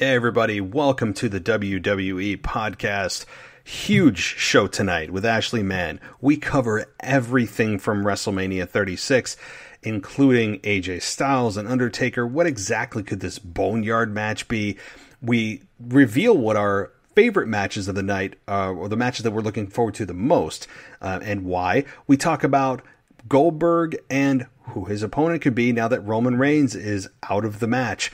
Hey everybody, welcome to the WWE podcast. Huge show tonight with Ashley Mann. We cover everything from WrestleMania 36, including AJ Styles and Undertaker. What exactly could this Boneyard match be? We reveal what our favorite matches of the night, or the matches that we're looking forward to the most, and why. We talk about Goldberg and who his opponent could be now that Roman Reigns is out of the match.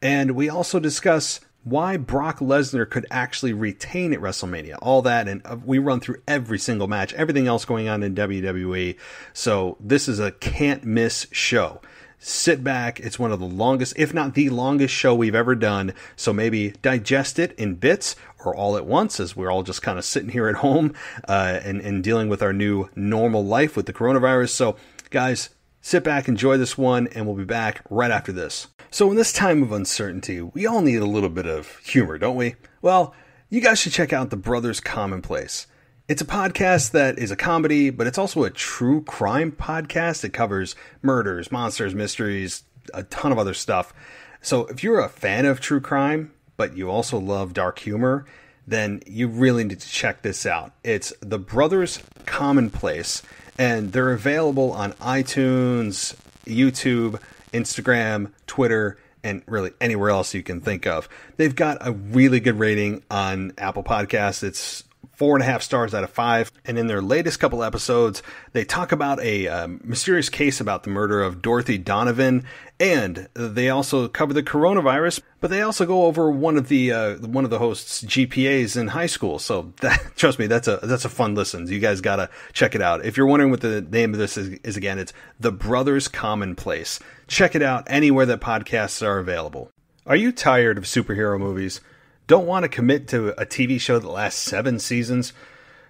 And we also discuss why Brock Lesnar could actually retain at WrestleMania. All that, and we run through every single match, everything else going on in WWE. So this is a can't-miss show. Sit back. It's one of the longest, if not the longest show we've ever done. So maybe digest it in bits or all at once as we're all just kind of sitting here at home and dealing with our new normal life with the coronavirus. So, guys, sit back, enjoy this one, and we'll be back right after this. So in this time of uncertainty, we all need a little bit of humor, don't we? Well, you guys should check out The Brothers Commonplace. It's a podcast that is a comedy, but it's also a true crime podcast. It covers murders, monsters, mysteries, a ton of other stuff. So if you're a fan of true crime, but you also love dark humor, then you really need to check this out. It's The Brothers Commonplace, and they're available on iTunes, YouTube, Instagram, Twitter, and really anywhere else you can think of. They've got a really good rating on Apple Podcasts. It's 4.5 stars out of 5. And in their latest couple episodes, they talk about a mysterious case about the murder of Dorothy Donovan. And they also cover the coronavirus, but they also go over one of the hosts' GPAs in high school. So that, trust me, that's a fun listen. You guys gotta check it out. If you're wondering what the name of this is again, it's The Brothers Commonplace. Check it out anywhere that podcasts are available. Are you tired of superhero movies? Don't want to commit to a TV show that lasts 7 seasons?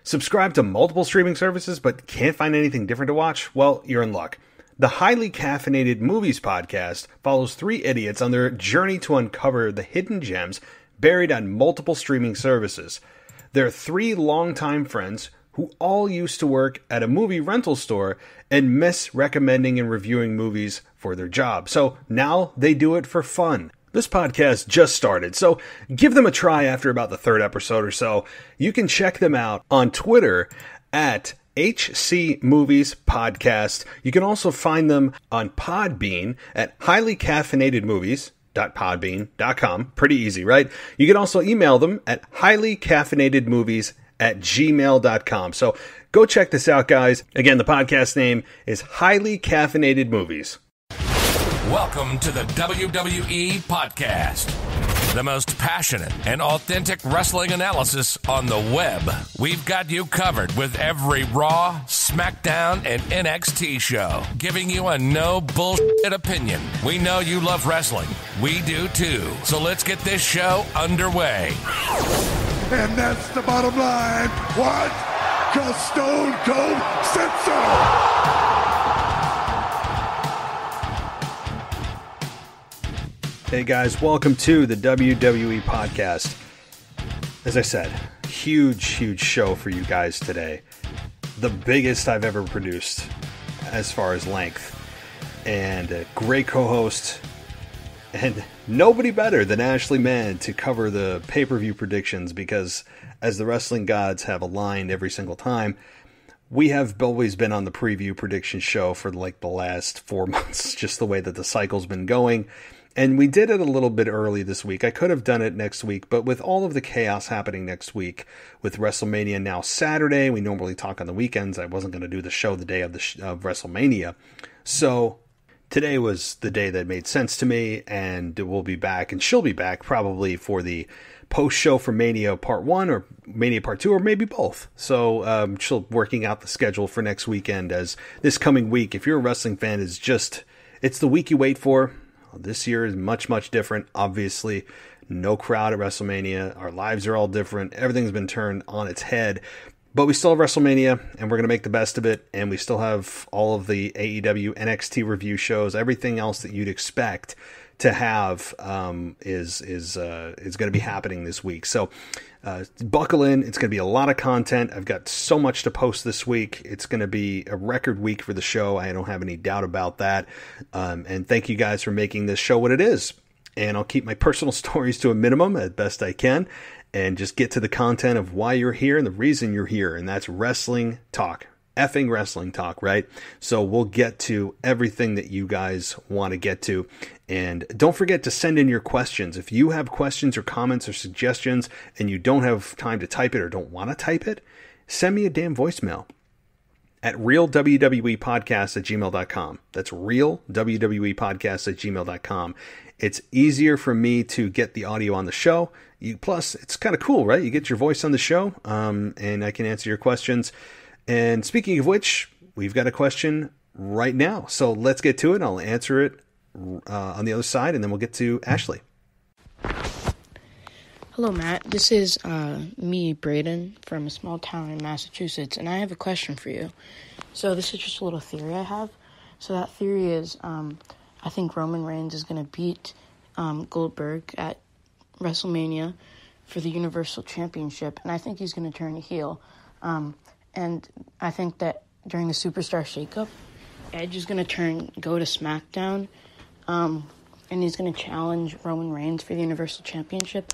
Subscribe to multiple streaming services but can't find anything different to watch? Well, you're in luck. The Highly Caffeinated Movies podcast follows 3 idiots on their journey to uncover the hidden gems buried on multiple streaming services. They're 3 longtime friends who all used to work at a movie rental store and miss recommending and reviewing movies for their job. So now they do it for fun. This podcast just started, so give them a try after about the 3rd episode or so. You can check them out on Twitter at HC Movies Podcast. You can also find them on Podbean at highlycaffeinatedmovies.podbean.com. Pretty easy, right? You can also email them at highlycaffeinatedmovies@gmail.com. So go check this out, guys. Again, the podcast name is Highly Caffeinated Movies. Welcome to the WWE Podcast, the most passionate and authentic wrestling analysis on the web. We've got you covered with every Raw, SmackDown, and NXT show, giving you a no-bullshit opinion. We know you love wrestling. We do, too. So let's get this show underway. And that's the bottom line. What? Because Stone Cold said so. Hey guys, welcome to the WWE Podcast. As I said, huge show for you guys today. The biggest I've ever produced as far as length. And a great co-host. And nobody better than Ashley Mann to cover the pay-per-view predictions because as the wrestling gods have aligned every single time, we have always been on the preview prediction show for like the last 4 months, just the way that the cycle's been going. And we did it a little bit early this week. I could have done it next week, but with all of the chaos happening next week with WrestleMania now Saturday, we normally talk on the weekends. I wasn't going to do the show the day of WrestleMania. So today was the day that made sense to me, and we'll be back, and she'll be back probably for the post-show for Mania Part 1 or Mania Part 2 or maybe both. So she'll working out the schedule for next weekend as this coming week, if you're a wrestling fan, is just, it's the week you wait for. This year is much different, obviously. No crowd at WrestleMania. Our lives are all different. Everything's been turned on its head. But we still have WrestleMania, and we're going to make the best of it. And we still have all of the AEW, NXT review shows, everything else that you'd expect to have is going to be happening this week. So buckle in. It's going to be a lot of content. I've got so much to post this week. It's going to be a record week for the show. I don't have any doubt about that. And thank you guys for making this show what it is. and I'll keep my personal stories to a minimum as best I can and just get to the content of why you're here and the reason you're here, and that's wrestling talk. Effing wrestling talk, right? So we'll get to everything that you guys want to get to. And don't forget to send in your questions. If you have questions or comments or suggestions and you don't have time to type it or don't want to type it, send me a damn voicemail at realwwepodcast@gmail.com. That's realwwepodcast@gmail.com. It's easier for me to get the audio on the show. Plus, it's kind of cool, right? You get your voice on the show, and I can answer your questions. And speaking of which, we've got a question right now. So let's get to it. I'll answer it on the other side, and then we'll get to Ashley. Hello, Matt. This is me, Braden, from a small town in Massachusetts, and I have a question for you. So this is just a little theory I have. So that theory is I think Roman Reigns is going to beat Goldberg at WrestleMania for the Universal Championship, and I think he's going to turn heel. And I think that during the Superstar Shakeup, Edge is going to go to SmackDown, and he's going to challenge Roman Reigns for the Universal Championship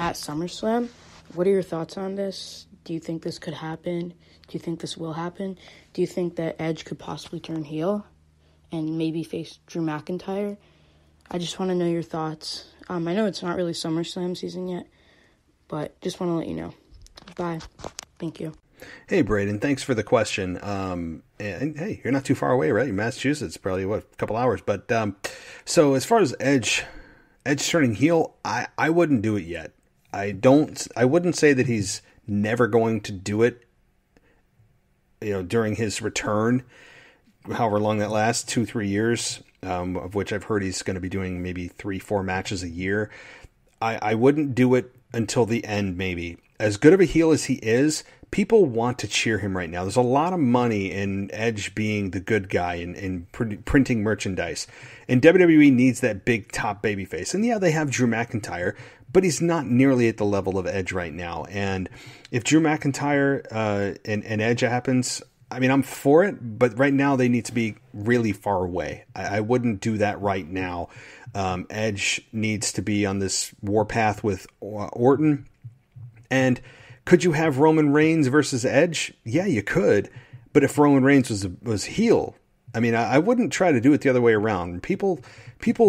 at SummerSlam. What are your thoughts on this? Do you think this could happen? Do you think this will happen? Do you think that Edge could possibly turn heel and maybe face Drew McIntyre? I just want to know your thoughts. I know it's not really SummerSlam season yet, but just want to let you know. Bye. Thank you. Hey, Braden, thanks for the question. And hey, you're not too far away, right? You're Massachusetts, probably, what, a couple hours. But so as far as Edge turning heel, I wouldn't do it yet. I wouldn't say that he's never going to do it, you know, during his return, however long that lasts, 2-3 years, of which I've heard he's going to be doing maybe 3-4 matches a year. I wouldn't do it until the end, maybe. As good of a heel as he is, people want to cheer him right now. There's a lot of money in Edge being the good guy and printing merchandise. And WWE needs that big top babyface. And yeah, they have Drew McIntyre, but he's not nearly at the level of Edge right now. And if Drew McIntyre and Edge happens, I mean, I'm for it, but right now they need to be really far away. I wouldn't do that right now. Edge needs to be on this warpath with Orton. And could you have Roman Reigns versus Edge? Yeah, you could. But if Roman Reigns was heel, I mean, I wouldn't try to do it the other way around. People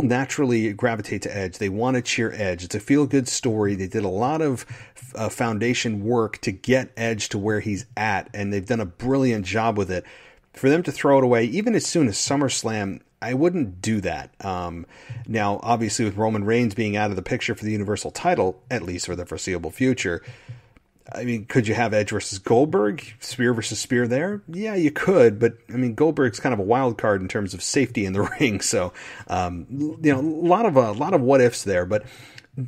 naturally gravitate to Edge. They want to cheer Edge. It's a feel-good story. They did a lot of foundation work to get Edge to where he's at, and they've done a brilliant job with it. For them to throw it away, even as soon as SummerSlam, I wouldn't do that. Now, obviously, with Roman Reigns being out of the picture for the Universal title, at least for the foreseeable future, I mean, could you have Edge versus Goldberg, spear versus spear there? Yeah, you could, but I mean, Goldberg's kind of a wild card in terms of safety in the ring, so you know, a lot of what ifs there. But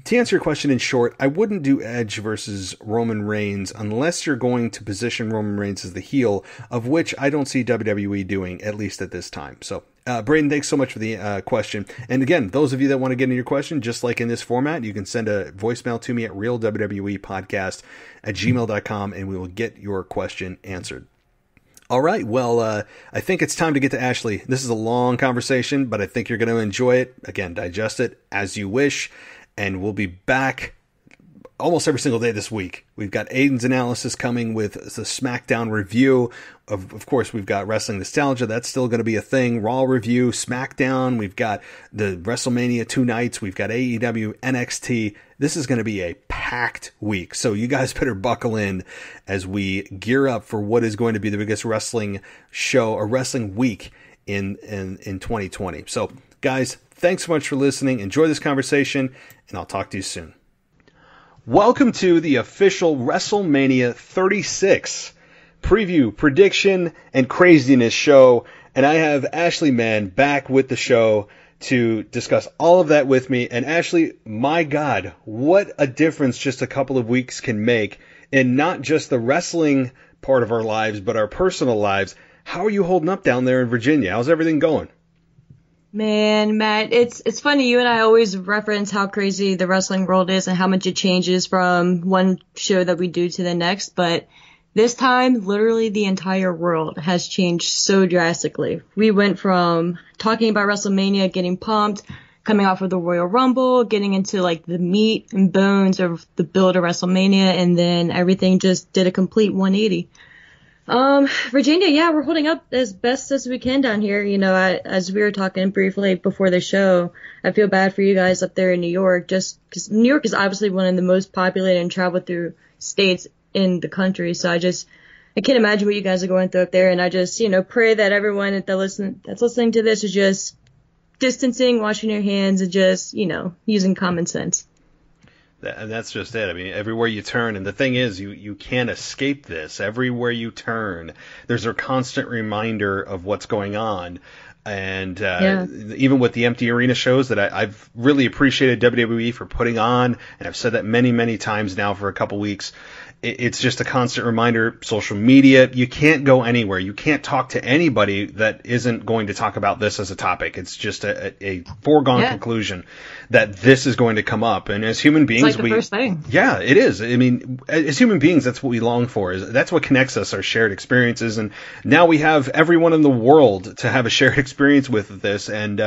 to answer your question in short, I wouldn't do Edge versus Roman Reigns unless you're going to position Roman Reigns as the heel, of which I don't see WWE doing, at least at this time. So, Braden, thanks so much for the question. And again, those of you that want to get in your question, just like in this format, you can send a voicemail to me at realwwepodcast@gmail.com, and we will get your question answered. All right, well, I think it's time to get to Ashley. This is a long conversation, but I think you're going to enjoy it. Again, digest it as you wish. And we'll be back almost every single day this week. We've got Aiden's analysis coming with the SmackDown review. Of course, we've got Wrestling Nostalgia. That's still going to be a thing. Raw review, SmackDown. We've got the WrestleMania 2 nights. We've got AEW, NXT. This is going to be a packed week. So you guys better buckle in as we gear up for what is going to be the biggest wrestling show or wrestling week in 2020. So, guys, thanks so much for listening. Enjoy this conversation, and I'll talk to you soon. Welcome to the official WrestleMania 36 preview, prediction, and craziness show. And I have Ashley Mann back with the show to discuss all of that with me. And Ashley, my God, what a difference just a couple of weeks can make in not just the wrestling part of our lives, but our personal lives. How are you holding up down there in Virginia? How's everything going? Man, Matt, it's funny. You and I always reference how crazy the wrestling world is and how much it changes from one show that we do to the next. But this time, literally the entire world has changed so drastically. We went from talking about WrestleMania, getting pumped, coming off of the Royal Rumble, getting into like the meat and bones of the build of WrestleMania, and then everything just did a complete 180. Virginia, yeah, we're holding up as best as we can down here. You know, as we were talking briefly before the show, I feel bad for you guys up there in New York, just because New York is obviously one of the most populated and traveled through states in the country. So I can't imagine what you guys are going through up there. And I just, you know, pray that everyone that's listening to this is just distancing, washing your hands, and just, you know, using common sense. And that's just it. I mean, everywhere you turn, and the thing is, you can't escape this. Everywhere you turn, there's a constant reminder of what's going on. And even with the empty arena shows that I've really appreciated WWE for putting on, and I've said that many, many times now for a couple weeks, it's just a constant reminder. Social media, you can't go anywhere. You can't talk to anybody that isn't going to talk about this as a topic. It's just a foregone conclusion that this is going to come up. And as human beings, it's like the first thing. Yeah, it is. I mean, as human beings, that's what we long for. That's what connects us, our shared experiences. And now we have everyone in the world to have a shared experience with this. And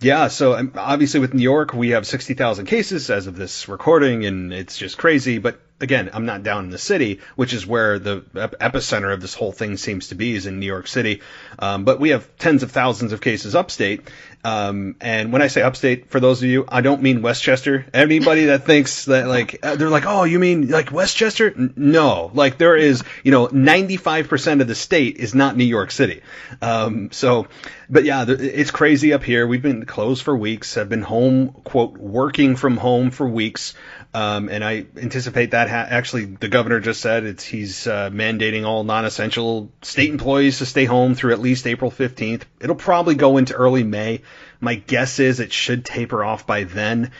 so obviously with New York, we have 60,000 cases as of this recording, and it's just crazy. But again, I'm not down in the city, which is where the epicenter of this whole thing seems to be, is in New York City. But we have tens of thousands of cases upstate. And when I say upstate, for those of you, I don't mean Westchester. Anybody that thinks that, like, they're like, oh, you mean like Westchester? No, like there is, 95% of the state is not New York City. But yeah, it's crazy up here. We've been closed for weeks. I've been home, quote, working from home for weeks. And I anticipate that actually the governor just said he's mandating all non-essential state employees to stay home through at least April 15th. It'll probably go into early May. My guess is it should taper off by then.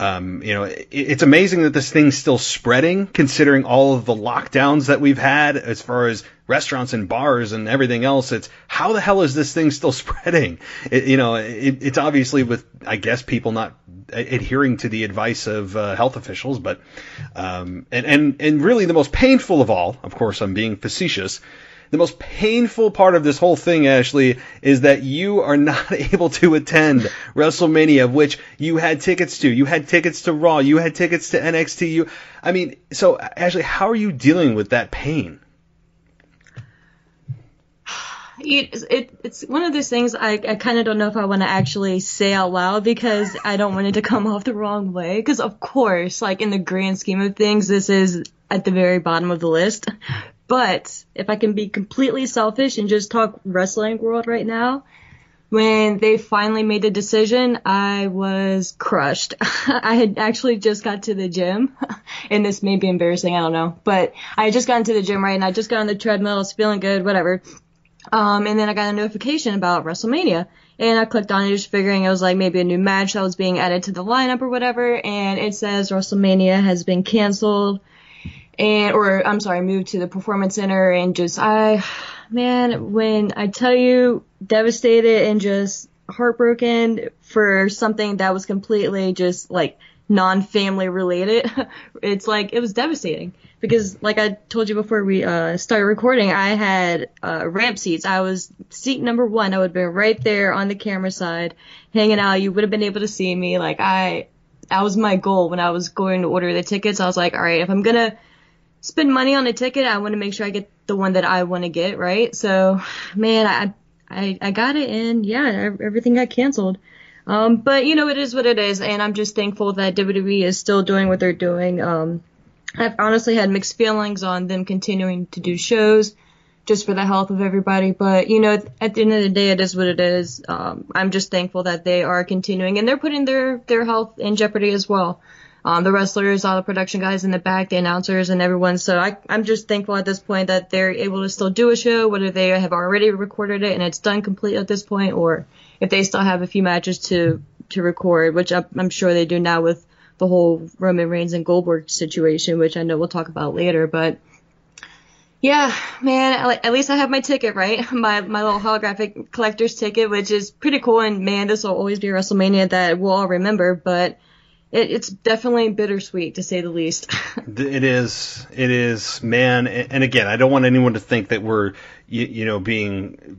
It's amazing that this thing's still spreading, considering all of the lockdowns that we've had as far as restaurants and bars and everything else. It's how the hell is this thing still spreading? It's obviously with, I guess, people not adhering to the advice of health officials. But and really the most painful of all, of course, I'm being facetious. The most painful part of this whole thing, Ashley, is that you are not able to attend WrestleMania, which you had tickets to. You had tickets to Raw. You had tickets to NXT. So Ashley, how are you dealing with that pain? It's one of those things I kind of don't know if I want to actually say out loud, because I don't want it to come off the wrong way. Because, of course, like in the grand scheme of things, this is at the very bottom of the list. But if I can be completely selfish and just talk wrestling world right now, when they finally made the decision, I was crushed. I had actually just got to the gym, and this may be embarrassing, I don't know. But I had just gotten to the gym, right, and I just got on the treadmill, I was feeling good, whatever. And then I got a notification about WrestleMania, and I clicked on it just figuring it was like maybe a new match that was being added to the lineup or whatever, and it says WrestleMania has been canceled. Moved to the Performance Center, and just, when I tell you, devastated and just heartbroken for something that was completely just, like, non-family related, it's like, it was devastating. Because, like I told you before we started recording, I had ramp seats. I was seat number 1. I would have been right there on the camera side, hanging out. You would have been able to see me. Like, that was my goal when I was going to order the tickets. I was like, all right, if I'm going to spend money on a ticket, I want to make sure I get the one that I want to get, right? So, man, I got it, and everything got canceled. But, it is what it is, and I'm just thankful that WWE is still doing what they're doing. I've honestly had mixed feelings on them continuing to do shows just for the health of everybody. But, at the end of the day, it is what it is. I'm just thankful that they are continuing, and they're putting their health in jeopardy as well. The wrestlers, all the production guys in the back, the announcers, and everyone. So I'm just thankful at this point that they're able to still do a show, whether they have already recorded it and it's done completely at this point, or if they still have a few matches to record, which I'm sure they do now with the whole Roman Reigns and Goldberg situation, which I know we'll talk about later. But yeah, man, at least I have my ticket, right? My little holographic collector's ticket, which is pretty cool. And man, this will always be a WrestleMania that we'll all remember. But it's definitely bittersweet, to say the least. It is, man. And again, I don't want anyone to think that we're, being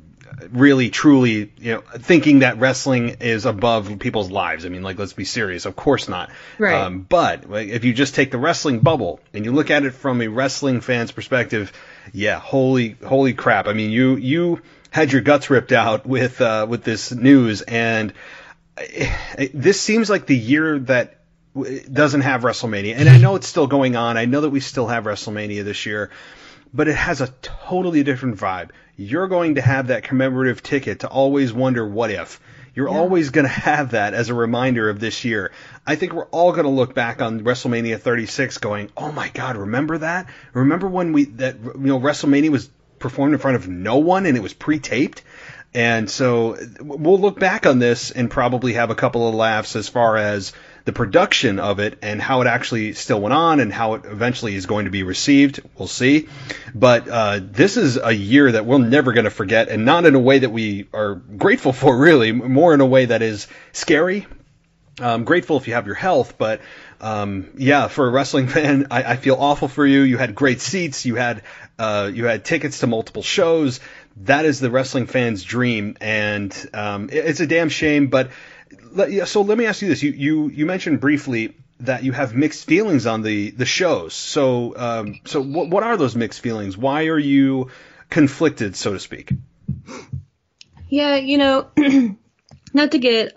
really, truly, you know, thinking that wrestling is above people's lives. I mean, like, let's be serious. Of course not. Right. But if you just take the wrestling bubble and you look at it from a wrestling fan's perspective, yeah, holy crap. I mean, you had your guts ripped out with this news, and this seems like the year that doesn't have WrestleMania. And I know it's still going on. I know that we still have WrestleMania this year, but it has a totally different vibe. You're going to have that commemorative ticket to always wonder what if. You're always going to have that as a reminder of this year. I think we're all going to look back on WrestleMania 36 going, oh my God, remember that? Remember when WrestleMania was performed in front of no one and it was pre-taped? And so we'll look back on this and probably have a couple of laughs as far as the production of it and how it actually still went on and how it eventually is going to be received. We'll see. But this is a year that we're never going to forget, and not in a way that we are grateful for, really, more in a way that is scary. I'm grateful if you have your health, but yeah, for a wrestling fan, I feel awful for you. You had great seats. You had tickets to multiple shows. That is the wrestling fan's dream, and it's a damn shame. But so let me ask you this: you mentioned briefly that you have mixed feelings on the shows. So so what are those mixed feelings? Why are you conflicted, so to speak? Yeah, you know, not to get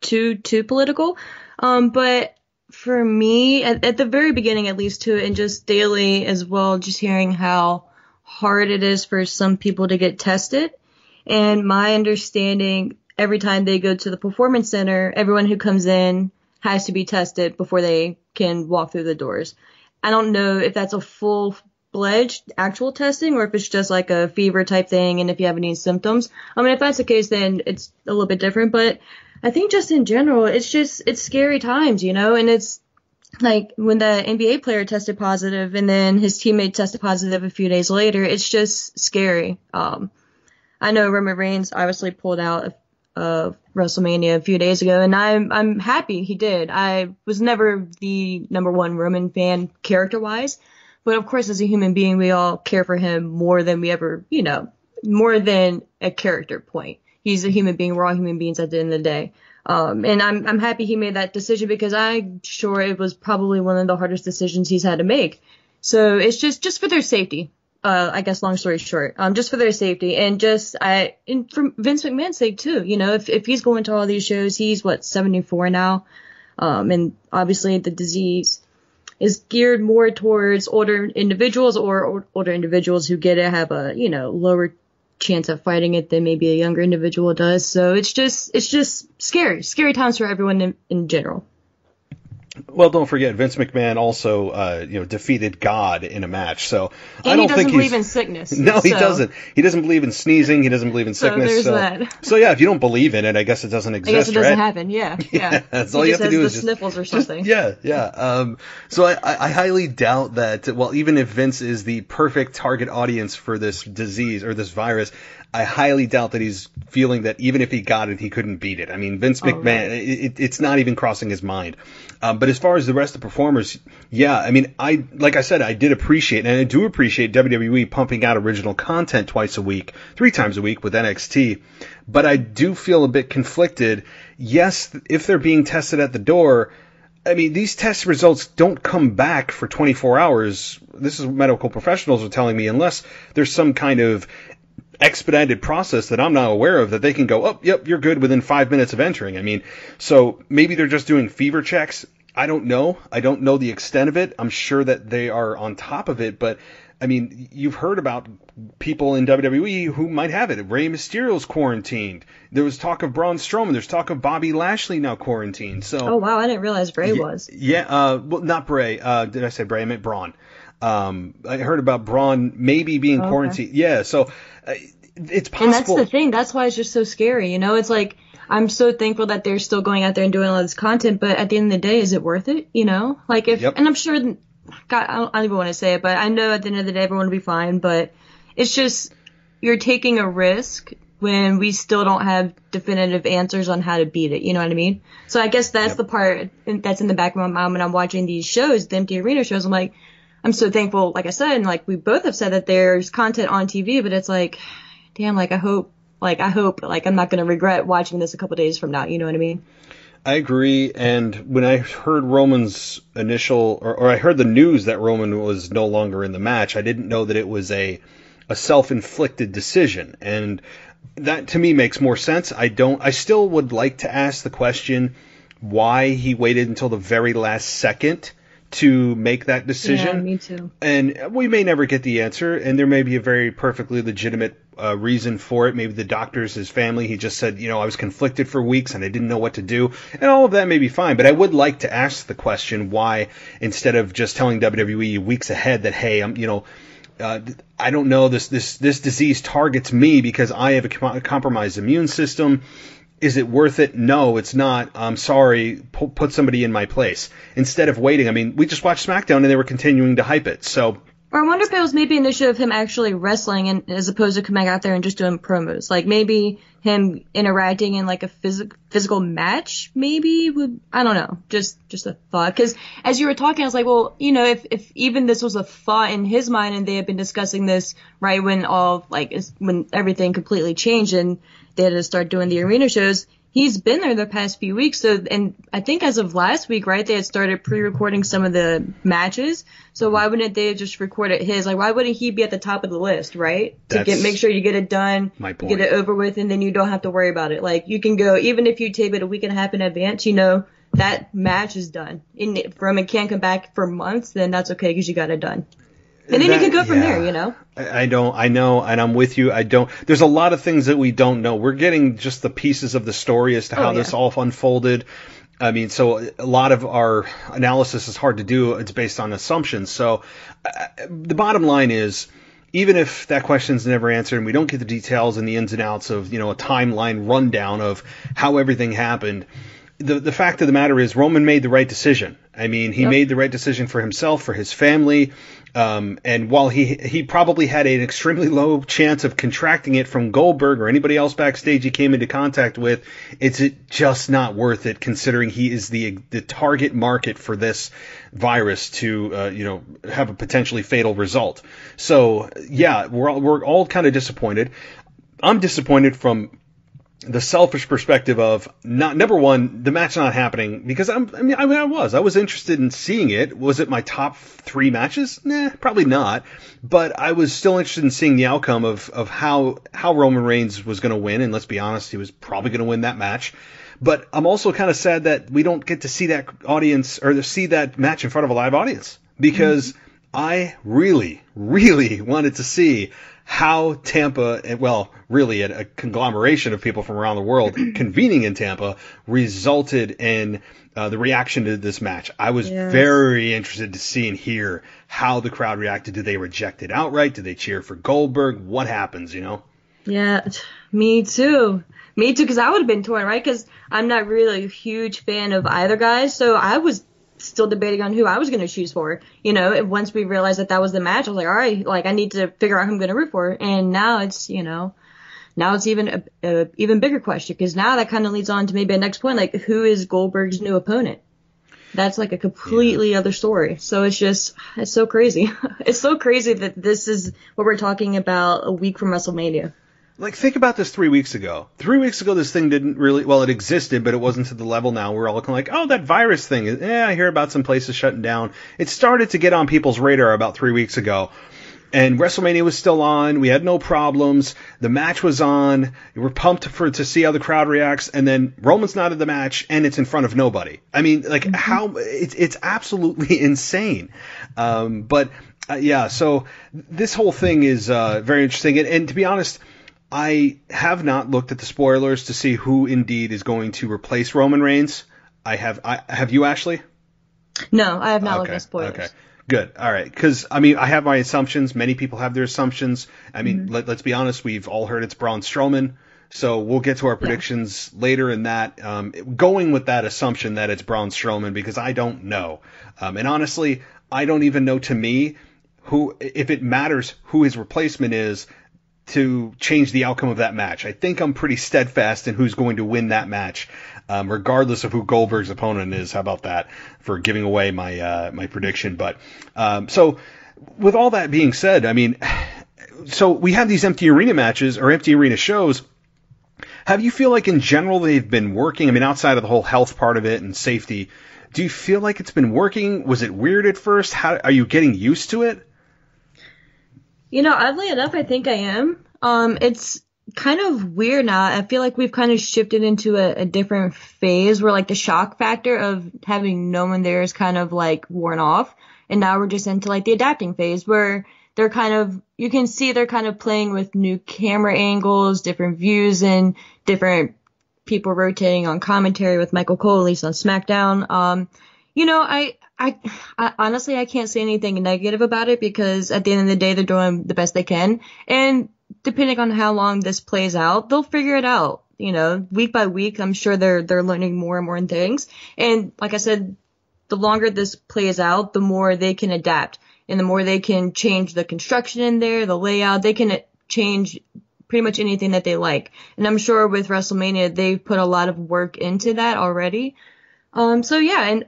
too political, but for me, at the very beginning, at least, too, and just daily as well, just hearing how hard it is for some people to get tested. And my understanding, every time they go to the performance center, everyone who comes in has to be tested before they can walk through the doors. I don't know if that's a full-fledged actual testing or if it's just like a fever type thing and if you have any symptoms. I mean, if that's the case, then it's a little bit different. But I think just in general, it's scary times, you know, and it's like when the NBA player tested positive and then his teammate tested positive a few days later, it's just scary. I know Roman Reigns obviously pulled out of WrestleMania a few days ago, and I'm happy he did. I was never the number one Roman fan character-wise, but of course as a human being, we all care for him more than we ever, you know, more than a character point. He's a human being. We're all human beings at the end of the day. And I'm happy he made that decision because I'm sure it was probably one of the hardest decisions he's had to make. So it's just for their safety. I guess long story short, just for their safety and and for Vince McMahon's sake too, you know, if he's going to all these shows, he's 74 now. And obviously the disease is geared more towards older individuals or older individuals who get it have a, you know, lower chance of fighting it than maybe a younger individual does. So it's just scary times for everyone in general. Well, don't forget Vince McMahon also defeated God in a match. So and I don't think he doesn't believe in sickness. No, he doesn't. He doesn't believe in sneezing. He doesn't believe in sickness. So there's that. So yeah, if you don't believe in it, I guess it doesn't exist. I guess it doesn't happen. Yeah. That's all you have to do is just sniffles or something. Yeah. So I highly doubt that. Well, even if Vince is the perfect target audience for this disease or this virus, I highly doubt that he's feeling that even if he got it, he couldn't beat it. I mean, Vince McMahon, it's not even crossing his mind. But as far as the rest of the performers, yeah, I mean, I did appreciate, and I do appreciate WWE pumping out original content three times a week with NXT. But I do feel a bit conflicted. Yes, if they're being tested at the door, I mean, these test results don't come back for 24 hours. This is what medical professionals are telling me, unless there's some kind of expedited process that I'm not aware of that they can go, oh, yep, you're good within 5 minutes of entering. I mean, so maybe they're just doing fever checks. I don't know. I don't know the extent of it. I'm sure that they are on top of it, but I mean, you've heard about people in WWE who might have it. Rey Mysterio's quarantined. There was talk of Braun Strowman. There's talk of Bobby Lashley now quarantined. So, oh wow, I didn't realize Bray was. Yeah, well, not Bray. Did I say Bray? I meant Braun. I heard about Braun maybe being quarantined. Yeah, so it's possible. And that's the thing. That's why it's just so scary. You know, it's like I'm so thankful that they're still going out there and doing all this content. But at the end of the day, is it worth it? You know, like and I'm sure, God, I don't even want to say it, but I know at the end of the day, everyone will be fine. But it's just you're taking a risk when we still don't have definitive answers on how to beat it. You know what I mean? So I guess that's the part that's in the back of my mind when I'm watching these shows, the empty arena shows. I'm like, I'm so thankful, like I said, and like we both have said that there's content on TV, but it's like damn, like, I hope I'm not going to regret watching this a couple days from now. You know what I mean? I agree. And when I heard Roman's initial, or I heard the news that Roman was no longer in the match, I didn't know that it was a self-inflicted decision. And that to me makes more sense. I still would like to ask the question why he waited until the very last second to make that decision. Yeah, me too. And we may never get the answer, and there may be a very perfectly legitimate reason for it. Maybe the doctors, his family, he just said, I was conflicted for weeks and I didn't know what to do. And all of that may be fine, but I would like to ask the question why, instead of just telling WWE weeks ahead that, hey, I'm, I don't know, this disease targets me because I have a compromised immune system. Is it worth it? No, it's not. I'm sorry. Put somebody in my place. Instead of waiting, I mean, we just watched SmackDown and they were continuing to hype it. So, or I wonder if it was maybe an issue of him actually wrestling and as opposed to coming out there and just doing promos. Like maybe him interacting in like a physical match maybe would, I don't know, just a thought. Because as you were talking, I was like, well, if even this was a thought in his mind and they had been discussing this right when everything completely changed and they had to start doing the arena shows, he's been there the past few weeks. So, and I think as of last week, right, they had started pre-recording some of the matches. So why wouldn't they have just recorded his? Like, why wouldn't he be at the top of the list, right? Make sure you get it done, get it over with, and then you don't have to worry about it. Like, you can go, even if you tape it a week and a half in advance, that match is done. And if Roman can't come back for months, then that's okay because you got it done. And then you can go from there, I know, and I'm with you. There's a lot of things that we don't know. We're getting just the pieces of the story as to how this all unfolded. I mean, so a lot of our analysis is hard to do. It's based on assumptions. So the bottom line is, even if that question's never answered and we don't get the details and the ins and outs of, a timeline rundown of how everything happened, the fact of the matter is Roman made the right decision. I mean, he made the right decision for himself, for his family. And while he probably had an extremely low chance of contracting it from Goldberg or anybody else backstage he came into contact with, it's just not worth it considering he is the target market for this virus to have a potentially fatal result. So yeah, we're all kind of disappointed. I'm disappointed from the selfish perspective of number one, the match not happening because I was interested in seeing it. Was it my top three matches? Nah, probably not. But I was still interested in seeing the outcome of how Roman Reigns was going to win. And let's be honest, he was probably going to win that match. But I'm also kind of sad that we don't get to see that audience or to see that match in front of a live audience because I really, really wanted to see how Tampa, well, really a conglomeration of people from around the world convening in Tampa, resulted in the reaction to this match. I was very interested to see and hear how the crowd reacted. Did they reject it outright? Did they cheer for Goldberg? What happens, Yeah, me too. Me too, because I would have been torn, right? Because I'm not really a huge fan of either guy, so I was still debating on who I was going to choose for. Once we realized that was the match, I was like, all right, like I need to figure out who I'm going to root for. And now it's, now it's even a even bigger question because now that kind of leads on to maybe a next point, like who is Goldberg's new opponent? That's like a completely other story. So it's so crazy. It's so crazy that this is what we're talking about a week from WrestleMania. Like, think about this 3 weeks ago. 3 weeks ago, this thing didn't really... Well, it existed, but it wasn't to the level now. We're all looking like, oh, that virus thing. I hear about some places shutting down. It started to get on people's radar about 3 weeks ago. And WrestleMania was still on. We had no problems. The match was on. We were pumped to see how the crowd reacts. And then Roman's not at the match, and it's in front of nobody. I mean, like, how... It's absolutely insane. So this whole thing is very interesting. And to be honest... I have not looked at the spoilers to see who indeed is going to replace Roman Reigns. Have you, Ashley? No, I have not looked at spoilers. Okay, good. All right. Because, I have my assumptions. Many people have their assumptions. Let's be honest. We've all heard it's Braun Strowman. So we'll get to our predictions later in that. Going with that assumption that it's Braun Strowman because I don't know. And honestly, I don't even know to me who, if it matters who his replacement is, to change the outcome of that match. I think I'm pretty steadfast in who's going to win that match, regardless of who Goldberg's opponent is. How about that for giving away my prediction? But so with all that being said, so we have these empty arena matches or empty arena shows. How do you feel like in general they've been working? I mean, outside of the whole health part of it and safety, do you feel like it's been working? Was it weird at first? How are you getting used to it? You know, oddly enough, I think I am. It's kind of weird now. I feel like we've kind of shifted into a different phase where, like, the shock factor of having no one there is kind of, like, worn off. And now we're just into, like, the adapting phase where they're kind of – you can see they're kind of playing with new camera angles, different views, and different people rotating on commentary with Michael Cole, at least on SmackDown. You know, I honestly, I can't say anything negative about it because at the end of the day, they're doing the best they can. And depending on how long this plays out, they'll figure it out. You know, week by week, I'm sure they're learning more and more things. And like I said, the longer this plays out, the more they can adapt and the more they can change the construction in there, the layout. They can change pretty much anything that they like. And I'm sure with WrestleMania, they've put a lot of work into that already. So yeah, and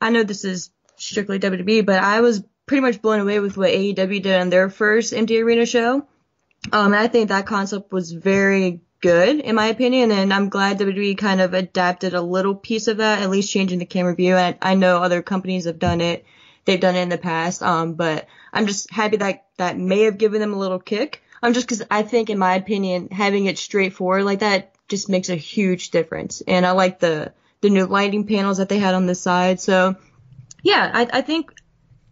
I know this is strictly WWE, but I was pretty much blown away with what AEW did on their first empty arena show. And I think that concept was very good, in my opinion, and I'm glad WWE kind of adapted a little piece of that, at least changing the camera view. And I know other companies have done it. They've done it in the past, but I'm just happy that that may have given them a little kick. Because I think, in my opinion, having it straightforward like that just makes a huge difference. And I like the new lighting panels that they had on the side. So, yeah, I think,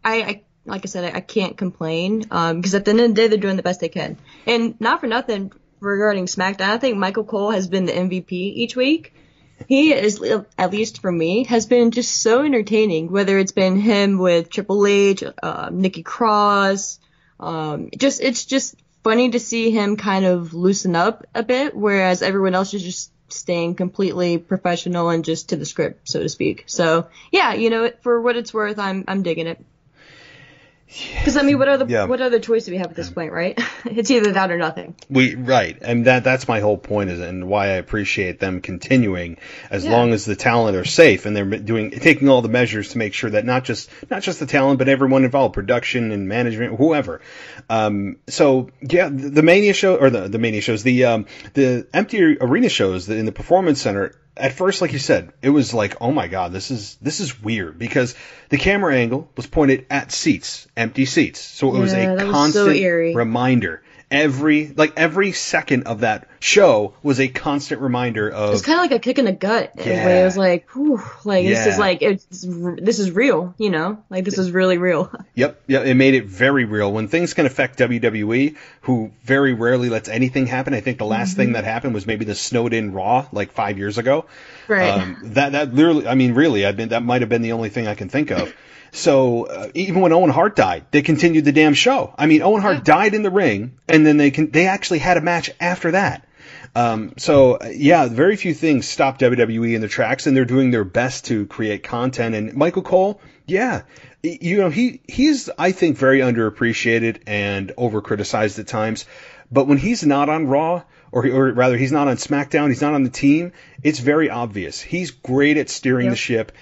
I like I said, I can't complain because at the end of the day, they're doing the best they can. And not for nothing regarding SmackDown, I think Michael Cole has been the MVP each week. He is, at least for me, has been just so entertaining, whether it's been him with Triple H, Nikki Cross. It's just funny to see him kind of loosen up a bit, whereas everyone else is just staying completely professional and just to the script, so to speak. So yeah, you know, for what it's worth, I'm digging it. Because I mean, what other choice do we have at this point, right? It's either that or nothing. And that's my whole point is, and why I appreciate them continuing as long as the talent are safe and they're taking all the measures to make sure that not just the talent but everyone involved, production and management, whoever. So yeah, the Mania show or the Mania shows, the empty arena shows in the Performance Center. At first, like you said, it was like, oh my God, this is weird because the camera angle was pointed at seats, empty seats. So it was a constant reminder. Every second of that show was a constant reminder of. It's kind of like a kick in the gut. Anyway. It was like, whew, this is real, you know, like this is really real. Yep. Yeah. It made it very real. When things can affect WWE, who very rarely lets anything happen. I think the last thing that happened was maybe the snowed-in Raw like 5 years ago. Right. That literally, I mean, really, that might have been the only thing I can think of. So even when Owen Hart died, they continued the damn show. I mean, Owen Hart died in the ring, and then they actually had a match after that. So yeah, very few things stop WWE in their tracks, and they're doing their best to create content. And Michael Cole, yeah, you know, he's I think very underappreciated and overcriticized at times. But when he's not on Raw, or rather he's not on SmackDown, he's not on the team, it's very obvious. He's great at steering the ship.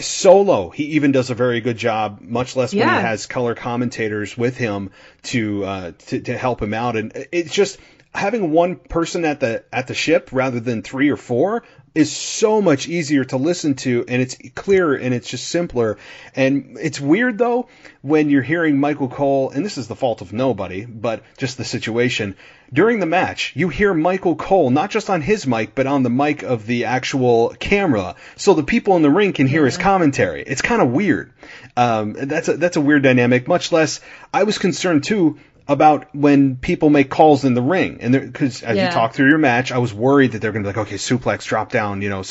Solo, he even does a very good job, much less when he has color commentators with him to help him out. And it's just having one person at the ship rather than three or four is so much easier to listen to, and it's clearer and it's just simpler. And it's weird though when you're hearing Michael Cole, and this is the fault of nobody, but just the situation during the match. You hear Michael Cole not just on his mic, but on the mic of the actual camera, so the people in the ring can hear his commentary. It's kind of weird. That's a weird dynamic. Much less, I was concerned too about when people make calls in the ring, and because as you talk through your match, I was worried that they're going to be like, okay, suplex, drop down, you know,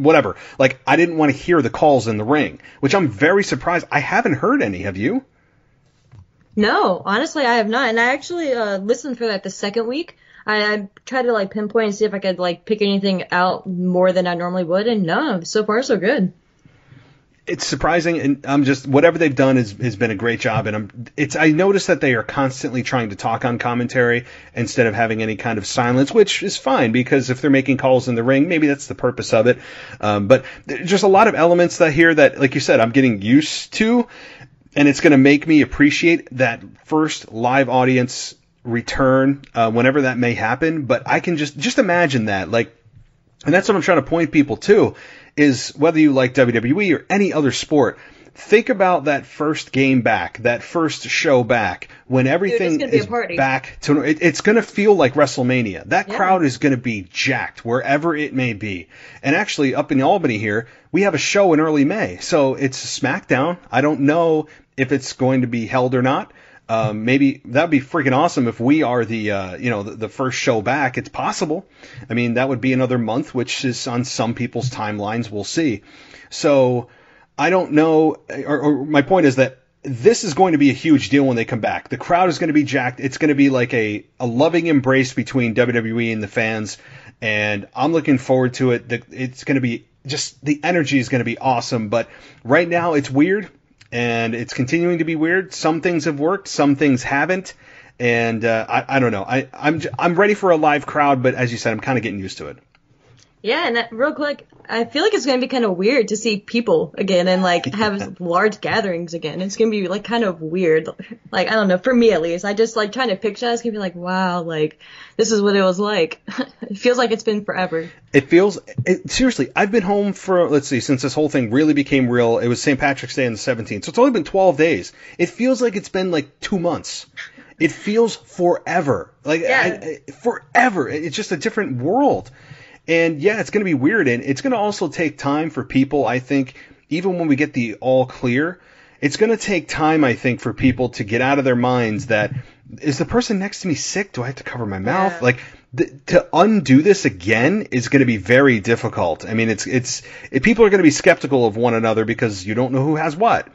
whatever. Like, I didn't want to hear the calls in the ring, which I'm very surprised. I haven't heard any. Have you? No, honestly, I have not. And I actually listened for that the second week. I tried to like pinpoint and see if I could like pick anything out more than I normally would, and no, so far so good. It's surprising, and I'm just whatever they've done has been a great job. And I noticed that they are constantly trying to talk on commentary instead of having any kind of silence, which is fine because if they're making calls in the ring, maybe that's the purpose of it. But just a lot of elements that here that, like you said, I'm getting used to, and it's going to make me appreciate that first live audience return, whenever that may happen. But I can just imagine that. Like, and that's what I'm trying to point people to, is whether you like WWE or any other sport, think about that first game back, that first show back, when everything is back to it. It's going to feel like WrestleMania. That crowd is going to be jacked wherever it may be. And actually, up in Albany here, we have a show in early May. So it's SmackDown. I don't know if it's going to be held or not. Maybe that would be freaking awesome if we are the first show back. It's possible. I mean, that would be another month, which is on some people's timelines. We'll see. So I don't know. Or my point is that this is going to be a huge deal when they come back. The crowd is going to be jacked. It's going to be like a loving embrace between WWE and the fans. And I'm looking forward to it. It's going to be just, the energy is going to be awesome. But right now it's weird. And it's continuing to be weird. Some things have worked, some things haven't, and I don't know. I'm ready for a live crowd, but as you said, I'm kind of getting used to it. Yeah, and real quick, I feel like it's going to be kind of weird to see people again and like have large gatherings again. It's going to be like kind of weird. Like, I don't know, for me at least, I just like trying to picture. It's going to be like, wow, like this is what it was like. It feels like it's been forever. Seriously, I've been home for, since this whole thing really became real, it was St. Patrick's Day on the 17th. So it's only been 12 days. It feels like it's been like 2 months. It feels forever. Like, yeah. Forever. It's just a different world. And yeah, it's going to be weird. And it's going to also take time for people, I think, even when we get the all clear, it's going to take time, I think, for people to get out of their minds that, is the person next to me sick? Do I have to cover my mouth? Yeah. Like, to undo this again is going to be very difficult. I mean, people are going to be skeptical of one another because you don't know who has what.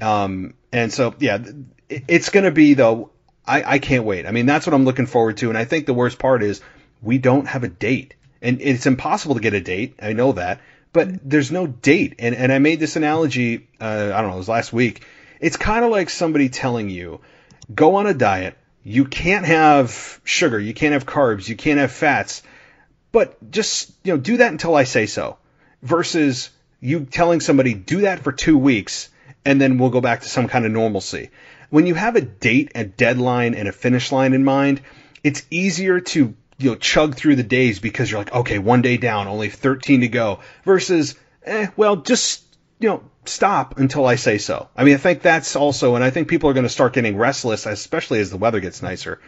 And so, yeah, it's going to be, though, I can't wait. I mean, that's what I'm looking forward to. And I think the worst part is we don't have a date. And it's impossible to get a date. I know that. But there's no date. And I made this analogy, I don't know, it was last week. It's kind of like somebody telling you, go on a diet. You can't have sugar. You can't have carbs. You can't have fats. But just, do that until I say so. Versus you telling somebody, do that for 2 weeks, and then we'll go back to some kind of normalcy. When you have a date, a deadline, and a finish line in mind, it's easier to chug through the days because you're like, okay, one day down, only 13 to go, versus, just, stop until I say so. I mean, I think that's also, and I think people are going to start getting restless, especially as the weather gets nicer.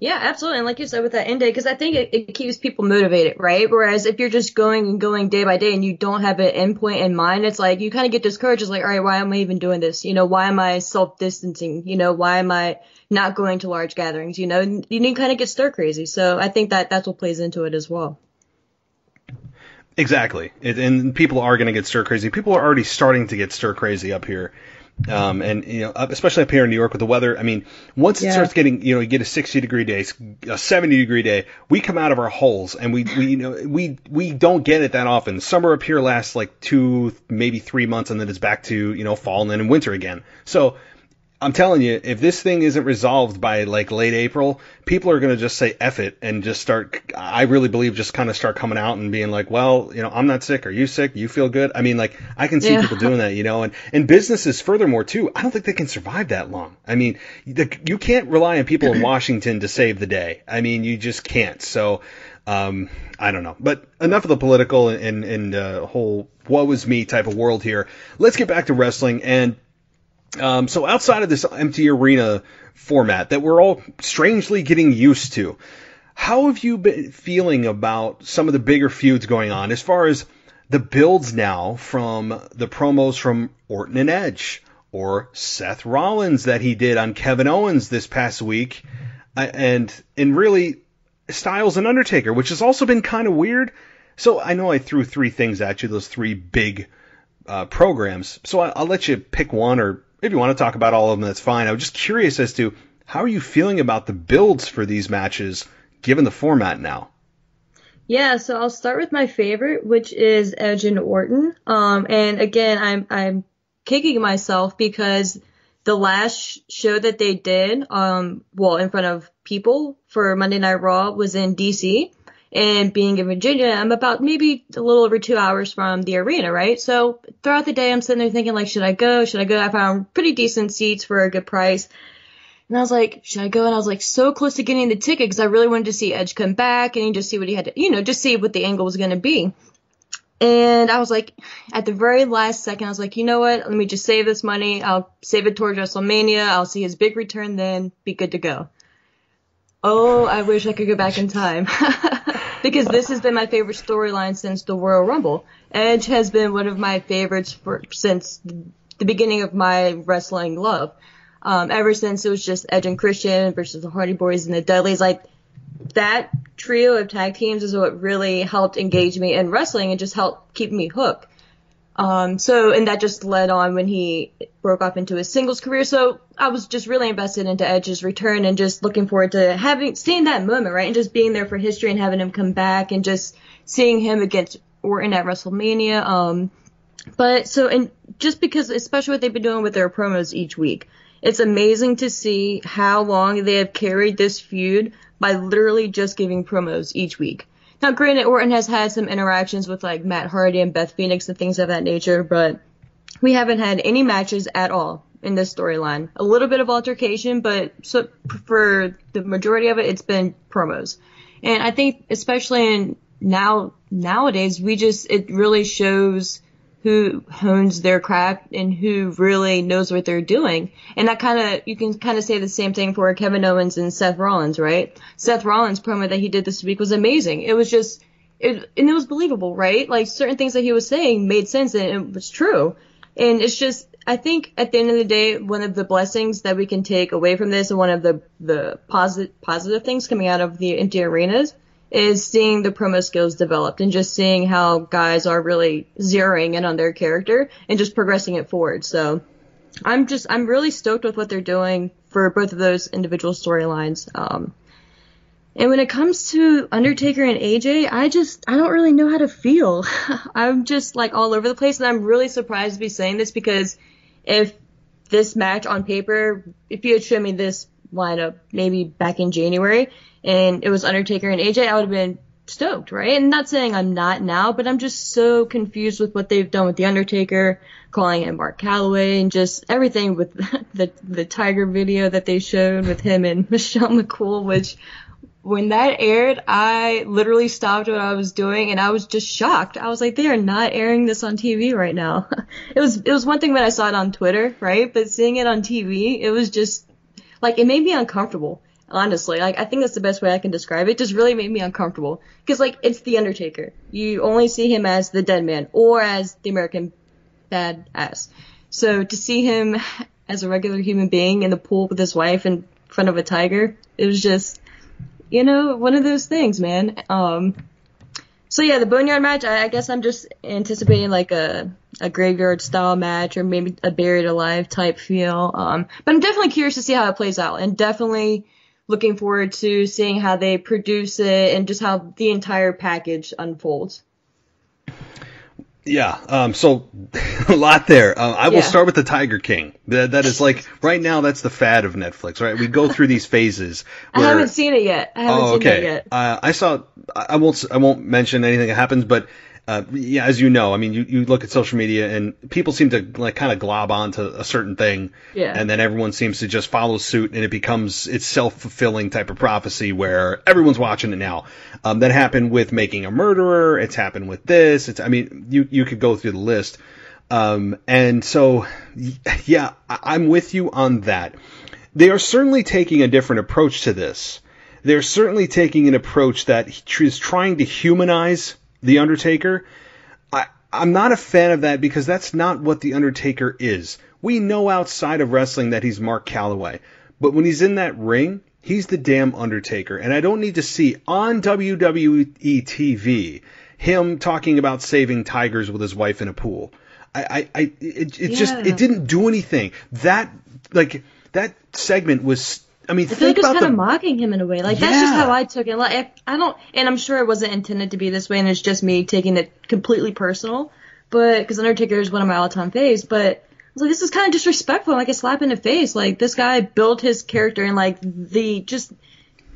Yeah, absolutely. And like you said with that end date, because I think it keeps people motivated, right? Whereas if you're just going and going day by day and you don't have an end point in mind, it's like you kind of get discouraged. It's like, all right, why am I even doing this? Why am I self-distancing? Why am I not going to large gatherings? And you kind of get stir crazy. So I think that's what plays into it as well. Exactly. And people are going to get stir crazy. People are already starting to get stir crazy up here. And especially up here in New York with the weather. I mean, once it starts getting, you get a 60-degree day, a 70-degree day, we come out of our holes, and we don't get it that often. Summer up here lasts like 2, maybe 3 months, and then it's back to fall and then in winter again. So I'm telling you, if this thing isn't resolved by like late April, people are going to just say F it and just start, I really believe, just kind of start coming out and being like, well, I'm not sick. Are you sick? You feel good? I mean, like, I can see people doing that, and businesses furthermore too, I don't think they can survive that long. I mean, you can't rely on people in Washington to save the day. I mean, you just can't. So, I don't know, but enough of the political and whole woe is me type of world here. Let's get back to wrestling. And so outside of this empty arena format that we're all strangely getting used to, how have you been feeling about some of the bigger feuds going on as far as the builds now from the promos from Orton and Edge or Seth Rollins that he did on Kevin Owens this past week and really Styles and Undertaker, which has also been kind of weird. So I know I threw 3 things at you, those 3 big programs. So I'll let you pick one, or if you want to talk about all of them, that's fine. I was just curious as to how are you feeling about the builds for these matches, given the format now? Yeah, so I'll start with my favorite, which is Edge and Orton. And again, I'm kicking myself because the last show that they did, in front of people for Monday Night Raw was in D.C., and being in Virginia, I'm about maybe a little over 2 hours from the arena, right? So throughout the day, I'm sitting there thinking, like, should I go? I found pretty decent seats for a good price. And I was like, should I go? And I was like so close to getting the ticket because I really wanted to see Edge come back and just see what he had to, you know, just see what the angle was going to be. And I was like, at the very last second, I was like, you know what? Let me just save this money. I'll save it towards WrestleMania. I'll see his big return then. Be good to go. Oh, I wish I could go back in time. Because this has been my favorite storyline since the Royal Rumble. Edge has been one of my favorites since the beginning of my wrestling love. Ever since it was just Edge and Christian versus the Hardy Boys and the Dudleys, like that trio of tag teams is what really helped engage me in wrestling and just helped keep me hooked. And that just led on when he broke off into his singles career. So I was just really invested into Edge's return and just looking forward to seeing that moment, right? And just being there for history and having him come back and just seeing him against Orton at WrestleMania. And just because, especially what they've been doing with their promos each week, it's amazing to see how long they have carried this feud by literally just giving promos each week. Now, granted, Orton has had some interactions with, like, Matt Hardy and Beth Phoenix and things of that nature, but we haven't had any matches at all in this storyline. A little bit of altercation, but so for the majority of it, it's been promos. And I think, especially in nowadays, it really shows who hones their craft and who really knows what they're doing. And that you can kind of say the same thing for Kevin Owens and Seth Rollins, right? Seth Rollins' promo that he did this week was amazing. It was just, and it was believable, right? Like certain things that he was saying made sense and it was true. And it's just, I think at the end of the day, one of the blessings that we can take away from this and one of the positive things coming out of the empty arenas is seeing the promo skills developed and just seeing how guys are really zeroing in on their character and just progressing it forward. So I'm really stoked with what they're doing for both of those individual storylines. And when it comes to Undertaker and AJ, I don't really know how to feel. I'm just like all over the place, and I'm really surprised to be saying this because if this match on paper, if you had shown me this lineup maybe back in January, and it was Undertaker and AJ, I would have been stoked, right? And not saying I'm not now, but I'm just so confused with what they've done with The Undertaker, calling him Mark Calloway, and just everything with the Tiger video that they showed with him and Michelle McCool, which when that aired, I literally stopped what I was doing, and I was just shocked. I was like, they are not airing this on TV right now. It was one thing when I saw it on Twitter, right? But seeing it on TV, it was just, like, it made me uncomfortable. Honestly, like, I think that's the best way I can describe it. It just really made me uncomfortable because, like, it's The Undertaker. You only see him as the dead man or as the American badass. So to see him as a regular human being in the pool with his wife in front of a tiger, it was just, you know, one of those things, man. So, yeah, the Boneyard match, I guess I'm just anticipating, like, a graveyard-style match or maybe a buried-alive type feel. But I'm definitely curious to see how it plays out and definitely looking forward to seeing how they produce it and just how the entire package unfolds. Yeah, so a lot there. I will start with the Tiger King. That is like, right now, that's the fad of Netflix, right? We go through these phases. Where, I haven't seen it yet. I haven't seen it yet. I won't mention anything that happens, but yeah, as you know, I mean, you look at social media and people seem to like kind of glob onto a certain thing, and then everyone seems to just follow suit, and it becomes its self-fulfilling type of prophecy where everyone's watching it now. That happened with Making a Murderer. It's happened with this. I mean, you could go through the list. And so, yeah, I'm with you on that. They are certainly taking a different approach to this. They're certainly taking an approach that is trying to humanize The Undertaker. I'm not a fan of that because that's not what The Undertaker is. We know outside of wrestling that he's Mark Calloway, but when he's in that ring, he's the damn Undertaker. And I don't need to see on WWE TV him talking about saving tigers with his wife in a pool. It didn't do anything. That segment was. I mean, I feel like it's kind of mocking him in a way. Like, that's just how I took it. Like, I don't, and I'm sure it wasn't intended to be this way, and it's just me taking it completely personal. But because Undertaker is one of my all-time faves, but I was like, this is kind of disrespectful, like a slap in the face. Like, this guy built his character and like the just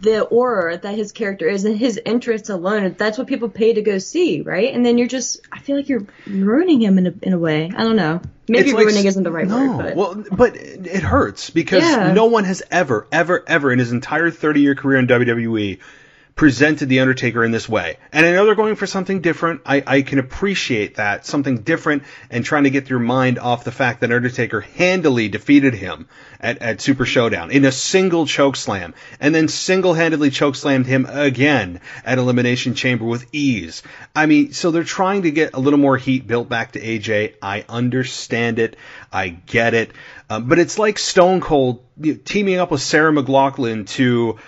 the aura that his character is and his interests alone. That's what people pay to go see, right? And then you're just, I feel like you're ruining him in a way. I don't know. Maybe it's ruining isn't the right word. But. Well, but it hurts because no one has ever in his entire 30-year career in WWE presented The Undertaker in this way. And I know they're going for something different. I can appreciate that, something different, and trying to get your mind off the fact that Undertaker handily defeated him at Super Showdown in a single chokeslam, and then single-handedly chokeslammed him again at Elimination Chamber with ease. I mean, so they're trying to get a little more heat built back to AJ. I understand it. I get it. But it's like Stone Cold teaming up with Sarah McLachlan to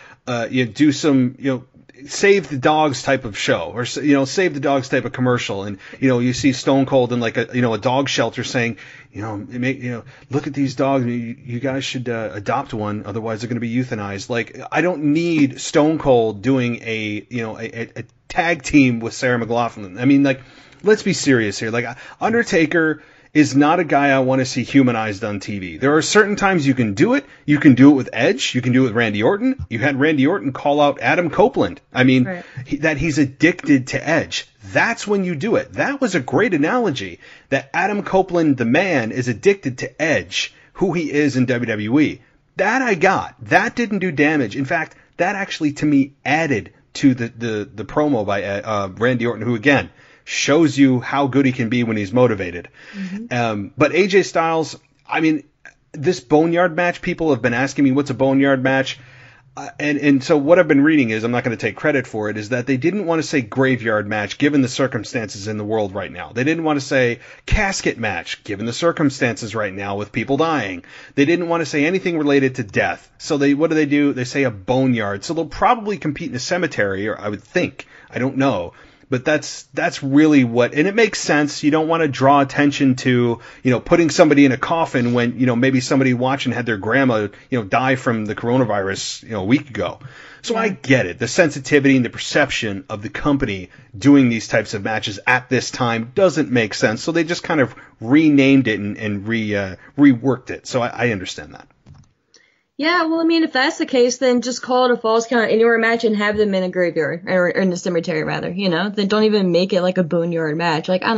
do some, save the dogs type of show, or save the dogs type of commercial, and you see Stone Cold in like a dog shelter saying, look at these dogs, you guys should adopt one, otherwise they're going to be euthanized. Like, I don't need Stone Cold doing a tag team with Sarah McLachlan. I mean, like, let's be serious here. Like, Undertaker is not a guy I want to see humanized on TV. There are certain times you can do it. You can do it with Edge. You can do it with Randy Orton. You had Randy Orton call out Adam Copeland. I mean, right. That he's addicted to Edge. That's when you do it. That was a great analogy, that Adam Copeland, the man, is addicted to Edge, who he is in WWE. That I got. That didn't do damage. In fact, that actually, to me, added to the promo by Randy Orton, who, again, shows you how good he can be when he's motivated. Mm-hmm. But AJ Styles, I mean, this Boneyard match, people have been asking me, what's a Boneyard match? And so what I've been reading is, I'm not going to take credit for it, is that they didn't want to say graveyard match given the circumstances in the world right now. They didn't want to say casket match given the circumstances right now with people dying. They didn't want to say anything related to death. So what do? They say a boneyard. So they'll probably compete in a cemetery, or I would think. I don't know. But that's really what, and it makes sense. You don't want to draw attention to, putting somebody in a coffin when, maybe somebody watching had their grandma, die from the coronavirus, a week ago. So I get it. The sensitivity and the perception of the company doing these types of matches at this time doesn't make sense. So they just kind of renamed it and reworked it. So I understand that. Yeah, well, I mean, if that's the case, then just call it a Falls Count Anywhere match and have them in a graveyard, or in a cemetery, rather, Then don't even make it like a boneyard match. Like, I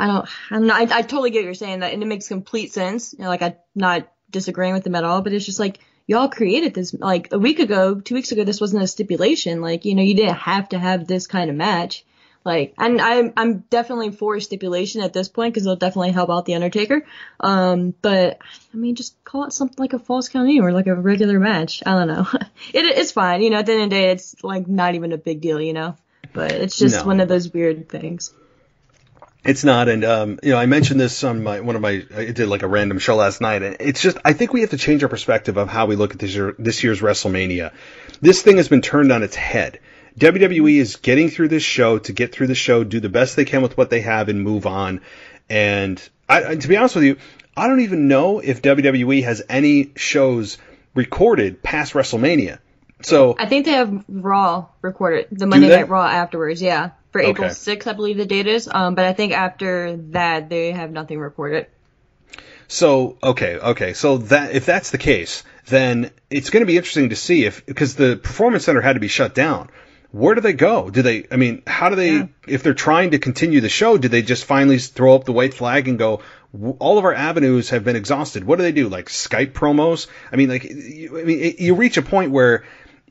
don't know. I totally get what you're saying, that, and it makes complete sense. I'm not disagreeing with them at all, but it's just like, y'all created this, like, a week ago, 2 weeks ago, this wasn't a stipulation. Like, you didn't have to have this kind of match. Like, and I'm definitely for stipulation at this point, because it'll definitely help out The Undertaker. But I mean, just call it something like a Falls Count Anywhere, or like a regular match. I don't know. It's fine. At the end of the day, it's like not even a big deal, But it's just one of those weird things. It's not, and I mentioned this on I did like a random show last night, and it's just, I think we have to change our perspective of how we look at this year's WrestleMania. This thing has been turned on its head. WWE is getting through this show to get through the show, do the best they can with what they have, and move on. And I, to be honest with you, I don't even know if WWE has any shows recorded past WrestleMania. So I think they have Raw recorded, the Monday Night Raw afterwards, for April 6th, I believe the date is. But I think after that, they have nothing recorded. So, okay. So that, if that's the case, then it's going to be interesting to see because the Performance Center had to be shut down. Where do they go? If they're trying to continue the show, do they just finally throw up the white flag and go, all of our avenues have been exhausted? What do they do? Like Skype promos? I mean, you reach a point where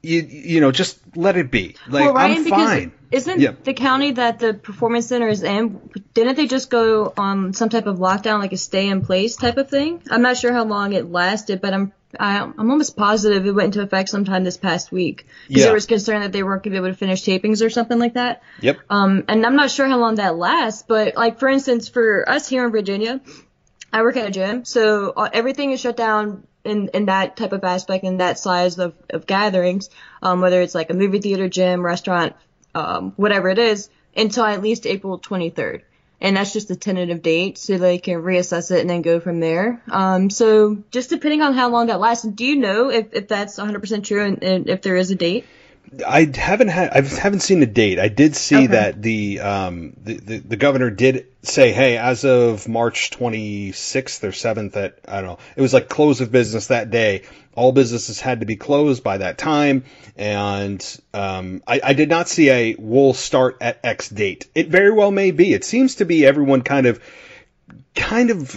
you just let it be. Like, well, Ryan, I'm fine. Isn't the county that the Performance Center is in, didn't they just go on some type of lockdown, like a stay in place type of thing? I'm not sure how long it lasted, but I'm almost positive it went into effect sometime this past week, because there was concern that they weren't going to be able to finish tapings or something like that. Yep. And I'm not sure how long that lasts, but like, for instance, for us here in Virginia, I work at a gym, so everything is shut down in that type of aspect, in that size of gatherings, whether it's like a movie theater, gym, restaurant, whatever it is, until at least April 23rd. And that's just a tentative date, so they can reassess it and then go from there. So just depending on how long that lasts, do you know if that's 100% true and if there is a date? I haven't seen a date. I did see that the governor did say, hey, as of March 26th or 7th at, I don't know, it was like close of business that day. All businesses had to be closed by that time. And I did not see a we'll start at X date. It very well may be. It seems to be everyone kind of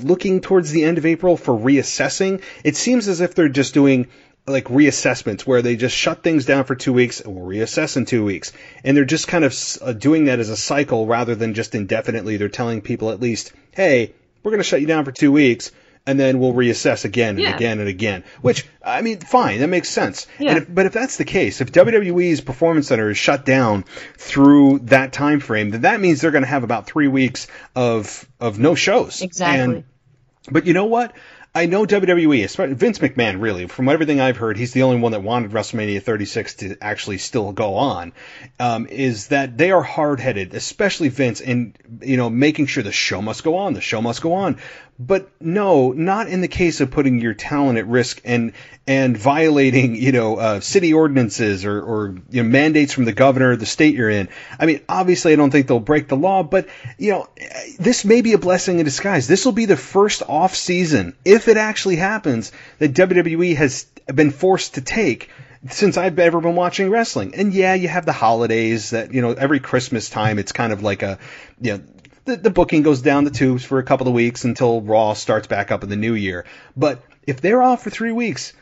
looking towards the end of April for reassessing. It seems as if they're just doing like reassessments where they just shut things down for 2 weeks and we'll reassess in 2 weeks. And they're just kind of doing that as a cycle rather than just indefinitely. They're telling people at least, hey, we're going to shut you down for 2 weeks and then we'll reassess again and again and again, which, I mean, fine, that makes sense. Yeah. And but if that's the case, if WWE's Performance Center is shut down through that time frame, then that means they're going to have about 3 weeks of no shows. Exactly. But you know what? I know WWE, Vince McMahon, really, from everything I've heard, he's the only one that wanted WrestleMania 36 to actually still go on, is that they are hard-headed, especially Vince, in, you know, making sure the show must go on, the show must go on. But no, not in the case of putting your talent at risk and violating, you know, city ordinances or you know, mandates from the governor of the state you're in. I mean, obviously, I don't think they'll break the law, but, you know, this may be a blessing in disguise. This will be the first off-season, if it actually happens, that WWE has been forced to take since I've ever been watching wrestling. And yeah, you have the holidays that, you know, every Christmas time it's kind of like a, you know, the booking goes down the tubes for a couple of weeks until Raw starts back up in the new year. But if they're off for 3 weeks,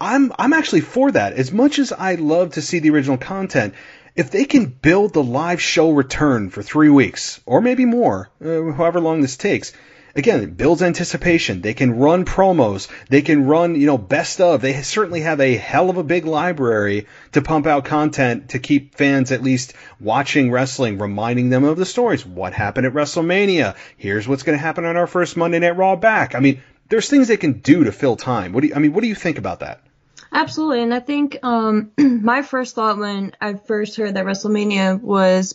I'm actually for that. As much as I love to see the original content, if they can build the live show return for 3 weeks or maybe more, however long this takes. Again, it builds anticipation. They can run promos. They can run, you know, best of. They certainly have a hell of a big library to pump out content to keep fans at least watching wrestling, reminding them of the stories. What happened at WrestleMania? Here's what's going to happen on our first Monday Night Raw back. I mean, there's things they can do to fill time. What do you think about that? Absolutely. And I think my first thought when I first heard that WrestleMania was,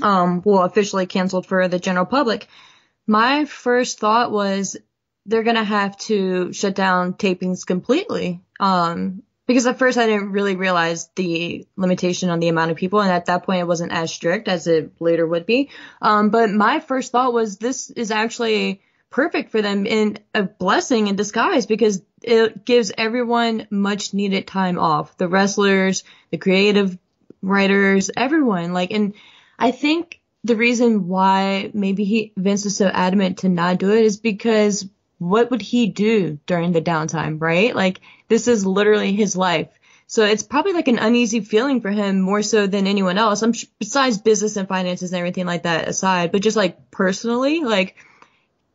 officially canceled for the general public, my first thought was they're going to have to shut down tapings completely. Because at first I didn't really realize the limitation on the amount of people. And at that point, it wasn't as strict as it later would be. But my first thought was this is actually perfect for them and a blessing in disguise because it gives everyone much needed time off. The wrestlers, the creative writers, everyone. And I think the reason why maybe Vince is so adamant to not do it is because what would he do during the downtime, right? This is literally his life. So it's probably like an uneasy feeling for him more so than anyone else. Besides business and finances and everything like that aside, but just personally,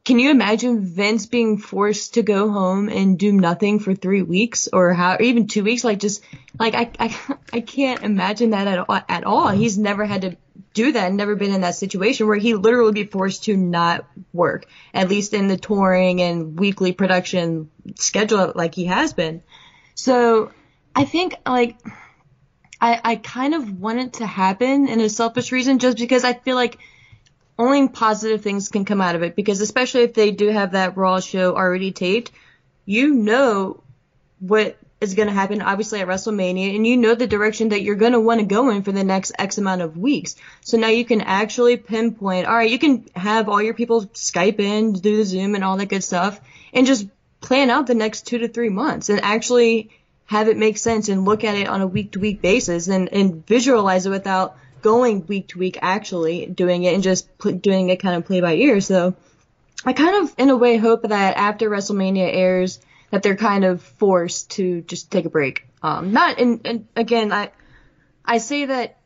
can you imagine Vince being forced to go home and do nothing for 3 weeks or even 2 weeks? I can't imagine that at all. He's never had to do that, never been in that situation where he literally be forced to not work, at least in the touring and weekly production schedule like he has been. So I think I kind of want it to happen in a selfish reason, just because I feel only positive things can come out of it, because especially if they do have that Raw show already taped, you know what is going to happen, obviously, at WrestleMania, and you know the direction that you're going to want to go in for the next X amount of weeks. So now you can actually pinpoint, all right, you can have all your people Skype in, do the Zoom and all that good stuff, and just plan out the next 2 to 3 months and actually have it make sense and look at it on a week-to-week basis and visualize it without going week to week, actually doing it and just doing it kind of play by ear. So I kind of, in a way, hope that after WrestleMania airs, that they're kind of forced to just take a break. Again, I say that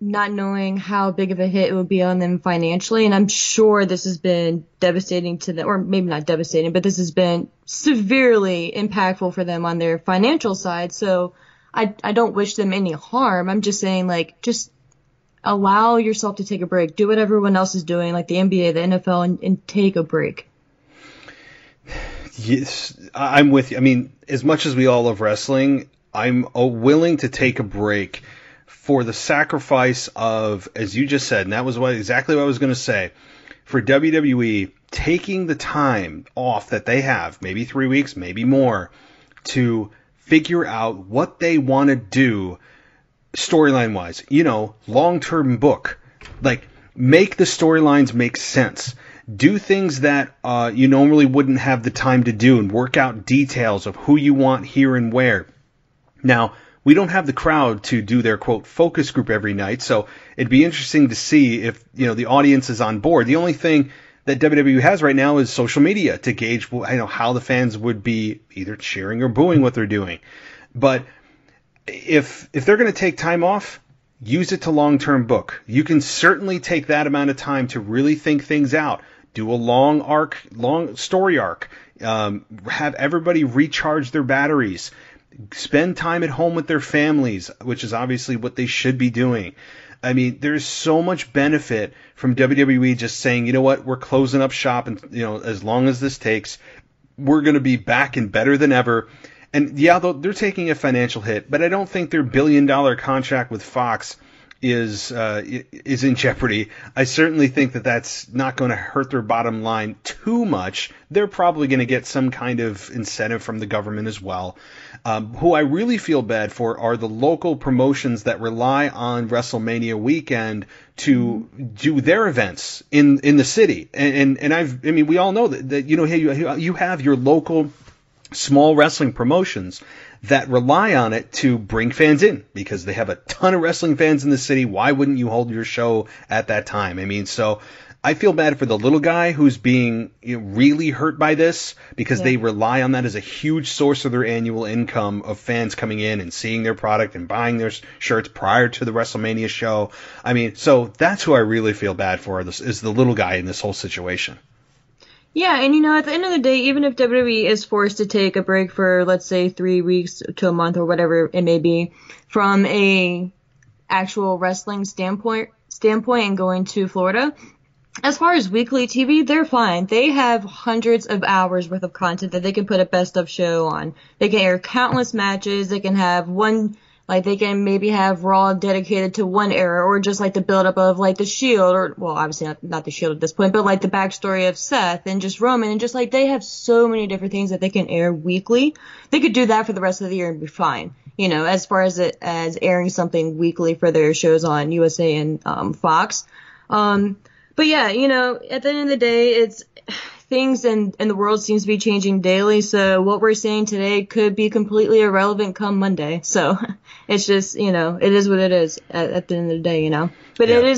not knowing how big of a hit it would be on them financially, and I'm sure this has been devastating to them, or maybe not devastating, but this has been severely impactful for them on their financial side. So I don't wish them any harm. I'm just saying, just allow yourself to take a break. Do what everyone else is doing, like the NBA, the NFL, and take a break. Yes, I'm with you. I mean, as much as we all love wrestling, I'm willing to take a break for the sacrifice of, as you just said, and that was exactly what I was going to say, for WWE taking the time off that they have, maybe 3 weeks, maybe more, to figure out what they want to do storyline-wise, you know, long-term book. Like, make the storylines make sense. Do things that you normally wouldn't have the time to do and work out details of who you want here and where. Now, we don't have the crowd to do their, quote, focus group every night, so it'd be interesting to see if, you know, the audience is on board. The only thing that WWE has right now is social media to gauge, you know, how the fans would be either cheering or booing what they're doing. But if they're going to take time off, use it to long-term book. You can certainly take that amount of time to really think things out. Do a long story arc. Have everybody recharge their batteries. Spend time at home with their families, which is obviously what they should be doing. I mean, there's so much benefit from WWE just saying, you know what, we're closing up shop, and, you know, as long as this takes, we're going to be back and better than ever. And yeah, they're taking a financial hit, but I don't think their $1 billion contract with Fox is in jeopardy. I certainly think that that's not going to hurt their bottom line too much. They're probably going to get some kind of incentive from the government as well. Who I really feel bad for are the local promotions that rely on WrestleMania weekend to do their events in the city. And we all know that you know, you have your local small wrestling promotions that rely on it to bring fans in because they have a ton of wrestling fans in the city. Why wouldn't you hold your show at that time? I mean, so I feel bad for the little guy who's being, you know, really hurt by this because they rely on that as a huge source of their annual income of fans coming in and seeing their product and buying their shirts prior to the WrestleMania show. I mean, so that's who I really feel bad for, is the little guy in this whole situation. Yeah, and, you know, at the end of the day, even if WWE is forced to take a break for, let's say, 3 weeks to a month or whatever it may be, from a actual wrestling standpoint and going to Florida, as far as weekly TV, they're fine. They have hundreds of hours worth of content that they can put a best of show on. They can air countless matches. They can have one, like, they can maybe have Raw dedicated to one era, or just, like, the buildup of, like, the Shield, or, well, obviously not the Shield at this point, but, like, the backstory of Seth and just Roman, and just, like, they have so many different things that they can air weekly. They could do that for the rest of the year and be fine, you know, as far as it, as airing something weekly for their shows on USA and Fox. But, yeah, you know, at the end of the day, it's things and the world seems to be changing daily, so what we're seeing today could be completely irrelevant come Monday. So it's just, you know, it is what it is at the end of the day, you know. But and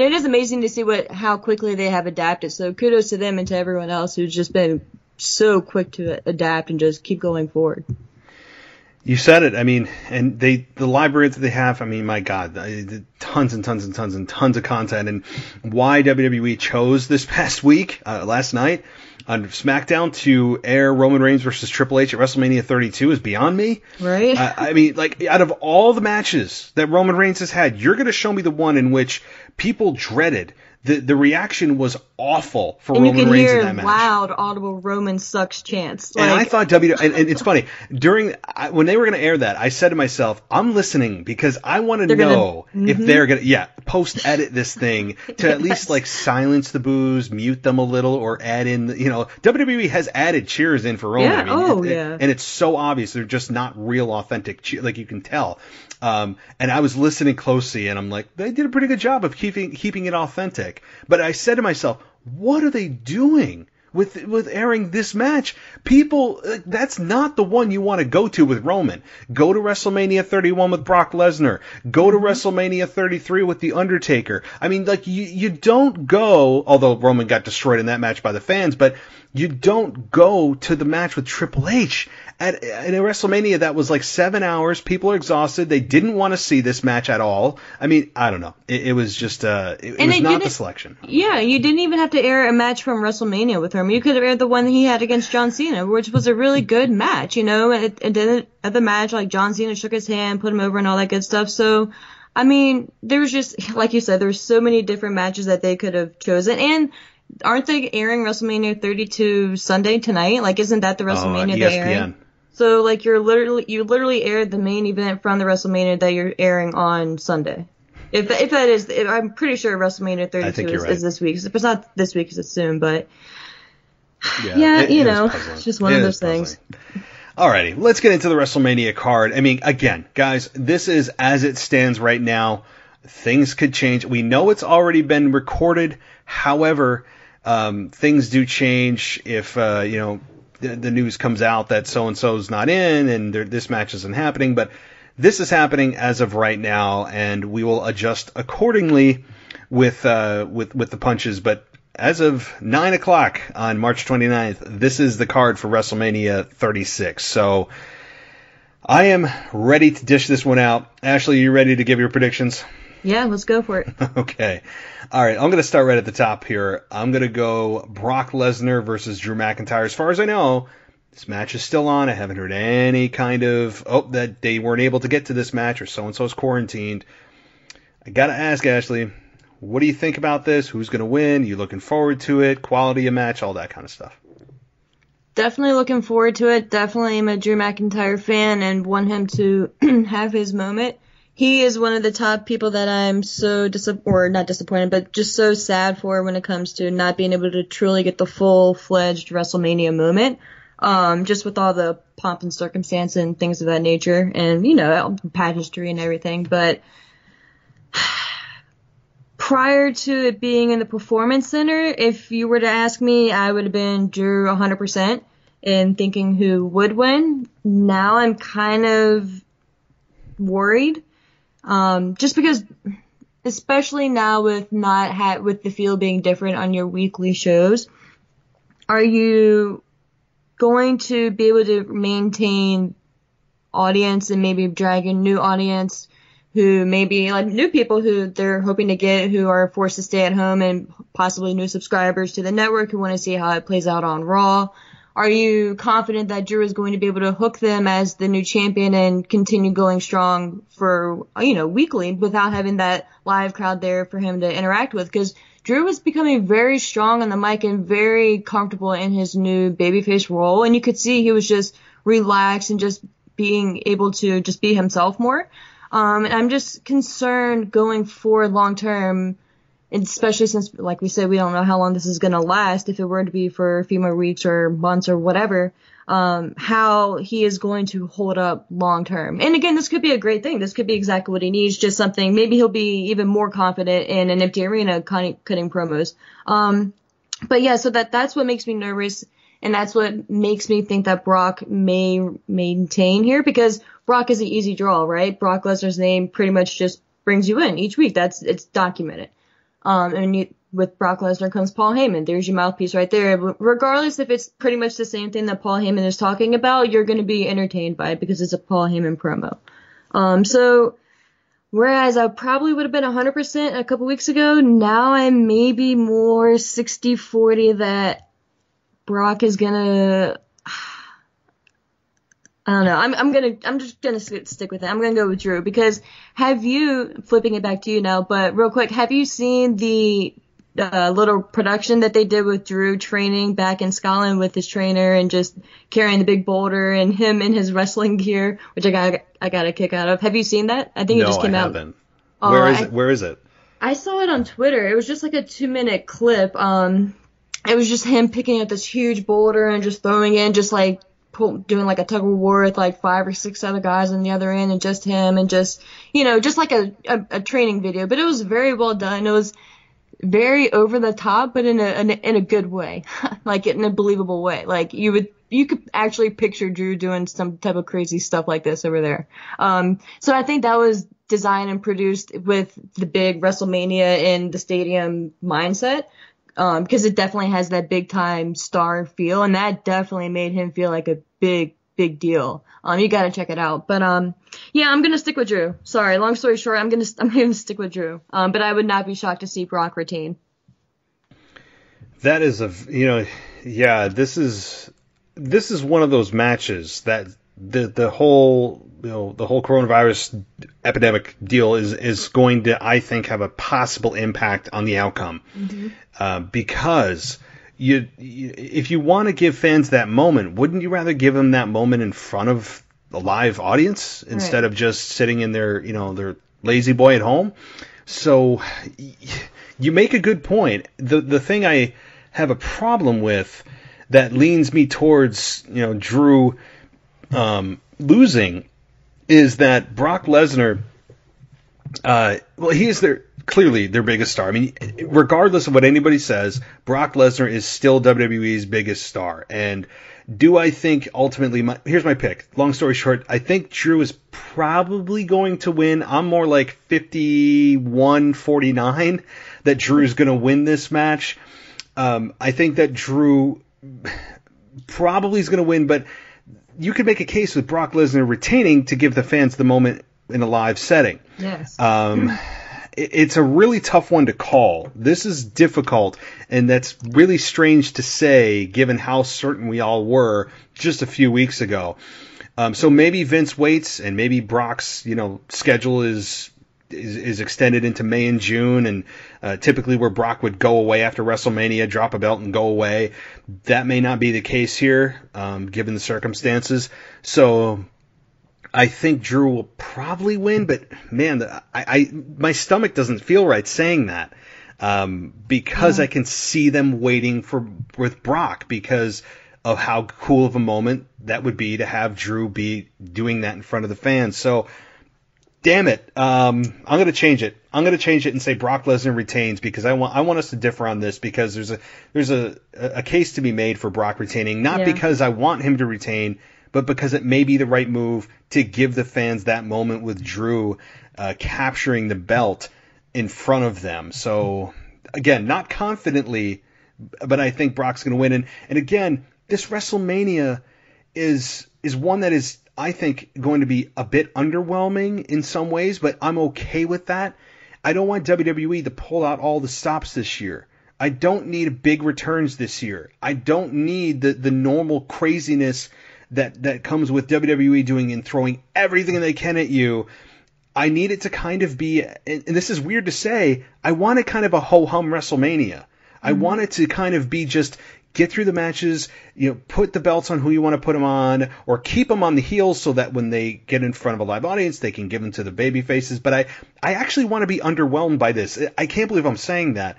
it is amazing to see how quickly they have adapted. So kudos to them and to everyone else who's just been so quick to adapt and just keep going forward. You said it. I mean, and the library that they have, I mean, my God, tons and tons and tons and tons of content. And why WWE chose this past week, last night, on SmackDown to air Roman Reigns versus Triple H at WrestleMania 32 is beyond me. Right. I mean, like, out of all the matches that Roman Reigns has had, you're going to show me the one in which people dreaded. The reaction was awful for Roman Reigns in that match. And you could hear loud, audible Roman sucks chants. Like... And I thought WWE... and it's funny. When they were going to air that, I said to myself, I'm listening because I want to know if they're going to... Yeah, post-edit this thing to at least, like, silence the boos, mute them a little, or add in... You know, WWE has added cheers in for Roman. Yeah, I mean, and it's so obvious. They're just not real, authentic cheers. Like, you can tell. And I was listening closely, and I'm like, they did a pretty good job of keeping it authentic. But I said to myself, what are they doing with airing this match? People, that's not the one you want to go to with Roman. Go to WrestleMania 31 with Brock Lesnar. Go to WrestleMania 33 with The Undertaker. I mean, like, you don't go, although Roman got destroyed in that match by the fans, but you don't go to the match with Triple H at a WrestleMania that was like 7 hours. People are exhausted. They didn't want to see this match at all. I mean, I don't know. It was just it was not the selection. Yeah, you didn't even have to air a match from WrestleMania with him. You could have aired the one he had against John Cena, which was a really good match. You know, at the match, like, John Cena shook his hand, put him over, and all that good stuff. So, I mean, there was just, like you said, there were so many different matches that they could have chosen. And aren't they airing WrestleMania 32 Sunday tonight? Like, isn't that the WrestleMania ESPN. They're airing? So, like, you literally aired the main event from the WrestleMania that you're airing on Sunday. If that is, I'm pretty sure WrestleMania 32 is this week. If it's not this week, it's soon. But yeah, you know, it's just one of those things. Alrighty, let's get into the WrestleMania card. I mean, again, guys, this is as it stands right now. Things could change. We know it's already been recorded. However, things do change if, you know, the news comes out that so-and-so's not in and this match isn't happening. But this is happening as of right now, and we will adjust accordingly with the punches. But as of 9 o'clock on March 29th, this is the card for WrestleMania 36. So I am ready to dish this one out. Ashley, you ready to give your predictions? Yeah, let's go for it. Okay. All right, I'm going to start right at the top here. I'm going to go Brock Lesnar versus Drew McIntyre. As far as I know, this match is still on. I haven't heard any kind of, that they weren't able to get to this match or so-and-so's quarantined. I got to ask, Ashley, what do you think about this? Who's going to win? Are you looking forward to it? Quality of match? All that kind of stuff. Definitely looking forward to it. Definitely am a Drew McIntyre fan and want him to have his moment. He is one of the top people that I'm so not disappointed, but just so sad for when it comes to not being able to truly get the full-fledged WrestleMania moment, just with all the pomp and circumstance and things of that nature and, you know, pageantry and everything. But prior to it being in the Performance Center, if you were to ask me, I would have been Drew 100% in thinking who would win. Now I'm kind of worried. Just because, especially now with with the field being different on your weekly shows, are you going to be able to maintain audience and maybe drag in new audience who maybe like new people who they're hoping to get who are forced to stay at home and possibly new subscribers to the network who want to see how it plays out on Raw? Are you confident that Drew is going to be able to hook them as the new champion and continue going strong for, you know, weekly without having that live crowd there for him to interact with? Because Drew is becoming very strong on the mic and very comfortable in his new babyface role. And you could see he was just relaxed and just being able to just be himself more. And I'm just concerned going forward long term, especially since, like we said, we don't know how long this is going to last, if it were to be for a few more weeks or months or whatever, how he is going to hold up long term. And again, this could be a great thing. This could be exactly what he needs, just something. Maybe he'll be even more confident in an empty arena cutting promos. But yeah, so that's what makes me nervous, and that's what makes me think that Brock may maintain here, because Brock is an easy draw, right? Brock Lesnar's name pretty much just brings you in each week. It's documented. With Brock Lesnar comes Paul Heyman. There's your mouthpiece right there. Regardless if it's pretty much the same thing that Paul Heyman is talking about, you're going to be entertained by it because it's a Paul Heyman promo. So whereas I probably would have been 100% a couple weeks ago, now I'm maybe more 60-40 that Brock is going to... I don't know. I'm just gonna stick with it. I'm gonna go with Drew because flipping it back to you now, but real quick, have you seen the little production that they did with Drew training back in Scotland with his trainer and just carrying the big boulder and him in his wrestling gear, which I got a kick out of? Have you seen that? I think it just came out. No, I haven't. Where is it? I saw it on Twitter. It was just like a 2-minute clip. It was just him picking up this huge boulder and just throwing it, just like doing like a tug of war with like 5 or 6 other guys on the other end and just him and just, you know, just like a training video. But it was very well done. It was very over the top, but in a good way, like in a believable way. Like you could actually picture Drew doing some type of crazy stuff like this over there. So I think that was designed and produced with the big WrestleMania in the stadium mindset. Because it definitely has that big time star feel, and that definitely made him feel like a big deal. You gotta check it out. But yeah, I'm gonna stick with Drew. Sorry, long story short, I'm gonna stick with Drew. But I would not be shocked to see Brock retain. That is this is one of those matches that the whole coronavirus epidemic deal is going to, I think, have a possible impact on the outcome. Mm-hmm. Because if you want to give fans that moment, wouldn't you rather give them that moment in front of a live audience instead of just sitting in their, you know, their lazy boy at home? So you make a good point. The thing I have a problem with that leans me towards, you know, Drew losing is that Brock Lesnar, well, he is clearly their biggest star. I mean, regardless of what anybody says, Brock Lesnar is still WWE's biggest star. And do I think ultimately, here's my pick. Long story short, I think Drew is probably going to win. I'm more like 51-49 that Drew's going to win this match. I think that Drew probably is going to win, but you could make a case with Brock Lesnar retaining to give the fans the moment in a live setting. Yes. It's a really tough one to call. This is difficult, and that's really strange to say given how certain we all were just a few weeks ago. So maybe Vince waits, and maybe Brock's schedule is extended into May and June, and typically where Brock would go away after WrestleMania, drop a belt and go away. That may not be the case here, given the circumstances. So I think Drew will probably win, but man, my stomach doesn't feel right saying that, because I can see them waiting with Brock because of how cool of a moment that would be to have Drew be doing that in front of the fans. So damn it. I'm going to change it. I'm going to change it and say Brock Lesnar retains, because I want us to differ on this, because there's a case to be made for Brock retaining, not because I want him to retain, but because it may be the right move to give the fans that moment with Drew capturing the belt in front of them. So, again, not confidently, but I think Brock's going to win. And again, this WrestleMania is one that is, I think, going to be a bit underwhelming in some ways, but I'm okay with that. I don't want WWE to pull out all the stops this year. I don't need big returns this year. I don't need the normal craziness that comes with WWE doing and throwing everything they can at you. I need it to kind of be, and this is weird to say, I want it kind of a ho-hum WrestleMania. Mm-hmm. I want it to kind of be just get through the matches, put the belts on who you want to put them on, or keep them on the heels so that when they get in front of a live audience, they can give them to the baby faces. But I actually want to be underwhelmed by this. I can't believe I'm saying that.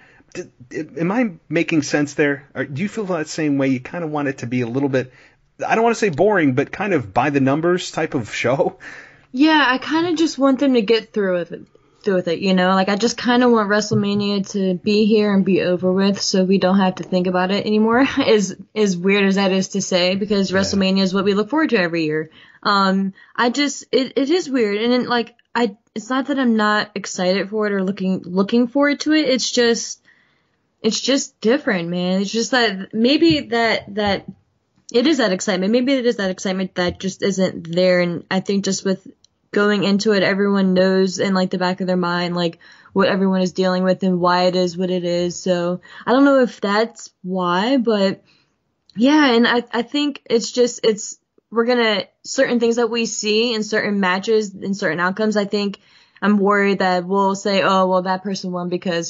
Am I making sense there? Or do you feel that same way? You kind of want it to be a little bit, I don't want to say boring, but kind of by the numbers type of show. Yeah, I kind of just want them to get through with it, Like, I just kind of want WrestleMania to be here and be over with, so we don't have to think about it anymore. As weird as that is to say, because WrestleMania is what we look forward to every year. It is weird, and it's not that I'm not excited for it or looking forward to it. It's just different, man. It's just that maybe that. It is that excitement. Maybe it is that excitement that just isn't there. And I think just with going into it, everyone knows in the back of their mind, what everyone is dealing with and why it is what it is. So I don't know if that's why, but yeah. And I think it's just, we're going to, certain things that we see in certain matches and certain outcomes, I think I'm worried that we'll say, oh, well, that person won because,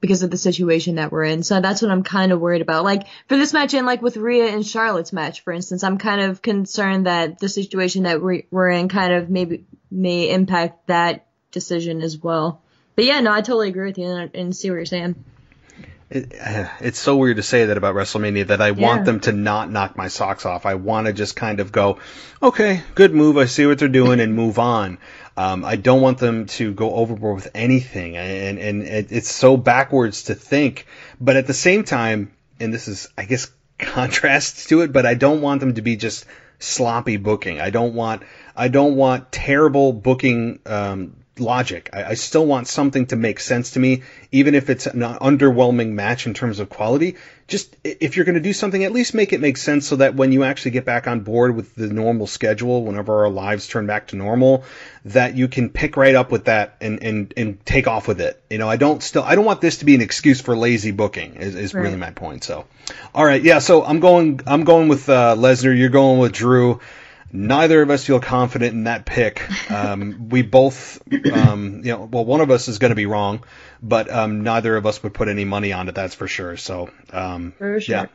because of the situation that we're in. So that's what I'm kind of worried about. For this match and with Rhea and Charlotte's match, for instance, I'm kind of concerned that the situation that we're in kind of maybe may impact that decision as well. But yeah, no, I totally agree with you and see what you're saying. It's so weird to say that about WrestleMania, that I want them to not knock my socks off. I want to just kind of go, okay, good move. I see what they're doing and move on. I don't want them to go overboard with anything. And it's so backwards to think. But at the same time, and this is, I guess, contrast to it, but I don't want them to be just sloppy booking. I don't want terrible booking logic. I still want something to make sense to me, even if it's an underwhelming match in terms of quality. Just if you're going to do something, at least make it make sense so that when you actually get back on board with the normal schedule, whenever our lives turn back to normal, that you can pick right up with that and take off with it. I don't want this to be an excuse for lazy booking is right. Really my point. So, all right. Yeah. So I'm going with Lesnar. You're going with Drew. Neither of us feel confident in that pick. We both, one of us is going to be wrong, but neither of us would put any money on it, that's for sure. So, yeah.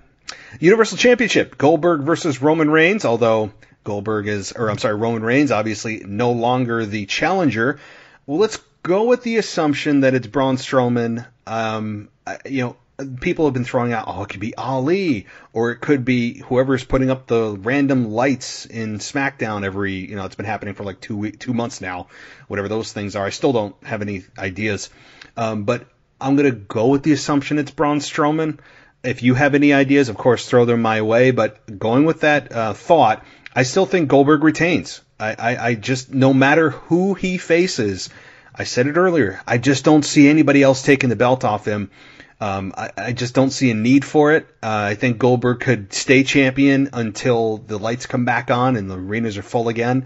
Universal Championship, Goldberg versus Roman Reigns, although Roman Reigns, obviously no longer the challenger. Well, let's go with the assumption that it's Braun Strowman. people have been throwing out, oh, it could be Ali, or it could be whoever's putting up the random lights in SmackDown every, you know, it's been happening for like 2 months now, whatever those things are. I still don't have any ideas, but I'm going to go with the assumption it's Braun Strowman. If you have any ideas, of course, throw them my way, but going with that thought, I still think Goldberg retains. I just, no matter who he faces, I said it earlier, I just don't see anybody else taking the belt off him. I just don't see a need for it. I think Goldberg could stay champion until the lights come back on and the arenas are full again,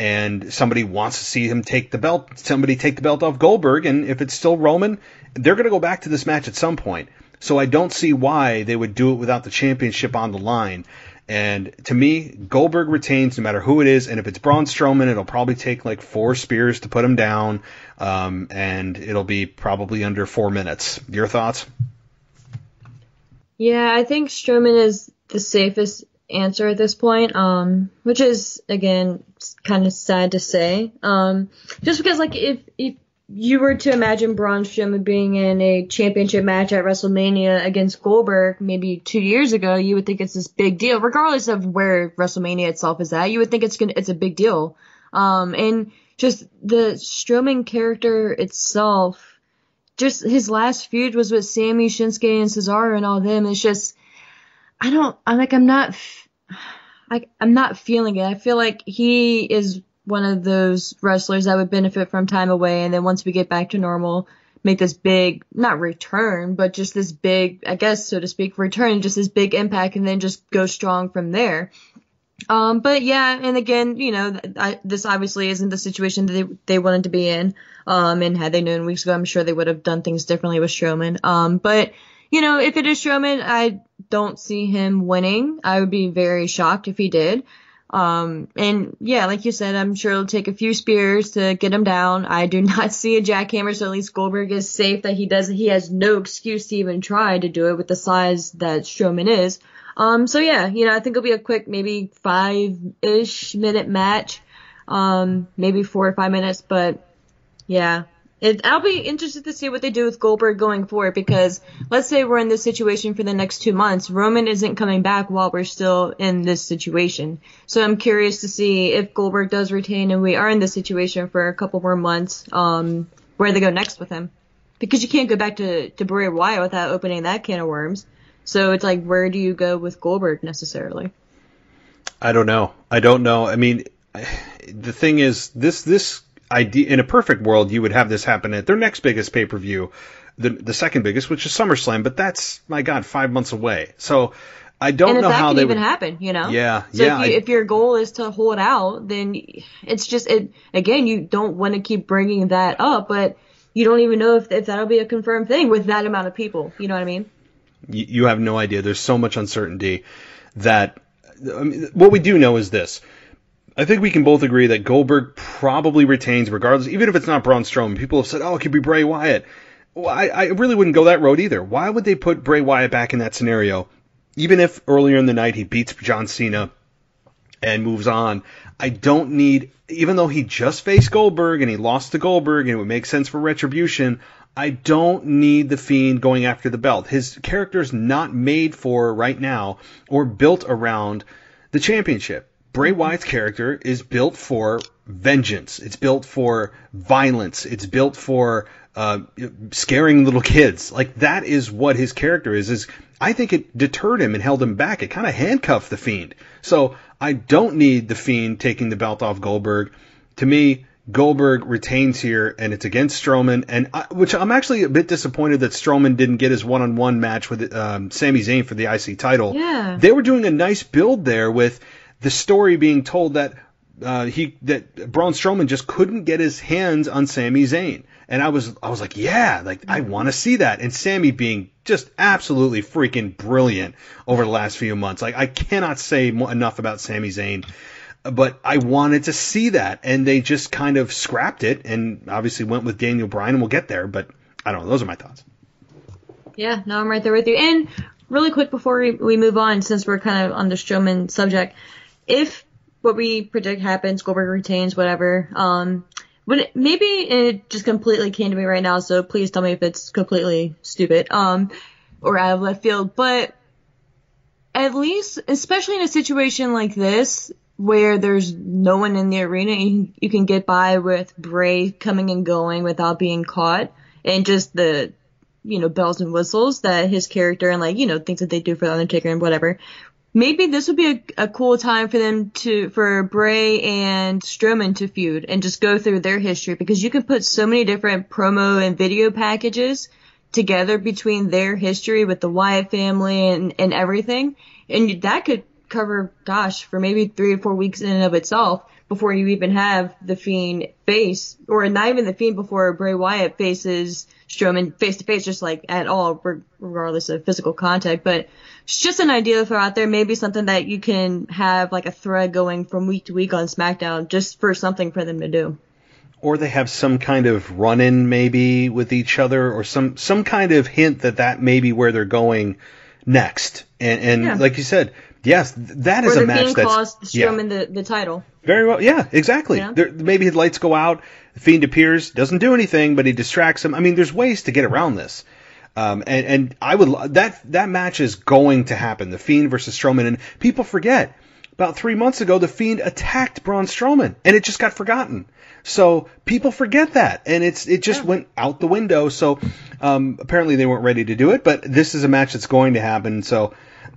and somebody wants to see him take the belt. Somebody take the belt off Goldberg, and if it's still Roman, they're going to go back to this match at some point. So I don't see why they would do it without the championship on the line. And to me, Goldberg retains no matter who it is. And if it's Braun Strowman, it'll probably take like 4 spears to put him down. And it'll be probably under 4 minutes. Your thoughts? Yeah, I think Strowman is the safest answer at this point, which is, again, kind of sad to say. Just because, like, if you were to imagine Braun Strowman being in a championship match at WrestleMania against Goldberg maybe 2 years ago, you would think it's this big deal. Regardless of where WrestleMania itself is at, you would think it's a big deal. And just the Strowman character itself, just his last feud was with Sami, Shinsuke, and Cesaro and all them. It's just, I'm not feeling it. I feel like he is one of those wrestlers that would benefit from time away, and then once we get back to normal, make this big, not return, but just this big, I guess, so to speak, return, just this big impact, and then just go strong from there. But yeah, and again, you know, this obviously isn't the situation that they wanted to be in, and had they known weeks ago, I'm sure they would have done things differently with Strowman. But, you know, if it is Strowman, I don't see him winning. I would be very shocked if he did. And yeah, like you said, I'm sure it'll take a few spears to get him down. I do not see a jackhammer, so at least Goldberg is safe that he has no excuse to even try to do it with the size that Strowman is. So yeah, you know, I think it'll be a quick, maybe 5-ish minute match. Maybe 4 or 5 minutes, but yeah. I'll be interested to see what they do with Goldberg going forward, because let's say we're in this situation for the next 2 months. Roman isn't coming back while we're still in this situation. So I'm curious to see if Goldberg does retain and we are in this situation for a couple more months, where they go next with him. Because you can't go back to Bray Wyatt without opening that can of worms. So it's like, where do you go with Goldberg necessarily? I don't know. I mean, the thing is, this idea, in a perfect world, you would have this happen at their next biggest pay-per-view, the second biggest, which is SummerSlam, but that's, my God, 5 months away. So I don't know how they even happen, you know? Yeah, so yeah. So if your goal is to hold out, then it's just, again, you don't want to keep bringing that up, but you don't even know if that'll be a confirmed thing with that amount of people. You know what I mean? You have no idea. There's so much uncertainty that, I mean, what we do know is this. I think we can both agree that Goldberg probably retains regardless, even if it's not Braun Strowman. People have said, oh, it could be Bray Wyatt. Well, I really wouldn't go that road either. Why would they put Bray Wyatt back in that scenario? Even if earlier in the night he beats John Cena and moves on, I don't need, even though he just faced Goldberg and he lost to Goldberg and it would make sense for retribution, I don't need The Fiend going after the belt. His character's not made for right now or built around the championship. Bray Wyatt's character is built for vengeance. It's built for violence. It's built for scaring little kids. Like, that is what his character is. I think it deterred him and held him back. It kind of handcuffed The Fiend. So I don't need The Fiend taking the belt off Goldberg. To me, Goldberg retains here, and it's against Strowman, and which I'm actually a bit disappointed that Strowman didn't get his one-on-one match with Sami Zayn for the IC title. Yeah. They were doing a nice build there with the story being told that Braun Strowman just couldn't get his hands on Sami Zayn, and I was like, yeah, like I want to see that. And Sami being just absolutely freaking brilliant over the last few months, like I cannot say enough about Sami Zayn, but I wanted to see that, and they just kind of scrapped it, and obviously went with Daniel Bryan, and we'll get there. But I don't know. Those are my thoughts. Yeah, no, I'm right there with you. And really quick before we move on, since we're kind of on the Strowman subject. If what we predict happens, Goldberg retains, whatever, maybe it just completely came to me right now, so please tell me if it's completely stupid. or out of left field, but at least, especially in a situation like this, where there's no one in the arena, and you can get by with Bray coming and going without being caught, and just the, you know, bells and whistles that his character and, like, you know, things that they do for The Undertaker and whatever. Maybe this would be a cool time for them to, for Bray and Strowman to feud and just go through their history, because you can put so many different promo and video packages together between their history with the Wyatt family and everything. And that could cover, gosh, for maybe 3 or 4 weeks in and of itself before you even have The Fiend face, or not even The Fiend, before Bray Wyatt faces Strowman face to face, just like at all, regardless of physical contact. But it's just an idea to throw out there. Maybe something that you can have like a thread going from week to week on SmackDown, just for something for them to do. Or they have some kind of run-in maybe with each other, or some kind of hint that that may be where they're going next. And yeah, like you said, yes, that is a match that's... Or The Fiend costs Strowman the title. Very well, yeah, exactly. Yeah. There, maybe his lights go out, The Fiend appears, doesn't do anything, but he distracts him. I mean, there's ways to get around this. And I would... That match is going to happen, The Fiend versus Strowman. And people forget, about 3 months ago, The Fiend attacked Braun Strowman, and it just got forgotten. So people forget that, and it just went out the window. So apparently they weren't ready to do it, but this is a match that's going to happen. So,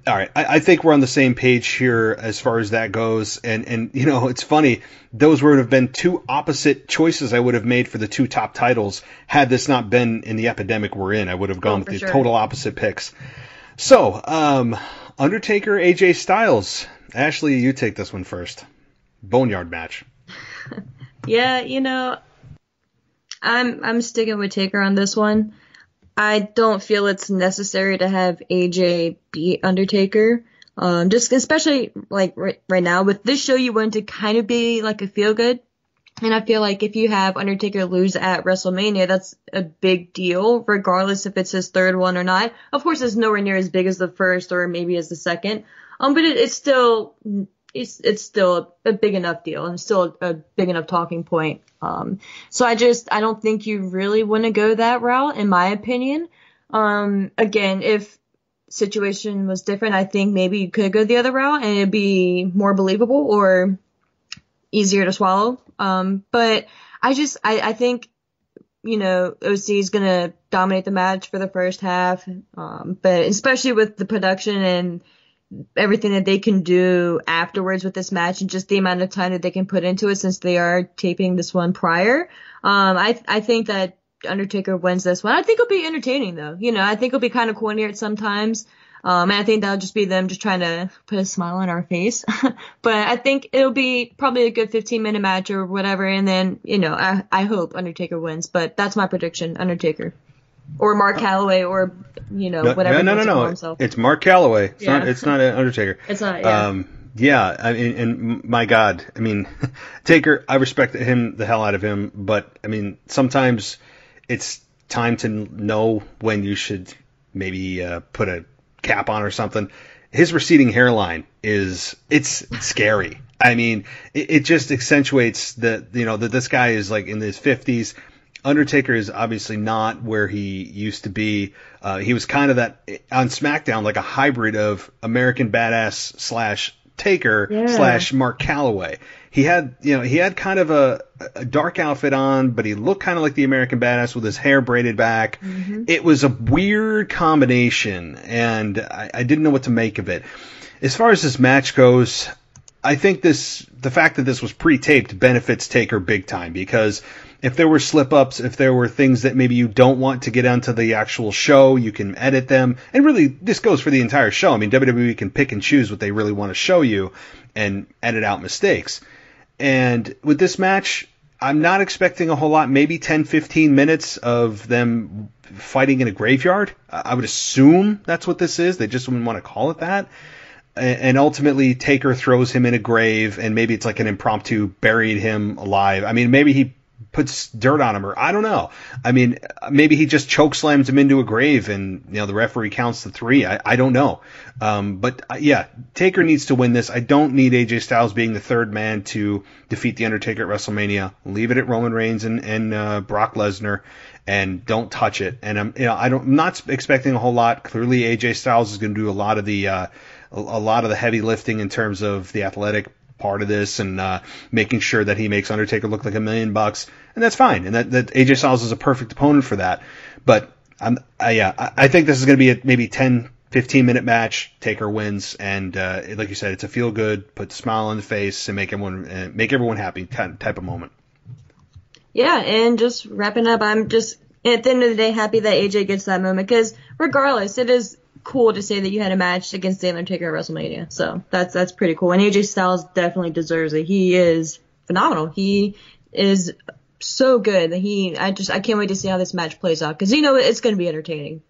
all right, I think we're on the same page here as far as that goes. And you know, it's funny, those would have been two opposite choices I would have made for the two top titles had this not been in the epidemic we're in. I would have gone with the total opposite picks. So Undertaker, AJ Styles. Ashley, you take this one first. Boneyard match. Yeah, you know, I'm sticking with Taker on this one. I don't feel it's necessary to have AJ beat Undertaker. Just especially like right now with this show, you want to kind of be like a feel good. And I feel like if you have Undertaker lose at WrestleMania, that's a big deal, regardless if it's his third one or not. Of course, it's nowhere near as big as the first or maybe as the second. But it's still a big enough deal, and still a big enough talking point. So I don't think you really want to go that route, in my opinion. Again, if situation was different, I think maybe you could go the other route and it'd be more believable or easier to swallow. But I think, you know, OC is going to dominate the match for the first half. But especially with the production and everything that they can do afterwards with this match, and just the amount of time that they can put into it since they are taping this one prior. I think that Undertaker wins this one. I think it'll be entertaining though. You know, I think it'll be kind of corny sometimes. And I think that'll just be them just trying to put a smile on our face. But I think it'll be probably a good 15-minute match or whatever. And then, you know, I hope Undertaker wins, but that's my prediction. Undertaker. Or Mark Calloway, or, you know, whatever. No. It's Mark Calloway. It's not an Undertaker. It's not, yeah. Yeah, I mean, and my God. I mean, Taker, I respect him, the hell out of him. But, I mean, sometimes it's time to know when you should maybe put a cap on or something. His receding hairline it's scary. I mean, it just accentuates that this guy is, like, in his 50s. Undertaker is obviously not where he used to be. He was kind of that on SmackDown, like a hybrid of American Badass / Taker / Mark Calloway. He had kind of a dark outfit on, but he looked kind of like the American Badass with his hair braided back. Mm-hmm. It was a weird combination, and I didn't know what to make of it. As far as this match goes, I think the fact that this was pre-taped benefits Taker big time, because if there were slip-ups, if there were things that maybe you don't want to get onto the actual show, you can edit them. And really, this goes for the entire show. I mean, WWE can pick and choose what they really want to show you and edit out mistakes. And with this match, I'm not expecting a whole lot, maybe 10, 15 minutes of them fighting in a graveyard. I would assume that's what this is. They just wouldn't want to call it that. And ultimately, Taker throws him in a grave, and maybe it's like an impromptu buried him alive. I mean, maybe he puts dirt on him, or I don't know. I mean, maybe he just choke slams him into a grave and, you know, the referee counts the three. I don't know. But Taker needs to win this. I don't need AJ Styles being the third man to defeat The Undertaker at WrestleMania. Leave it at Roman Reigns and Brock Lesnar, and don't touch it. And I'm not expecting a whole lot. Clearly AJ Styles is going to do a lot of the heavy lifting in terms of the athletic part of this and making sure that he makes Undertaker look like $1 million, and that's fine, and that AJ Styles is a perfect opponent for that. But I think this is going to be a maybe 10-15 minute match. Taker wins, and like you said, it's a feel good, put a smile on the face, and make everyone happy type of moment. Yeah, and just wrapping up, I'm just at the end of the day happy that AJ gets that moment, because regardless, it is cool to say that you had a match against The Undertaker at WrestleMania. So that's pretty cool. And AJ Styles definitely deserves it. He is phenomenal. He is so good. I can't wait to see how this match plays out, because, you know, it's going to be entertaining.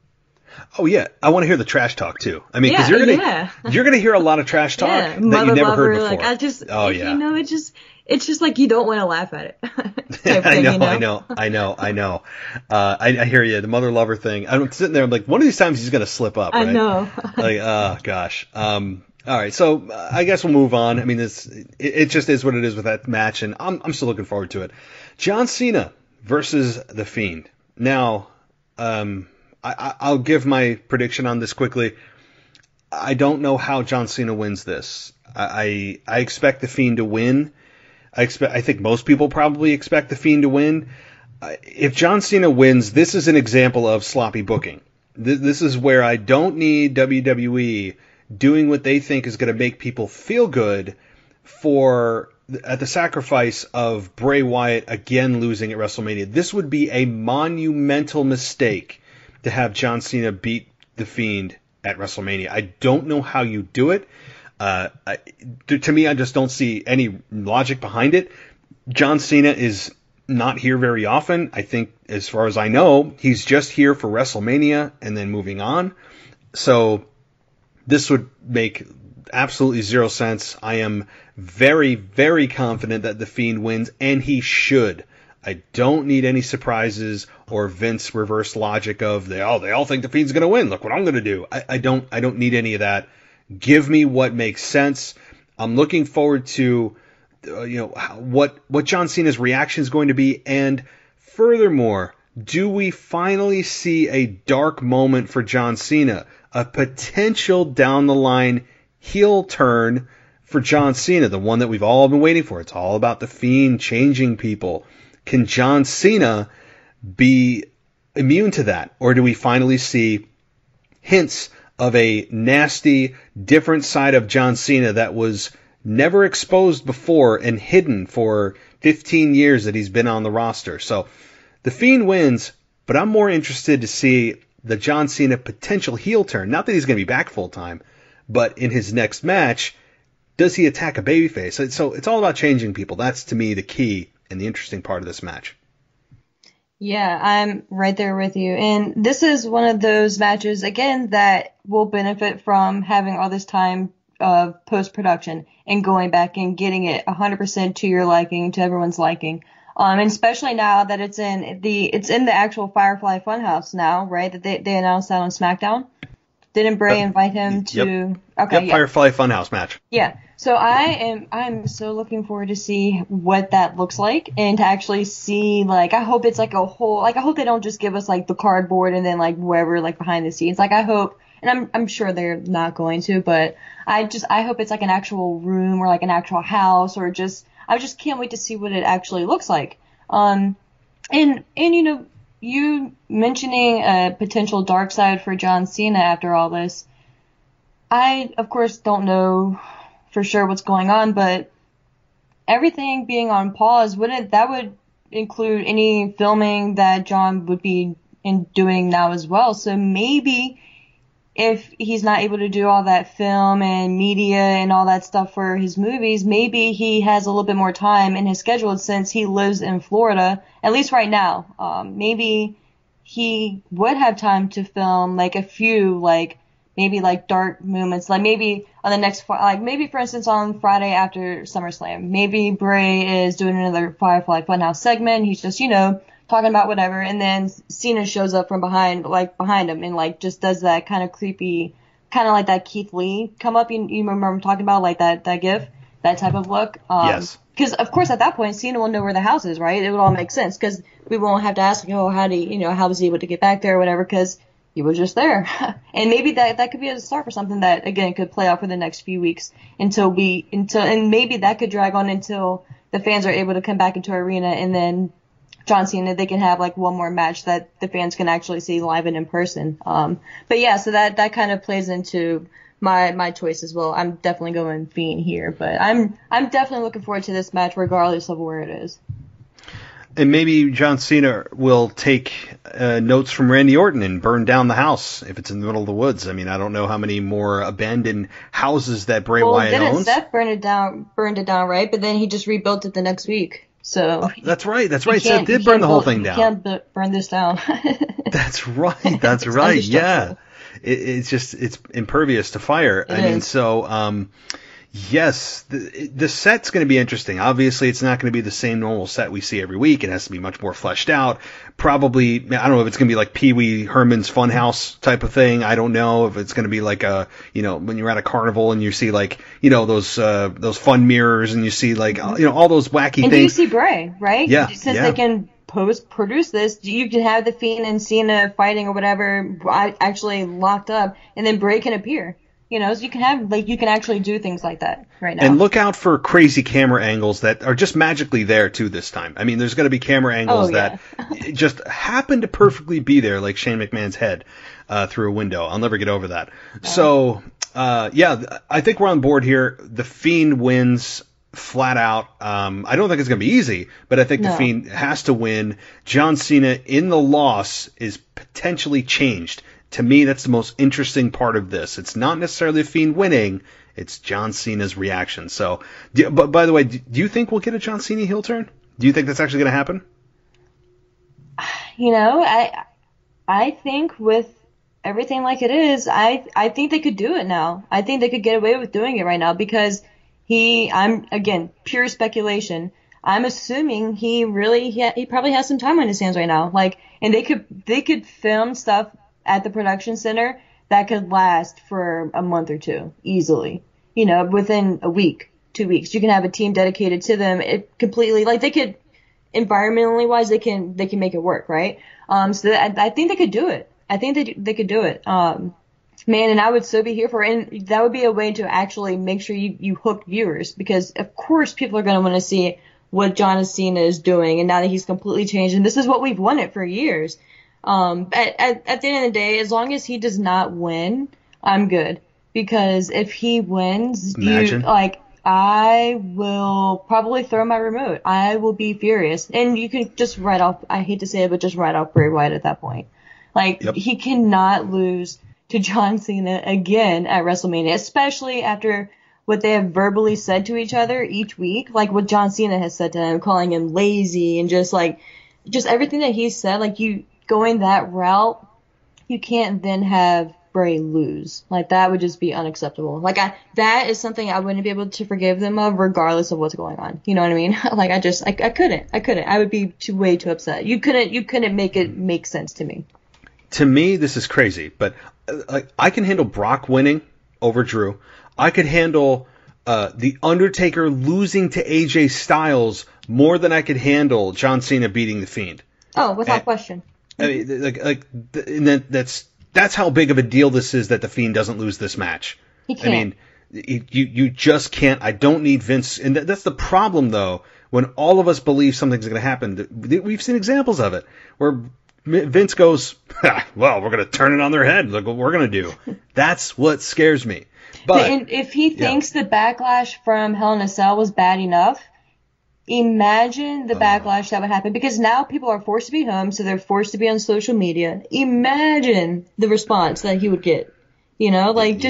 Oh yeah, I want to hear the trash talk too. I mean, because you're gonna hear a lot of trash talk that you never heard before. Like, it's just like you don't want to laugh at it. I know. I hear you. The mother lover thing. I'm sitting there. I'm like, one of these times he's gonna slip up. Right? I know. Like, oh gosh. All right, so I guess we'll move on. I mean, it just is what it is with that match, and I'm still looking forward to it. John Cena versus The Fiend. Now, I'll give my prediction on this quickly. I don't know how John Cena wins this. I expect The Fiend to win. I think most people probably expect The Fiend to win. If John Cena wins, this is an example of sloppy booking. This is where I don't need WWE doing what they think is going to make people feel good at the sacrifice of Bray Wyatt again losing at WrestleMania. This would be a monumental mistake to have John Cena beat The Fiend at WrestleMania. I don't know how you do it. To me, I just don't see any logic behind it. John Cena is not here very often. I think, as far as I know, he's just here for WrestleMania and then moving on. So this would make absolutely zero sense. I am very, very confident that The Fiend wins, and he should. I don't need any surprises or Vince reverse logic of they all think The Fiend's going to win. Look what I'm going to do. I don't need any of that. Give me what makes sense. I'm looking forward to what John Cena's reaction is going to be, and furthermore, do we finally see a dark moment for John Cena, a potential down the line heel turn for John Cena, the one that we've all been waiting for? It's all about The Fiend changing people. Can John Cena be immune to that? Or do we finally see hints of a nasty, different side of John Cena that was never exposed before and hidden for 15 years that he's been on the roster? So The Fiend wins, but I'm more interested to see the John Cena potential heel turn. Not that he's going to be back full time, but in his next match, does he attack a babyface? So it's all about changing people. That's, to me, the key and the interesting part of this match. Yeah, I'm right there with you. And this is one of those matches, again, that will benefit from having all this time of post-production and going back and getting it 100% to your liking, to everyone's liking. And especially now that it's in the actual Firefly Funhouse now, right? That they announced that on SmackDown. Didn't Bray invite him to? Yep. Okay. Yep, yeah. Firefly Funhouse match. Yeah. So I'm so looking forward to see what that looks like, and to actually see, like, I hope it's like a whole, like, I hope they don't just give us like the cardboard and then like wherever, like behind the scenes. Like, I hope, and I'm sure they're not going to, but I hope it's like an actual room or like an actual house, or I just can't wait to see what it actually looks like. And you know, you mentioning a potential dark side for John Cena after all this, I of course don't know for sure what's going on, but everything being on pause, that would include any filming that John would be doing now as well. So maybe if he's not able to do all that film and media and all that stuff for his movies, maybe he has a little bit more time in his schedule, since he lives in Florida, at least right now. Maybe he would have time to film like a few, like maybe like dark moments, like maybe on the next, like, maybe, for instance, on Friday after SummerSlam, maybe Bray is doing another Firefly Funhouse segment. He's just, you know, talking about whatever, and then Cena shows up from behind, like, behind him, and, like, just does that kind of creepy, kind of like that Keith Lee come up, you remember I'm talking about, like, that gif, that type of look. Yes. Because, of course, at that point, Cena will know where the house is, right? It would all make sense, because we won't have to ask, oh, how do you, how was he able to get back there or whatever, because he was just there. And maybe that could be a start for something that, again, could play out for the next few weeks and maybe that could drag on until the fans are able to come back into arena, and then John Cena, they can have, like, one more match that the fans can actually see live and in person. But yeah, so that kind of plays into my choice as well. I'm definitely going Fiend here, but I'm definitely looking forward to this match regardless of where it is. And maybe John Cena will take notes from Randy Orton and burn down the house if it's in the middle of the woods. I mean, I don't know how many more abandoned houses that Bray Wyatt owns. Well, didn't Seth burned it down, right? But then he just rebuilt it the next week. So that's right. Seth did burn the whole thing down. You can't burn this down. That's right. Yeah, it's impervious to fire. I mean, so. Yes, the set's going to be interesting. Obviously, it's not going to be the same normal set we see every week. It has to be much more fleshed out. Probably, I don't know if it's going to be like Pee Wee Herman's Funhouse type of thing. I don't know if it's going to be like a, when you're at a carnival and you see, like, those fun mirrors and you see, like, all those wacky things. And you see Bray, right? Yeah. Since they can produce this, you can have the Fiend and Cena fighting or whatever, actually locked up, and then Bray can appear. So you can have, like, you can actually do things like that right now. And look out for crazy camera angles that are just magically there, too, this time. I mean, there's going to be camera angles that just happen to perfectly be there, like Shane McMahon's head through a window. I'll never get over that. Yeah. So, I think we're on board here. The Fiend wins flat out. I don't think it's going to be easy, but I think the Fiend has to win. John Cena in the loss is potentially changed. To me, that's the most interesting part of this. It's not necessarily Fiend winning; it's John Cena's reaction. So, but by the way, do you think we'll get a John Cena heel turn? Do you think that's actually going to happen? I think with everything like it is, I think they could do it now. I think they could get away with doing it right now because pure speculation. I'm assuming he probably has some time on his hands right now. Like, and they could film stuff at the production center that could last for a month or two easily, within a week, 2 weeks. You can have a team dedicated to them. It completely, like, they could, environmentally wise, they can make it work, right? I think they could do it. I think they could do it. And I would so be here for it. And that would be a way to actually make sure you hook viewers, because of course people are going to want to see what John Cena is doing, and now that he's completely changed, and this is what we've wanted for years. At the end of the day, as long as he does not win, I'm good. Because if he wins, I will probably throw my remote. I will be furious. And you can just write off, I hate to say it, but just write off Bray Wyatt at that point. Like, He cannot lose to John Cena again at WrestleMania, especially after what they have verbally said to each other each week. Like, what John Cena has said to him, calling him lazy and just everything that he said, like, you going that route, you can't then have Bray lose. Like, that would just be unacceptable. Like, that is something I wouldn't be able to forgive them of, regardless of what's going on. You know what I mean? Like, I couldn't. I would be way too upset. You couldn't make it make sense to me. To me, this is crazy, but I can handle Brock winning over Drew. I could handle The Undertaker losing to AJ Styles more than I could handle John Cena beating The Fiend. Oh, without question. I mean, that's how big of a deal this is that The Fiend doesn't lose this match. He can't. I mean, you just can't. I don't need Vince. And that's the problem, though, when all of us believe something's going to happen. We've seen examples of it where Vince goes, well, we're going to turn it on their head. Look what we're going to do. That's what scares me. But if he thinks the backlash from Hell in a Cell was bad enough, imagine the backlash that would happen, because now people are forced to be home, so they're forced to be on social media. Imagine the response that he would get. I get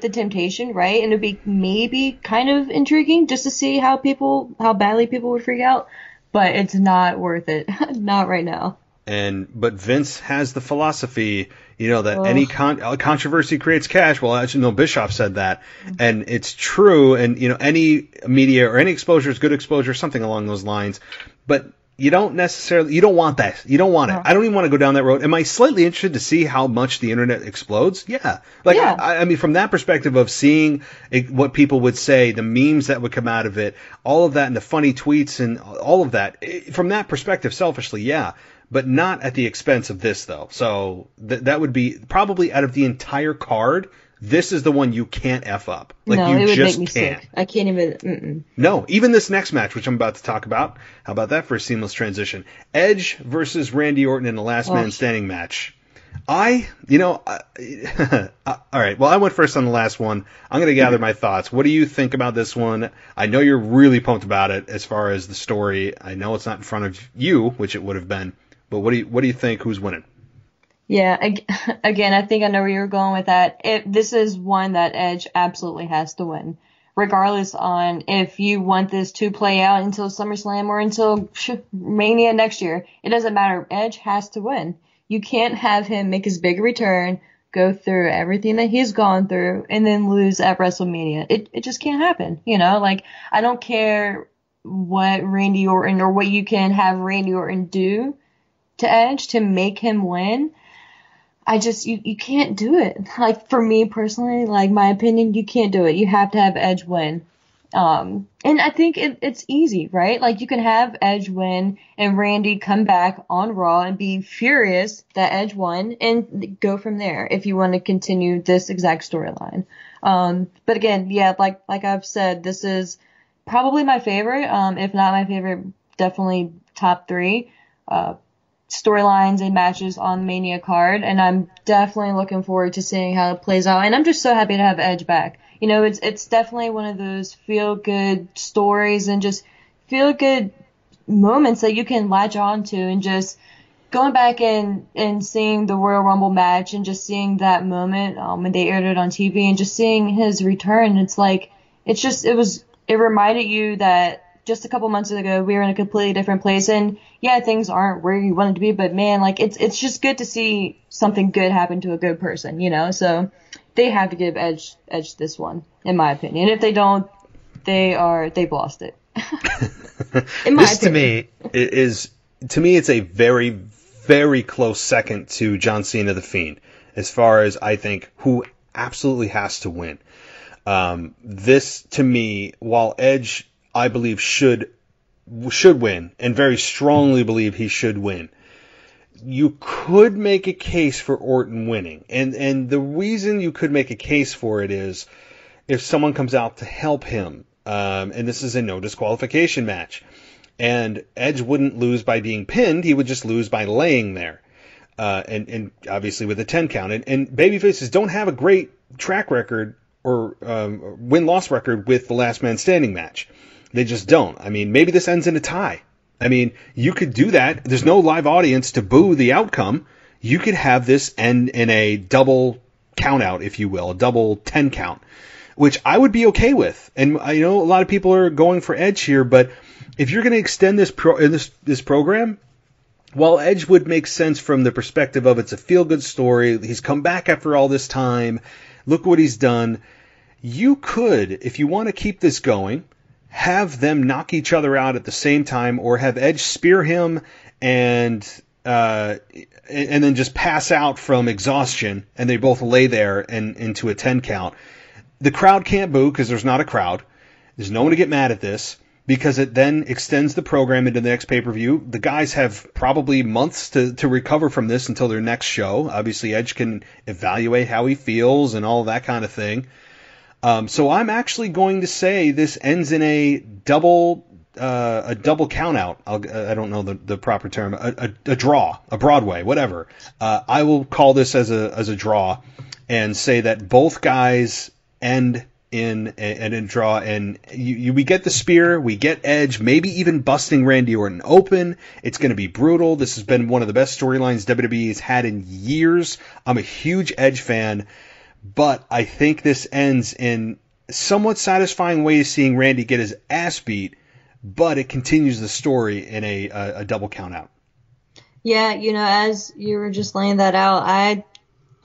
the temptation, right? And it'd be maybe kind of intriguing just to see how badly people would freak out, but it's not worth it. Not right now. But Vince has the philosophy, You know, that any controversy creates cash. Well, actually, no, Bischoff said that. And it's true. And, you know, any media or any exposure is good exposure, something along those lines. But you don't necessarily – you don't want that. You don't want it. I don't even want to go down that road. Am I slightly interested to see how much the internet explodes? Yeah. Like, yeah. I mean, from that perspective of seeing it, what people would say, the memes that would come out of it, all of that, and the funny tweets and all of that, from that perspective, selfishly, yeah. But not at the expense of this, though. So that would be probably out of the entire card, this is the one you can't F up. Like, no, you just can't. Sick. I can't even. No, even this next match, which I'm about to talk about. How about that for a seamless transition? Edge versus Randy Orton in the last man standing match. All right. Well, I went first on the last one. I'm going to gather my thoughts. What do you think about this one? I know you're really pumped about it as far as the story. I know it's not in front of you, which it would have been. But what do you think? Who's winning? Yeah, again, I think I know where you're going with that. This is one that Edge absolutely has to win, regardless on if you want this to play out until SummerSlam or until Mania next year. It doesn't matter. Edge has to win. You can't have him make his big return, go through everything that he's gone through, and then lose at WrestleMania. It just can't happen. You know, like, I don't care what Randy Orton or what you can have Randy Orton do to Edge to make him win. I just, you can't do it. Like, for me personally, like, my opinion, you can't do it. You have to have Edge win. And I think it's easy, right? Like, you can have Edge win and Randy come back on Raw and be furious that Edge won and go from there if you want to continue this exact storyline. But again, yeah, like I've said, this is probably my favorite, if not my favorite, definitely top three, storylines and matches on the Mania card, and I'm definitely looking forward to seeing how it plays out. And I'm just so happy to have Edge back. You know, it's definitely one of those feel-good stories and just feel-good moments that you can latch on to, and just going back and seeing the Royal Rumble match and just seeing that moment when they aired it on TV and just seeing his return. It's like, it reminded you that just a couple months ago, we were in a completely different place, and yeah, things aren't where you wanted to be, but man, like, it's just good to see something good happen to a good person, you know? So they have to give Edge this one, in my opinion. If they don't, they've lost it. In my this opinion. To me, it's a very, very close second to John Cena, The Fiend, as far as I think who absolutely has to win. This to me, while Edge, I believe, should win, and very strongly believe he should win. You could make a case for Orton winning. And the reason you could make a case for it is if someone comes out to help him, and this is a no disqualification match, and Edge wouldn't lose by being pinned, he would just lose by laying there. And obviously with a 10 count. And babyfaces don't have a great track record or win-loss record with the last man standing match. They just don't. I mean, maybe this ends in a tie. I mean, you could do that. There's no live audience to boo the outcome. You could have this end in a double count out, if you will, a double 10 count, which I would be okay with. And I know a lot of people are going for Edge here, but if you're going to extend this program, while Edge would make sense from the perspective of it's a feel-good story, he's come back after all this time, look what he's done, you could, if you want to keep this going, have them knock each other out at the same time, or have Edge spear him and then just pass out from exhaustion, and they both lay there and into a 10 count. The crowd can't boo because there's not a crowd. There's no one to get mad at this, because it then extends the program into the next pay-per-view. The guys have probably months to recover from this until their next show. Obviously, Edge can evaluate how he feels and all that kind of thing. So I'm actually going to say this ends in a double count out. I don't know the proper term, a draw, a Broadway, whatever. I will call this as a draw and say that both guys end in a draw. And we get the spear, we get Edge, maybe even busting Randy Orton open. It's going to be brutal. This has been one of the best storylines WWE's had in years. I'm a huge Edge fan. But I think this ends in somewhat satisfying way of seeing Randy get his ass beat, but it continues the story in a double count out. Yeah, you know, as you were just laying that out, I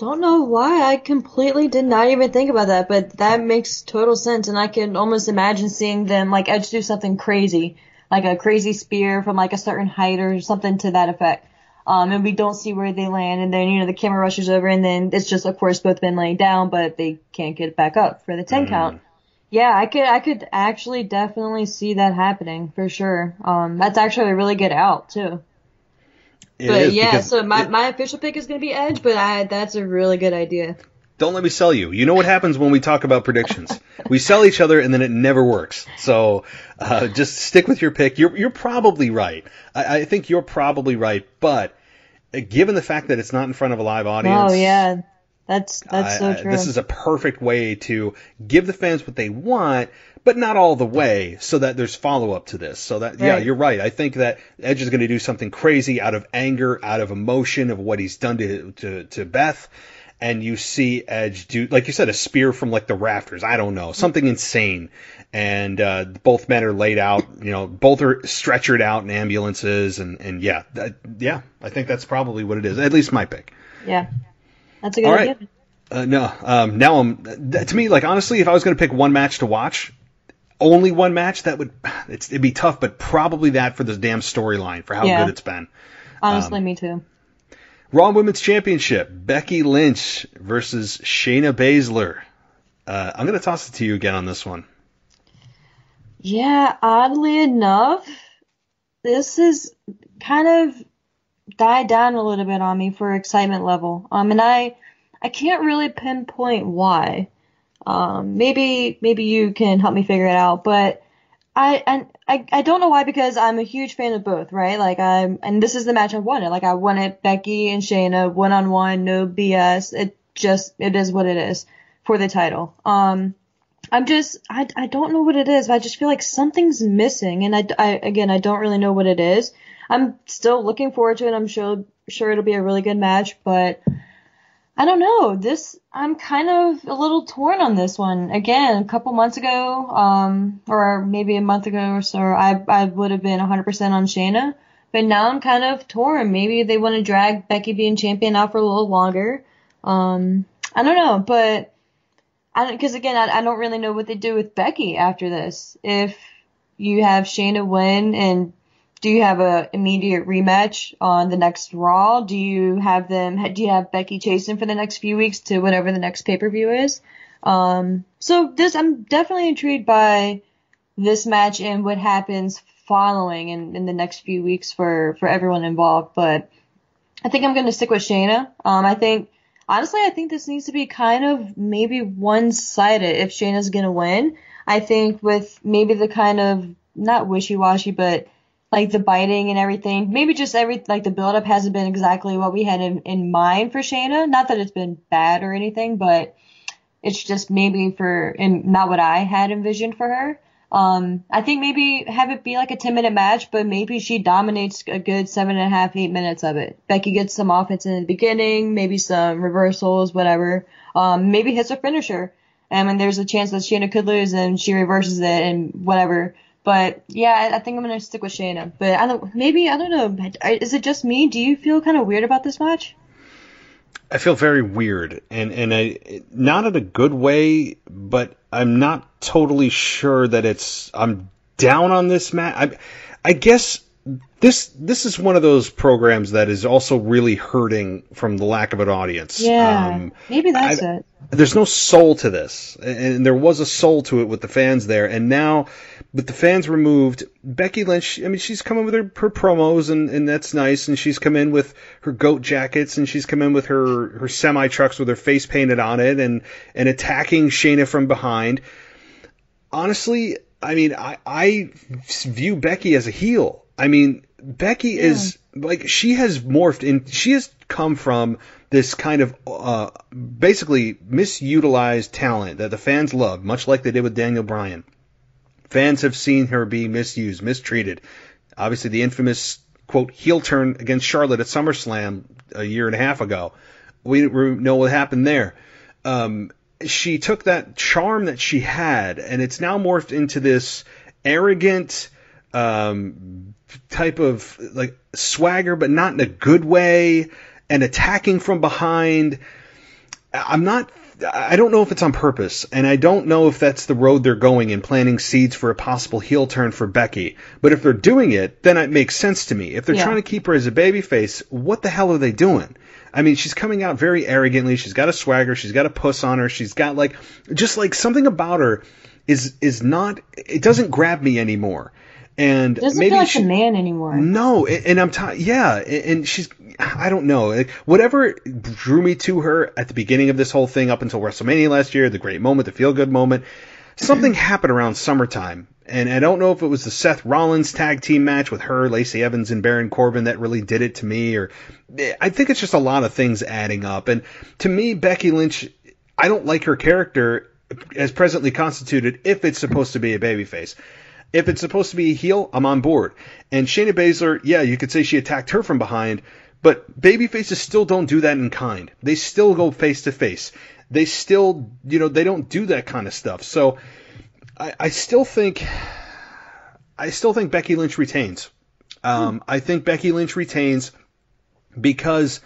Don't know why. I completely did not even think about that, but that makes total sense, and I can almost imagine seeing them, like, Edge do something crazy, like a crazy spear from, like, a certain height or something to that effect. And we don't see where they land, and then, you know, the camera rushes over, and then it's just, of course, both men laying down, but they can't get back up for the 10 count. Yeah, I could actually definitely see that happening, for sure. That's actually a really good out, too. But yeah, so my official pick is going to be Edge, but that's a really good idea. Don't let me sell you. You know what happens when we talk about predictions. We sell each other and then it never works. So just stick with your pick. You're probably right. I think you're probably right, but given the fact that it's not in front of a live audience. Oh, yeah. That's so true. This is a perfect way to give the fans what they want, but not all the way, so that there's follow-up to this. So that, yeah, you're right. I think that Edge is going to do something crazy out of anger, out of emotion of what he's done to Beth, and you see Edge do, like you said, a spear from like the rafters. I don't know, something insane. And both men are laid out. You know, both are stretchered out in ambulances, and yeah, I think that's probably what it is. At least my pick. Yeah. That's a good idea. All right. Now to me, like, honestly, if I was going to pick one match to watch, only one match, that would it'd be tough, but probably that for this damn storyline, for how good it's been. Honestly, me too. Raw Women's Championship, Becky Lynch versus Shayna Baszler. I'm going to toss it to you again on this one. Yeah, oddly enough, this is kind of died down a little bit on me for excitement level. And I can't really pinpoint why. Maybe you can help me figure it out. But I don't know why, because I'm a huge fan of both, right? Like, and this is the match I wanted. Like, I wanted Becky and Shayna 1-on-1, no BS. It is what it is for the title. I don't know what it is, but I just feel like something's missing, and I don't really know what it is. I'm still looking forward to it. I'm sure it'll be a really good match, but I don't know. I'm kind of a little torn on this one. Again, a couple months ago, or maybe a month ago or so, I would have been 100% on Shayna, but now I'm kind of torn. Maybe they want to drag Becky being champion out for a little longer. I don't know, but because again, I don't really know what they do with Becky after this. If you have Shayna win and do you have an immediate rematch on the next Raw? Do you have Becky chasing for the next few weeks to whatever the next pay-per-view is? I'm definitely intrigued by this match and what happens following in the next few weeks for everyone involved. But I think I'm going to stick with Shayna. I think this needs to be kind of maybe one-sided if Shayna's going to win. I think with maybe the kind of, not wishy-washy, but like the biting and everything, maybe just the buildup hasn't been exactly what we had in mind for Shayna. Not that it's been bad or anything, but it's just maybe not what I had envisioned for her. I think maybe have it be like a 10-minute match, but maybe she dominates a good 7.5, 8 minutes of it. Becky gets some offense in the beginning, maybe some reversals, whatever. Maybe hits a finisher, and there's a chance that Shayna could lose, and she reverses it and whatever. But yeah, I think I'm gonna stick with Shayna. But I don't know. Is it just me? Do you feel kind of weird about this match? I feel very weird, and not in a good way. But I'm not totally sure that it's. I'm down on this match. I guess this is one of those programs that is also really hurting from the lack of an audience. Yeah, maybe that's it. There's no soul to this, and there was a soul to it with the fans there, and now with the fans removed, Becky Lynch, I mean, she's come in with her promos, and that's nice, and she's come in with her goat jackets, and she's come in with her semi-trucks with her face painted on it, and attacking Shayna from behind. Honestly, I mean, I view Becky as a heel. I mean, Becky is, like, she has morphed, and she has come from this kind of basically misutilized talent that the fans love, much like they did with Daniel Bryan. Fans have seen her be misused, mistreated. Obviously, the infamous, quote, heel turn against Charlotte at SummerSlam a year and a half ago. We didn't know what happened there. She took that charm that she had, and it's now morphed into this arrogant type of like swagger, but not in a good way, and attacking from behind. I don't know if it's on purpose, and I don't know if that's the road they're going in planting seeds for a possible heel turn for Becky. But if they're doing it, then it makes sense to me. If they're trying to keep her as a babyface, what the hell are they doing? I mean, she's coming out very arrogantly. She's got a swagger. She's got a puss on her. She's got like something about her is not. It doesn't grab me anymore. And doesn't maybe feel like a man anymore. No, and I'm and she's, I don't know, whatever drew me to her at the beginning of this whole thing up until WrestleMania last year, the great moment, the feel good moment, something happened around summertime, and I don't know if it was the Seth Rollins tag team match with her, Lacey Evans, and Baron Corbin that really did it to me, or I think it's just a lot of things adding up, and to me, Becky Lynch, I don't like her character as presently constituted if it's supposed to be a babyface. If it's supposed to be a heel, I'm on board. And Shayna Baszler, yeah, you could say she attacked her from behind, but babyfaces still don't do that in kind. They still go face to face. They still, you know, they don't do that kind of stuff. So I still think Becky Lynch retains. I think Becky Lynch retains because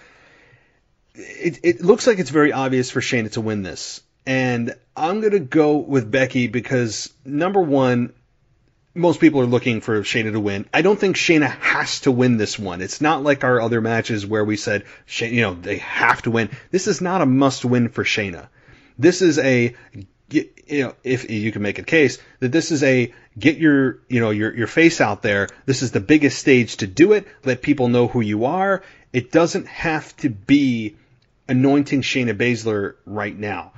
it looks like it's very obvious for Shayna to win this. And I'm going to go with Becky because, number one, most people are looking for Shayna to win. I don't think Shayna has to win this one. It's not like our other matches where we said, you know, they have to win. This is not a must win for Shayna. This is a, you know, if you can make a case that this is a get your, you know, your face out there. This is the biggest stage to do it. Let people know who you are. It doesn't have to be anointing Shayna Baszler right now.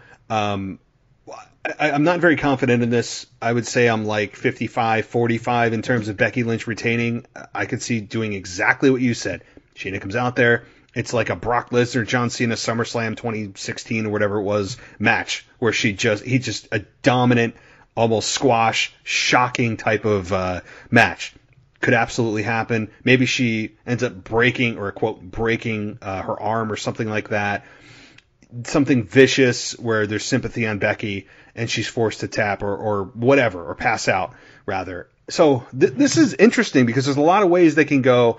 I'm not very confident in this. I would say I'm like 55-45 in terms of Becky Lynch retaining. I could see doing exactly what you said. Shayna comes out there. It's like a Brock Lesnar, John Cena, SummerSlam 2016 or whatever it was match where he just a dominant, almost squash, shocking type of match. Could absolutely happen. Maybe she ends up breaking or, quote, breaking her arm or something like that. Something vicious where there's sympathy on Becky and she's forced to tap or whatever, or pass out rather. So this is interesting because there's a lot of ways they can go.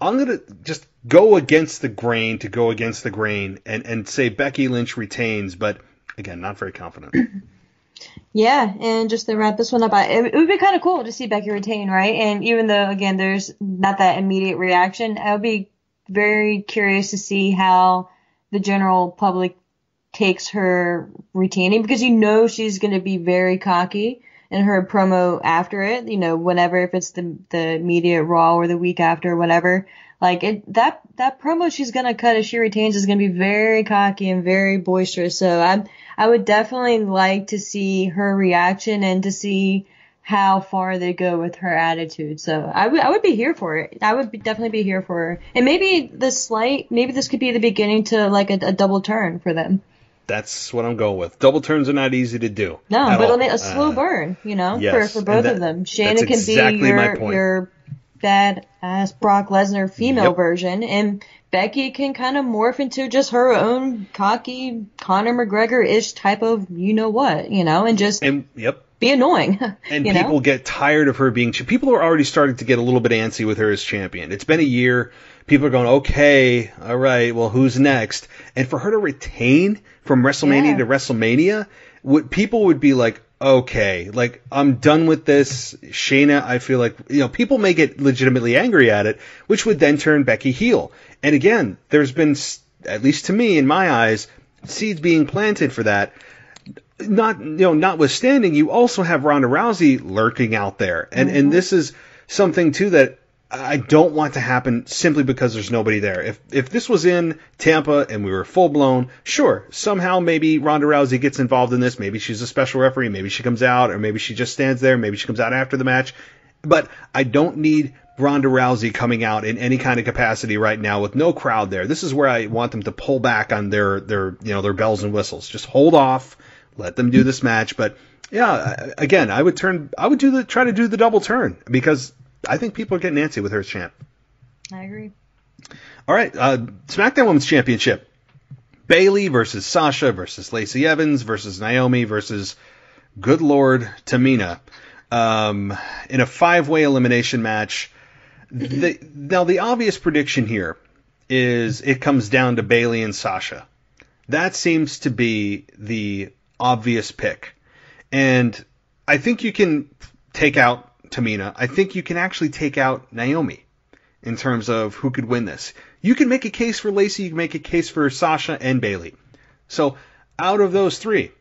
I'm going to just go against the grain and say Becky Lynch retains, but again, not very confident. Yeah, and just to wrap this one up, it would be kind of cool to see Becky retain, right? And even though, again, there's not that immediate reaction, I would be very curious to see how the general public takes her retaining, because you know she's going to be very cocky in her promo after it, you know, whenever, if it's the media Raw or the week after or whatever, like that promo she's going to cut if she retains is going to be very cocky and very boisterous. So I would definitely like to see her reaction and to see how far they go with her attitude. So I would be here for it. I would definitely be here for her. And maybe this could be the beginning to like a double turn for them. That's what I'm going with. Double turns are not easy to do. No, but a slow burn, you know, yes, for both of them. Shayna can exactly be your badass Brock Lesnar female version, and Becky can kind of morph into just her own cocky Conor McGregor-ish type of you-know-what, you know, and just... be annoying. And people get tired of her being... People are already starting to get a little bit antsy with her as champion. It's been a year. People are going, okay, all right, well, who's next? And for her to retain from WrestleMania to WrestleMania, people would be like, okay, like, I'm done with this. Shayna, I feel like... You know, people may get legitimately angry at it, which would then turn Becky heel. And again, there's been, at least to me, in my eyes, seeds being planted for that. Notwithstanding, you also have Ronda Rousey lurking out there, and this is something too that I don't want to happen simply because there's nobody there. If this was in Tampa and we were full blown, sure, somehow maybe Ronda Rousey gets involved in this. Maybe she's a special referee. Maybe she comes out, or maybe she just stands there. Maybe she comes out after the match. But I don't need Ronda Rousey coming out in any kind of capacity right now with no crowd there. This is where I want them to pull back on their you know, their bells and whistles. Just hold off. Let them do this match, but yeah, again, I would try to do the double turn because I think people are getting antsy with her as champ. I agree. All right, SmackDown Women's Championship: Bayley versus Sasha versus Lacey Evans versus Naomi versus Good Lord Tamina in a 5-way elimination match. Now the obvious prediction here is it comes down to Bayley and Sasha. That seems to be the obvious pick. And I think you can take out Tamina. I think you can actually take out Naomi in terms of who could win this. You can make a case for Lacey. You can make a case for Sasha and Bayley. So out of those three,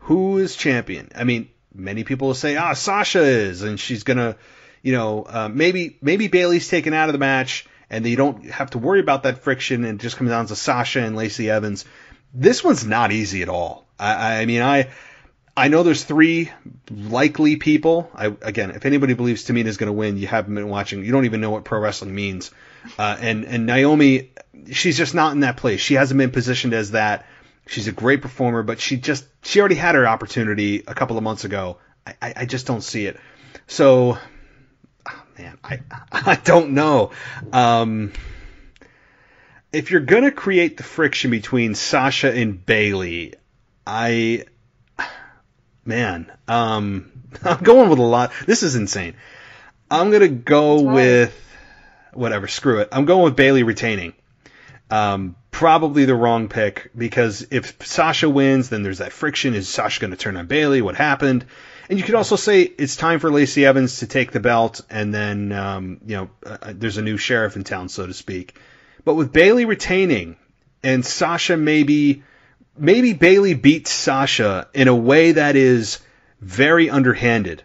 who is champion? I mean, many people will say, Sasha is, and she's going to, maybe Bayley's taken out of the match and they don't have to worry about that friction, and it just comes down to Sasha and Lacey Evans. This one's not easy at all. I mean, I know there's three likely people. Again, if anybody believes Tamina's going to win, you haven't been watching. You don't even know what pro wrestling means. And Naomi, she's just not in that place. She hasn't been positioned as that. She's a great performer, but she already had her opportunity a couple of months ago. I just don't see it. So, I don't know. If you're going to create the friction between Sasha and Bayley, I'm going with a lot. This is insane. I'm going to go with whatever. Screw it. I'm going with Bayley retaining. Probably the wrong pick, because if Sasha wins, then there's that friction. Is Sasha going to turn on Bayley? What happened? And you could also say it's time for Lacey Evans to take the belt, and then there's a new sheriff in town, so to speak. But with Bayley retaining and Sasha maybe Bayley beats Sasha in a way that is very underhanded.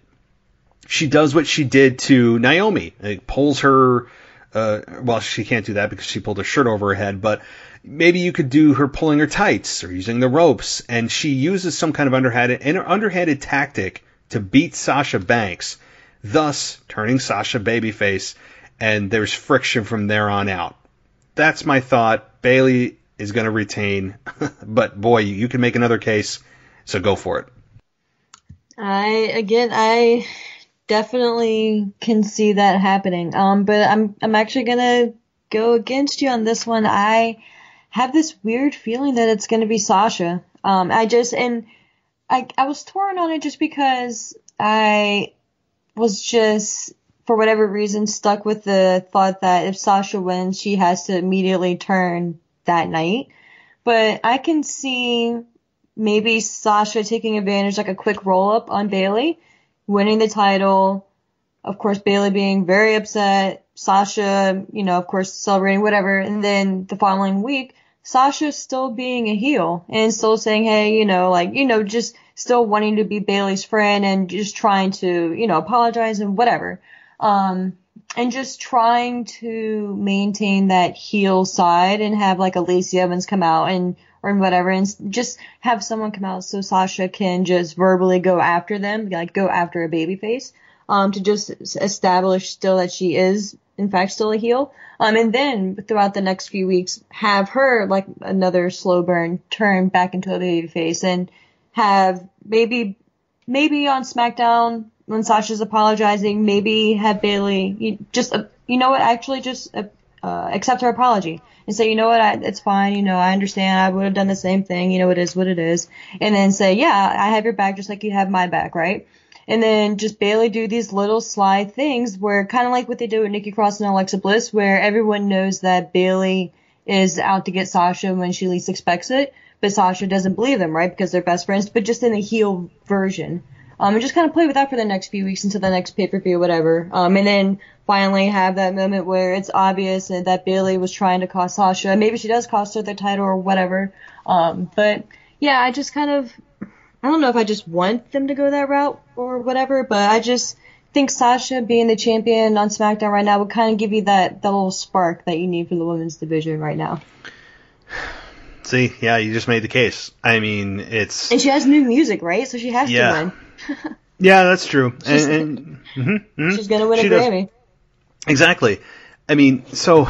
She does what she did to Naomi. It pulls her, well, she can't do that because she pulled her shirt over her head, but maybe you could do her pulling her tights or using the ropes, and she uses some kind of underhanded tactic to beat Sasha Banks, thus turning Sasha babyface, and there's friction from there on out. That's my thought. Bayley is going to retain, but boy, you can make another case, so go for it. I definitely can see that happening. But I'm actually going to go against you on this one. I have this weird feeling that it's going to be Sasha. I was torn on it just because I was just, for whatever reason, stuck with the thought that if Sasha wins, she has to immediately turn that night. But I can see maybe Sasha taking advantage, like a quick roll up on Bayley, winning the title. Of course, Bayley being very upset, Sasha, of course, celebrating, whatever. And then the following week, Sasha still being a heel and still saying, hey, just still wanting to be Bayley's friend and just trying to, apologize and whatever. And just trying to maintain that heel side and have like a Lacey Evans come out or whatever, and just have someone come out so Sasha can just verbally go after them, like go after a babyface, to just establish still that she is in fact still a heel. And then throughout the next few weeks, have her like another slow burn turn back into a babyface, and have maybe on SmackDown, when Sasha's apologizing, maybe have Bayley just, accept her apology and say, it's fine. I understand. I would have done the same thing. It is what it is. And then say, yeah, I have your back just like you have my back. Right. And then just Bayley do these little sly things where kind of like what they do with Nikki Cross and Alexa Bliss, where everyone knows that Bayley is out to get Sasha when she least expects it. But Sasha doesn't believe them. Right. Because they're best friends, but just in the heel version. And just kind of play with that for the next few weeks until the next pay-per-view, whatever. And then finally have that moment where it's obvious that Bayley was trying to cost Sasha. Maybe she does cost her the title or whatever. But yeah, I just kind of, I don't know if I just want them to go that route or whatever, but I just think Sasha being the champion on SmackDown right now would kind of give you that little spark that you need for the women's division right now. See, yeah, you just made the case. I mean, it's... And she has new music, right? So she has to win. Yeah, that's true. And she's going to win a Grammy. Exactly. I mean, so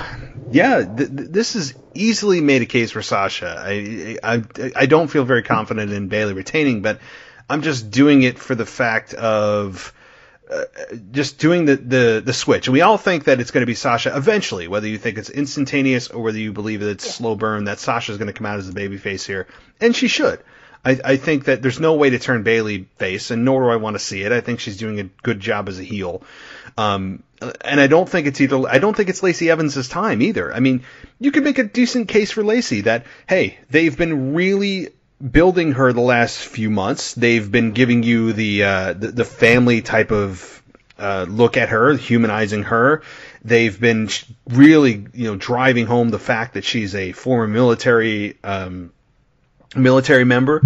yeah, this is easily made a case for Sasha. I don't feel very confident in Bayley retaining, but I'm just doing it for the fact of just doing the switch. And we all think that it's going to be Sasha eventually, whether you think it's instantaneous or whether you believe that it's slow burn, that Sasha's going to come out as the babyface here, and she should. I think that there's no way to turn Bayley face, and nor do I want to see it. I think she's doing a good job as a heel. And I don't think it's either. I don't think it's Lacey Evans' time either. I mean, you could make a decent case for Lacey that, hey, they've been really building her the last few months. They've been giving you the family type of look at her, humanizing her. They've been really, driving home the fact that she's a former military member.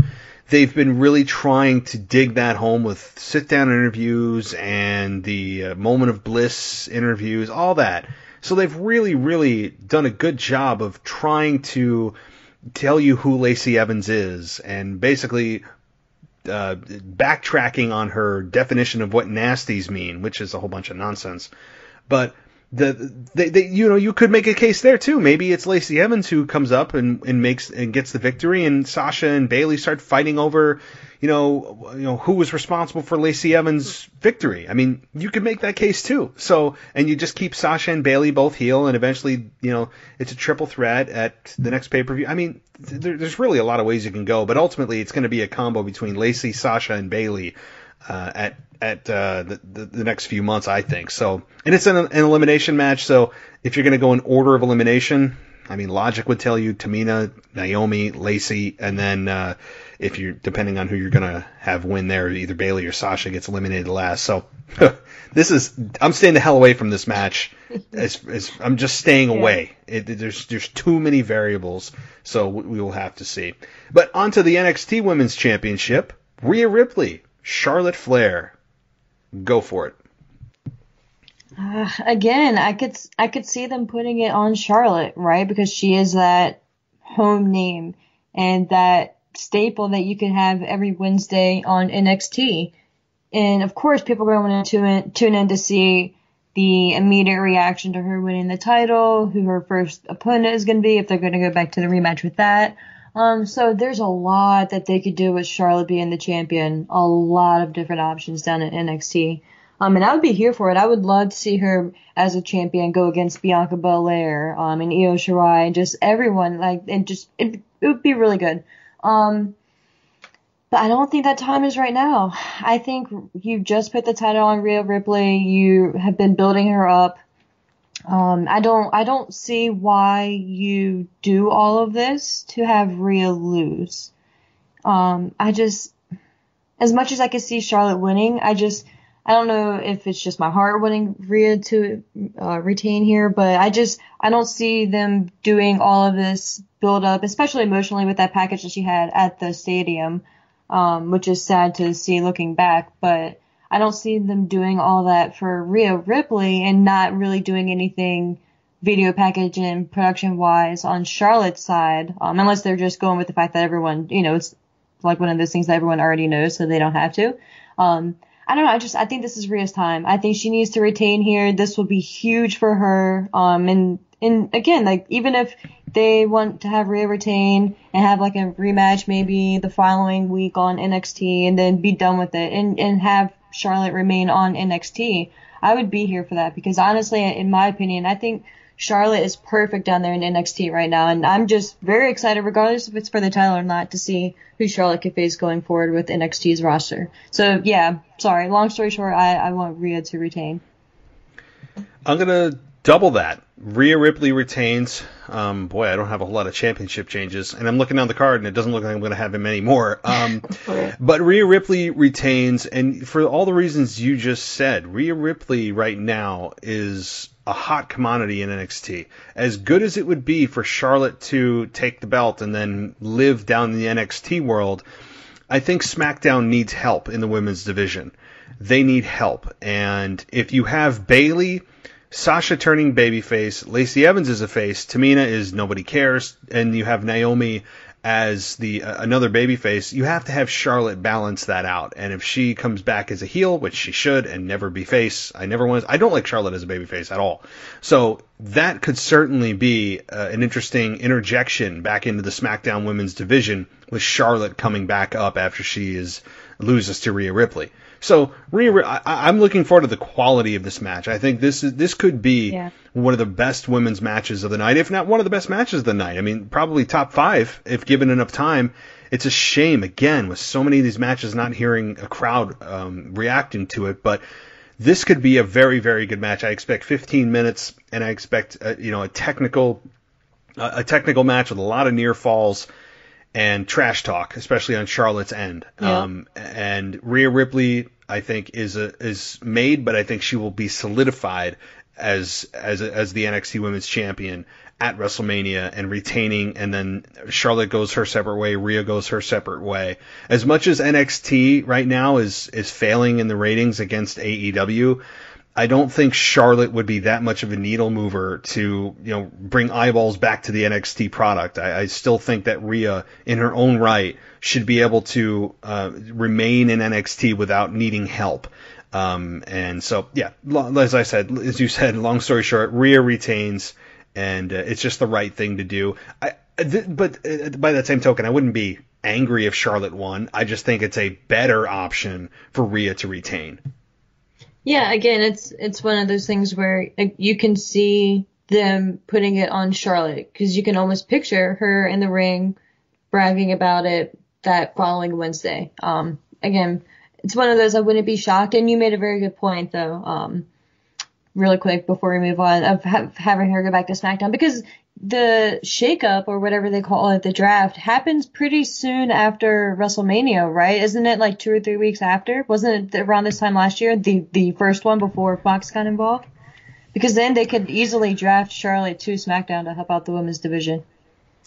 They've been really trying to dig that home with sit-down interviews and the moment of bliss interviews, all that. So they've really, really done a good job of trying to tell you who Lacey Evans is and basically backtracking on her definition of what nasties mean, which is a whole bunch of nonsense. But you could make a case there too. Maybe it's Lacey Evans who comes up and gets the victory, and Sasha and Bayley start fighting over, who was responsible for Lacey Evans' victory. I mean, you could make that case too. So, and you just keep Sasha and Bayley both heel, and eventually, it's a triple threat at the next pay-per-view. I mean, there's really a lot of ways you can go, but ultimately, it's going to be a combo between Lacey, Sasha, and Bayley at the next few months, I think. So, and it's an elimination match, so if you're going to go in order of elimination, I mean, logic would tell you Tamina, Naomi, Lacey, and then if you're depending on who you're going to have win there, either Bayley or Sasha gets eliminated last. So I'm staying the hell away from this match. I'm just staying away. There's too many variables, so we will have to see. But on to the NXT Women's Championship, Rhea Ripley, Charlotte Flair. Go for it. Again, I could see them putting it on Charlotte, right? Because she is that home name and that staple that you can have every Wednesday on NXT. And of course, people are going to tune in to see the immediate reaction to her winning the title, who her first opponent is going to be, if they're going to go back to the rematch with that. So there's a lot that they could do with Charlotte being the champion. A lot of different options down at NXT. And I would be here for it. I would love to see her as a champion go against Bianca Belair, and Io Shirai, and just everyone. It would be really good. But I don't think that time is right now. I think you just put the title on Rhea Ripley. You have been building her up. I don't see why you do all of this to have Rhea lose. As much as I could see Charlotte winning, I don't know if it's just my heart wanting Rhea to retain here, but I don't see them doing all of this build up, especially emotionally with that package that she had at the stadium, which is sad to see looking back, but I don't see them doing all that for Rhea Ripley and not really doing anything video package and production-wise on Charlotte's side, unless they're just going with the fact that everyone, it's like one of those things that everyone already knows, so they don't have to. I don't know. I think this is Rhea's time. I think she needs to retain here. This will be huge for her. And again, even if they want to have Rhea retain and have a rematch maybe the following week on NXT and then be done with it and have Charlotte remain on NXT, I would be here for that because honestly, in my opinion, I think Charlotte is perfect down there in NXT right now, and I'm just very excited, regardless if it's for the title or not, to see who Charlotte could face going forward with NXT's roster. So yeah, sorry, long story short, I want Rhea to retain. I'm gonna double that. Rhea Ripley retains. Boy, I don't have a whole lot of championship changes, and I'm looking down the card, and it doesn't look like I'm going to have him anymore. But Rhea Ripley retains, and for all the reasons you just said, Rhea Ripley right now is a hot commodity in NXT. As good as it would be for Charlotte to take the belt and then live down in the NXT world, I think SmackDown needs help in the women's division. They need help, and if you have Bayley, Sasha turning babyface, Lacey Evans is a face, Tamina is nobody cares, and you have Naomi as the another babyface. You have to have Charlotte balance that out, and if she comes back as a heel, which she should, and never be face, I don't like Charlotte as a babyface at all. So that could certainly be an interesting interjection back into the SmackDown Women's Division with Charlotte coming back up after she loses to Rhea Ripley. So Rhea, I'm looking forward to the quality of this match. I think this could be one of the best women's matches of the night, if not one of the best matches of the night. I mean, probably top 5 if given enough time. it's a shame, again, with so many of these matches not hearing a crowd reacting to it, but this could be a very, very good match. I expect 15 minutes, and I expect a technical match with a lot of near falls and trash talk, especially on Charlotte's end. Yeah. And Rhea Ripley, I think, is made, but I think she will be solidified as the NXT Women's Champion at WrestleMania and retaining, and then Charlotte goes her separate way, Rhea goes her separate way. As much as NXT right now is failing in the ratings against AEW, I don't think Charlotte would be that much of a needle mover to, bring eyeballs back to the NXT product. I still think that Rhea, in her own right, should be able to remain in NXT without needing help. And so, yeah, as you said, long story short, Rhea retains, and it's just the right thing to do. But by that same token, I wouldn't be angry if Charlotte won. I just think it's a better option for Rhea to retain. Yeah, again, it's one of those things where you can see them putting it on Charlotte, because you can almost picture her in the ring bragging about it that following Wednesday. Again, it's one of those I wouldn't be shocked. And you made a very good point, though, really quick before we move on, of having her go back to SmackDown, because the shakeup, or whatever they call it, the draft, happens pretty soon after WrestleMania, right? Isn't it like 2 or 3 weeks after? Wasn't it around this time last year, the first one before Fox got involved? Because then they could easily draft Charlotte to SmackDown to help out the women's division.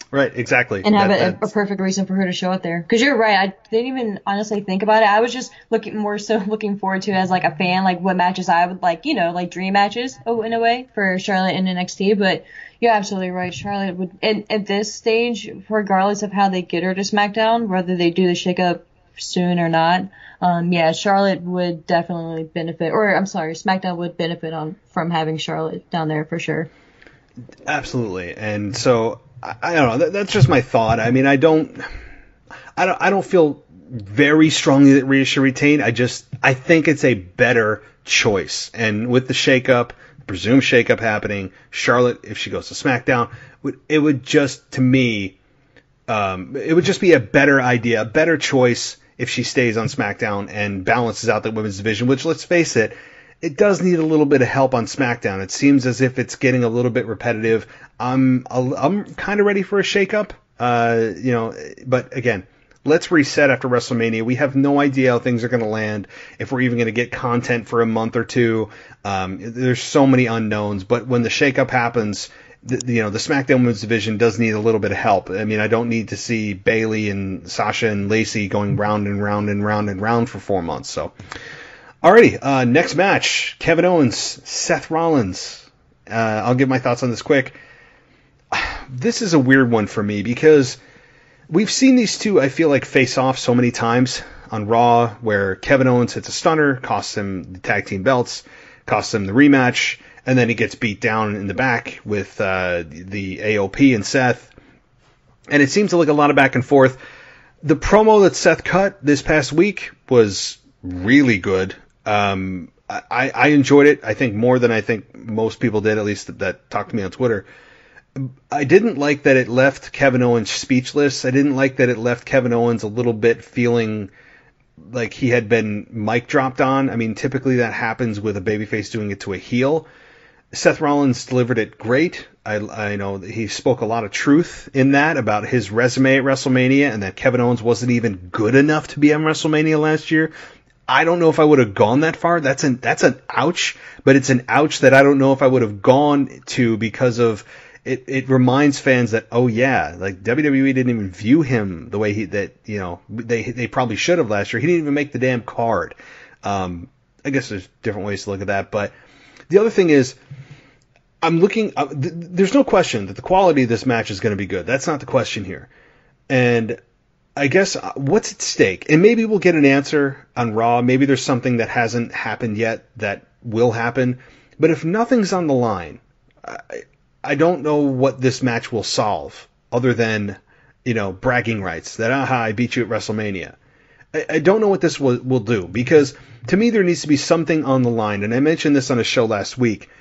Right, exactly. And have a perfect reason for her to show up there. Because you're right, I didn't even honestly think about it. I was just looking forward to it as like a fan, like what matches I would like, like dream matches in a way for Charlotte and NXT. But you're absolutely right. Charlotte would, at this stage, regardless of how they get her to SmackDown, whether they do the shakeup soon or not, Charlotte would definitely benefit. Or I'm sorry, SmackDown would benefit from having Charlotte down there for sure. Absolutely, and so. I don't know. That's just my thought. I mean, I don't feel very strongly that Rhea should retain. I think it's a better choice. And with the shakeup, presumed shakeup happening, Charlotte, if she goes to SmackDown, it would just be a better idea, a better choice if she stays on SmackDown and balances out the women's division. Which, let's face it, it does need a little bit of help on SmackDown. It seems as if it's getting a little bit repetitive. I'm kind of ready for a shakeup, but again, let's reset after WrestleMania. We have no idea how things are going to land, if we're even going to get content for a month or two. There's so many unknowns, but when the shakeup happens, the SmackDown Women's Division does need a little bit of help. I mean, I don't need to see Bayley and Sasha and Lacey going round and round and round and round for 4 months, so... Alrighty, next match, Kevin Owens, Seth Rollins. I'll give my thoughts on this quick. This is a weird one for me because we've seen these two, I feel like, face off so many times on Raw, where Kevin Owens hits a stunner, costs him the tag team belts, costs him the rematch, and then he gets beat down in the back with the AOP and Seth. And it seems to look a lot of back and forth. The promo that Seth cut this past week was really good. I enjoyed it, I think, more than I think most people did, at least that talked to me on Twitter. I didn't like that it left Kevin Owens speechless. I didn't like that it left Kevin Owens a little bit feeling like he had been mic dropped on. I mean, typically that happens with a babyface doing it to a heel. Seth Rollins delivered it great. I know he spoke a lot of truth in that about his resume at WrestleMania, and that Kevin Owens wasn't even good enough to be on WrestleMania last year. I don't know if I would have gone that far. That's an ouch, but it's an ouch that I don't know if I would have gone to, because of it. It reminds fans that, oh yeah, like WWE didn't even view him the way they probably should have last year. He didn't even make the damn card. I guess there's different ways to look at that, but the other thing is, I'm looking. There's no question that the quality of this match is going to be good. That's not the question here, and I guess what's at stake, and maybe we'll get an answer on Raw. Maybe there's something that hasn't happened yet that will happen. But if nothing's on the line, I don't know what this match will solve, other than, bragging rights that, aha, I beat you at WrestleMania. I don't know what this will do, because to me there needs to be something on the line. And I mentioned this on a show last week.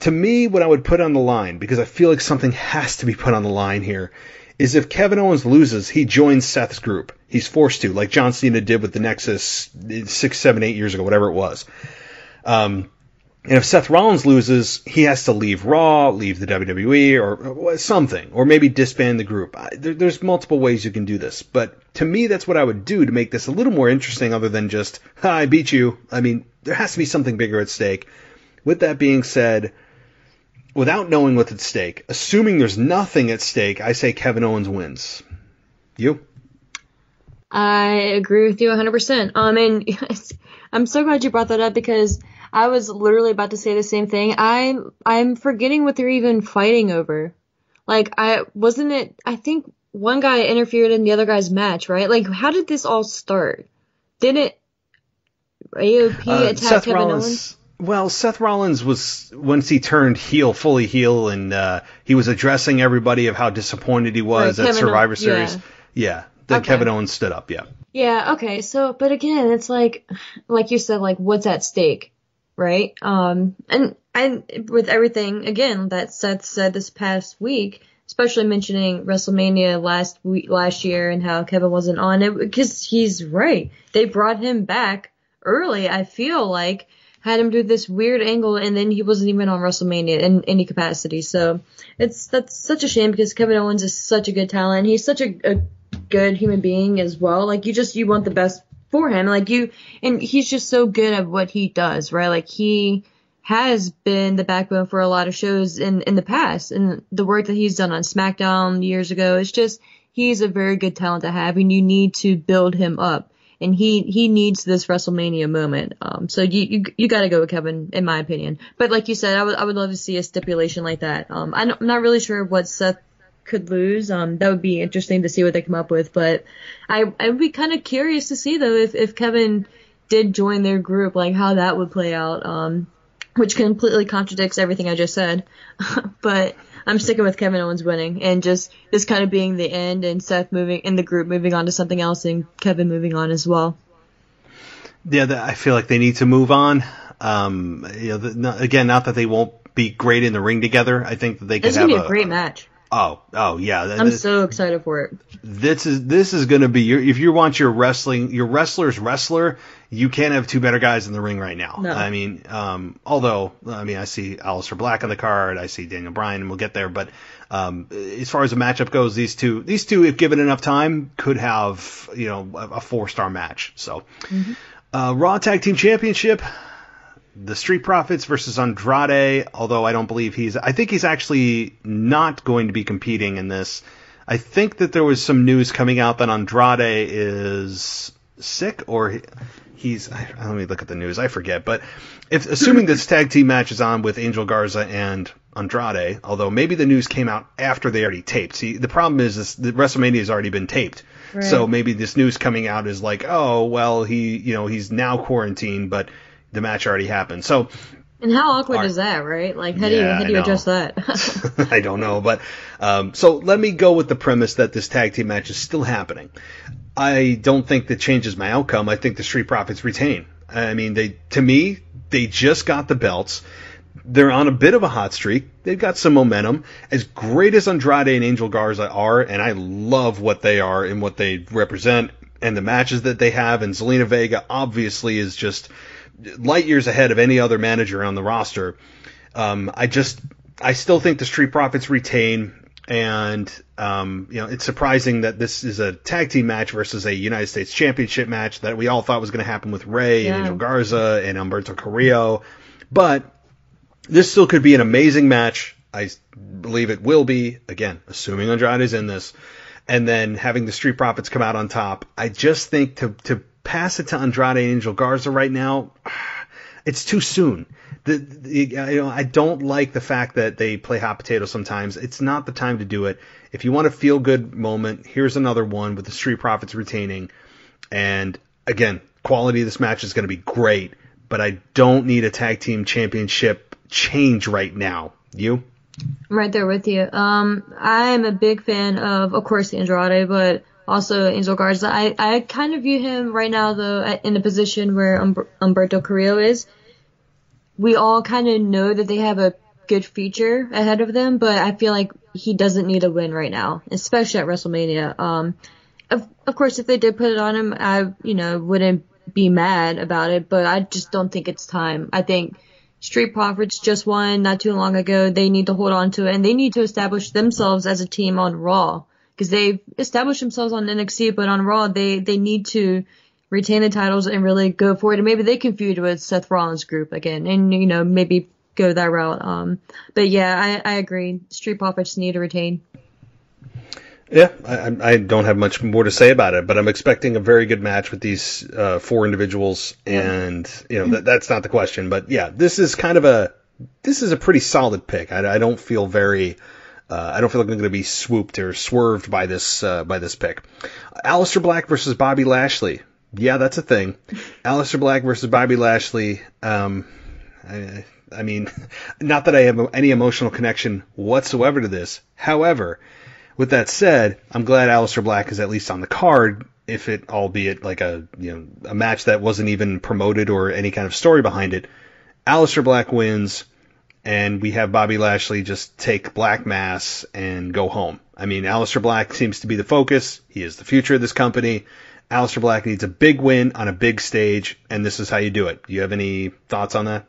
To me, what I would put on the line, because I feel like something has to be put on the line here, is if Kevin Owens loses, he joins Seth's group. He's forced to, like John Cena did with the Nexus 6, 7, 8 years ago, whatever it was. And if Seth Rollins loses, he has to leave Raw, leave the WWE, or something, or maybe disband the group. There's multiple ways you can do this, but to me, that's what I would do to make this a little more interesting other than just, I beat you. I mean, there has to be something bigger at stake. With that being said, without knowing what's at stake, assuming there's nothing at stake, I say Kevin Owens wins. You? I agree with you 100%. And I'm so glad you brought that up because I was literally about to say the same thing. I'm forgetting what they're even fighting over. Like, I think one guy interfered in the other guy's match, right? Like, how did this all start? Didn't AOP attack Kevin Owens? Well, Seth Rollins was, once he turned heel, fully heel, and he was addressing everybody of how disappointed he was at Survivor Series. Yeah. Then Kevin Owens stood up, yeah. Yeah, okay. So, but again, it's like you said, like, what's at stake, right? And with everything, again, that Seth said this past week, especially mentioning WrestleMania last year and how Kevin wasn't on it, because he's right. They brought him back early, I feel like, had him do this weird angle, and then he wasn't even on WrestleMania in any capacity. So that's such a shame because Kevin Owens is such a good talent. He's such a good human being as well. Like, you want the best for him. And he's just so good at what he does, right? Like, he has been the backbone for a lot of shows in the past, and the work that he's done on SmackDown years ago. It's just, he's a very good talent to have, and you need to build him up. And he needs this WrestleMania moment. So you got to go with Kevin, in my opinion. But like you said, I would love to see a stipulation like that. I'm not really sure what Seth could lose. That would be interesting to see what they come up with. But I would be kind of curious to see, though, if Kevin did join their group, like how that would play out, which completely contradicts everything I just said. But I'm sticking with Kevin Owens winning and just this kind of being the end and Seth moving in the group, moving on to something else and Kevin moving on as well. Yeah, I feel like they need to move on. Again, not that they won't be great in the ring together. I think that they could have a great match. Oh yeah. I'm so excited for it. This is going to be if you want your wrestler's wrestler, you can't have two better guys in the ring right now. No. I mean, I see Aleister Black on the card. I see Daniel Bryan, and we'll get there. But as far as the matchup goes, these two, if given enough time, could have, you know, a 4-star match. So Raw Tag Team Championship. The Street Profits versus Andrade, although I don't believe I think he's actually not going to be competing in this. I think that there was some news coming out that Andrade is sick, or let me look at the news, I forget. But assuming this tag team match is on with Angel Garza and Andrade, although maybe the news came out after they already taped. See, the problem is that WrestleMania has already been taped. Right. So maybe this news coming out is like, oh, well, he's now quarantined, but the match already happened. So, and how awkward is that, right? Like, how do you address that? I don't know, but so let me go with the premise that this tag team match is still happening. I don't think that changes my outcome. I think the Street Profits retain. I mean, they just got the belts. They're on a bit of a hot streak. They've got some momentum. As great as Andrade and Angel Garza are, and I love what they are and what they represent, and the matches that they have, and Zelina Vega obviously is just light years ahead of any other manager on the roster. I still think the Street Profits retain, and it's surprising that this is a tag team match versus a United States Championship match that we all thought was going to happen with Rey and Angel Garza and Humberto Carrillo, but this still could be an amazing match. I believe it will be, again, assuming Andrade is in this, and then having the Street Profits come out on top. I just think to pass it to Andrade and Angel Garza right now, it's too soon. I don't like the fact that they play hot potato sometimes. It's not the time to do it. If you want a feel-good moment, here's another one with the Street Profits retaining. And, again, quality of this match is going to be great, but I don't need a tag team championship change right now. You? I'm right there with you. I'm a big fan of course, Andrade, but also, Angel Garza, I kind of view him right now, though, in a position where Humberto Carrillo is. We all kind of know that they have a good future ahead of them, but I feel like he doesn't need a win right now, especially at WrestleMania. Of course, if they did put it on him, I, you know, wouldn't be mad about it, but I just don't think it's time. I think Street Profits just won not too long ago. They need to hold on to it, and they need to establish themselves as a team on Raw, because they've established themselves on NXT, but on Raw, they need to retain the titles and really go for it. And maybe they can feud with Seth Rollins' group again, and, you know, maybe go that route. But yeah, I agree. Street Profits need to retain. Yeah, I don't have much more to say about it, but I'm expecting a very good match with these four individuals, and you know that's not the question. But yeah, this is a pretty solid pick. I don't feel like I'm going to be swooped or swerved by this pick. Aleister Black versus Bobby Lashley. Yeah, that's a thing. Aleister Black versus Bobby Lashley. I mean, not that I have any emotional connection whatsoever to this. However, with that said, I'm glad Aleister Black is at least on the card, if it albeit like a match that wasn't even promoted or any kind of story behind it. Aleister Black wins, and we have Bobby Lashley just take Black Mass and go home. I mean, Aleister Black seems to be the focus. He is the future of this company. Aleister Black needs a big win on a big stage, and this is how you do it. Do you have any thoughts on that?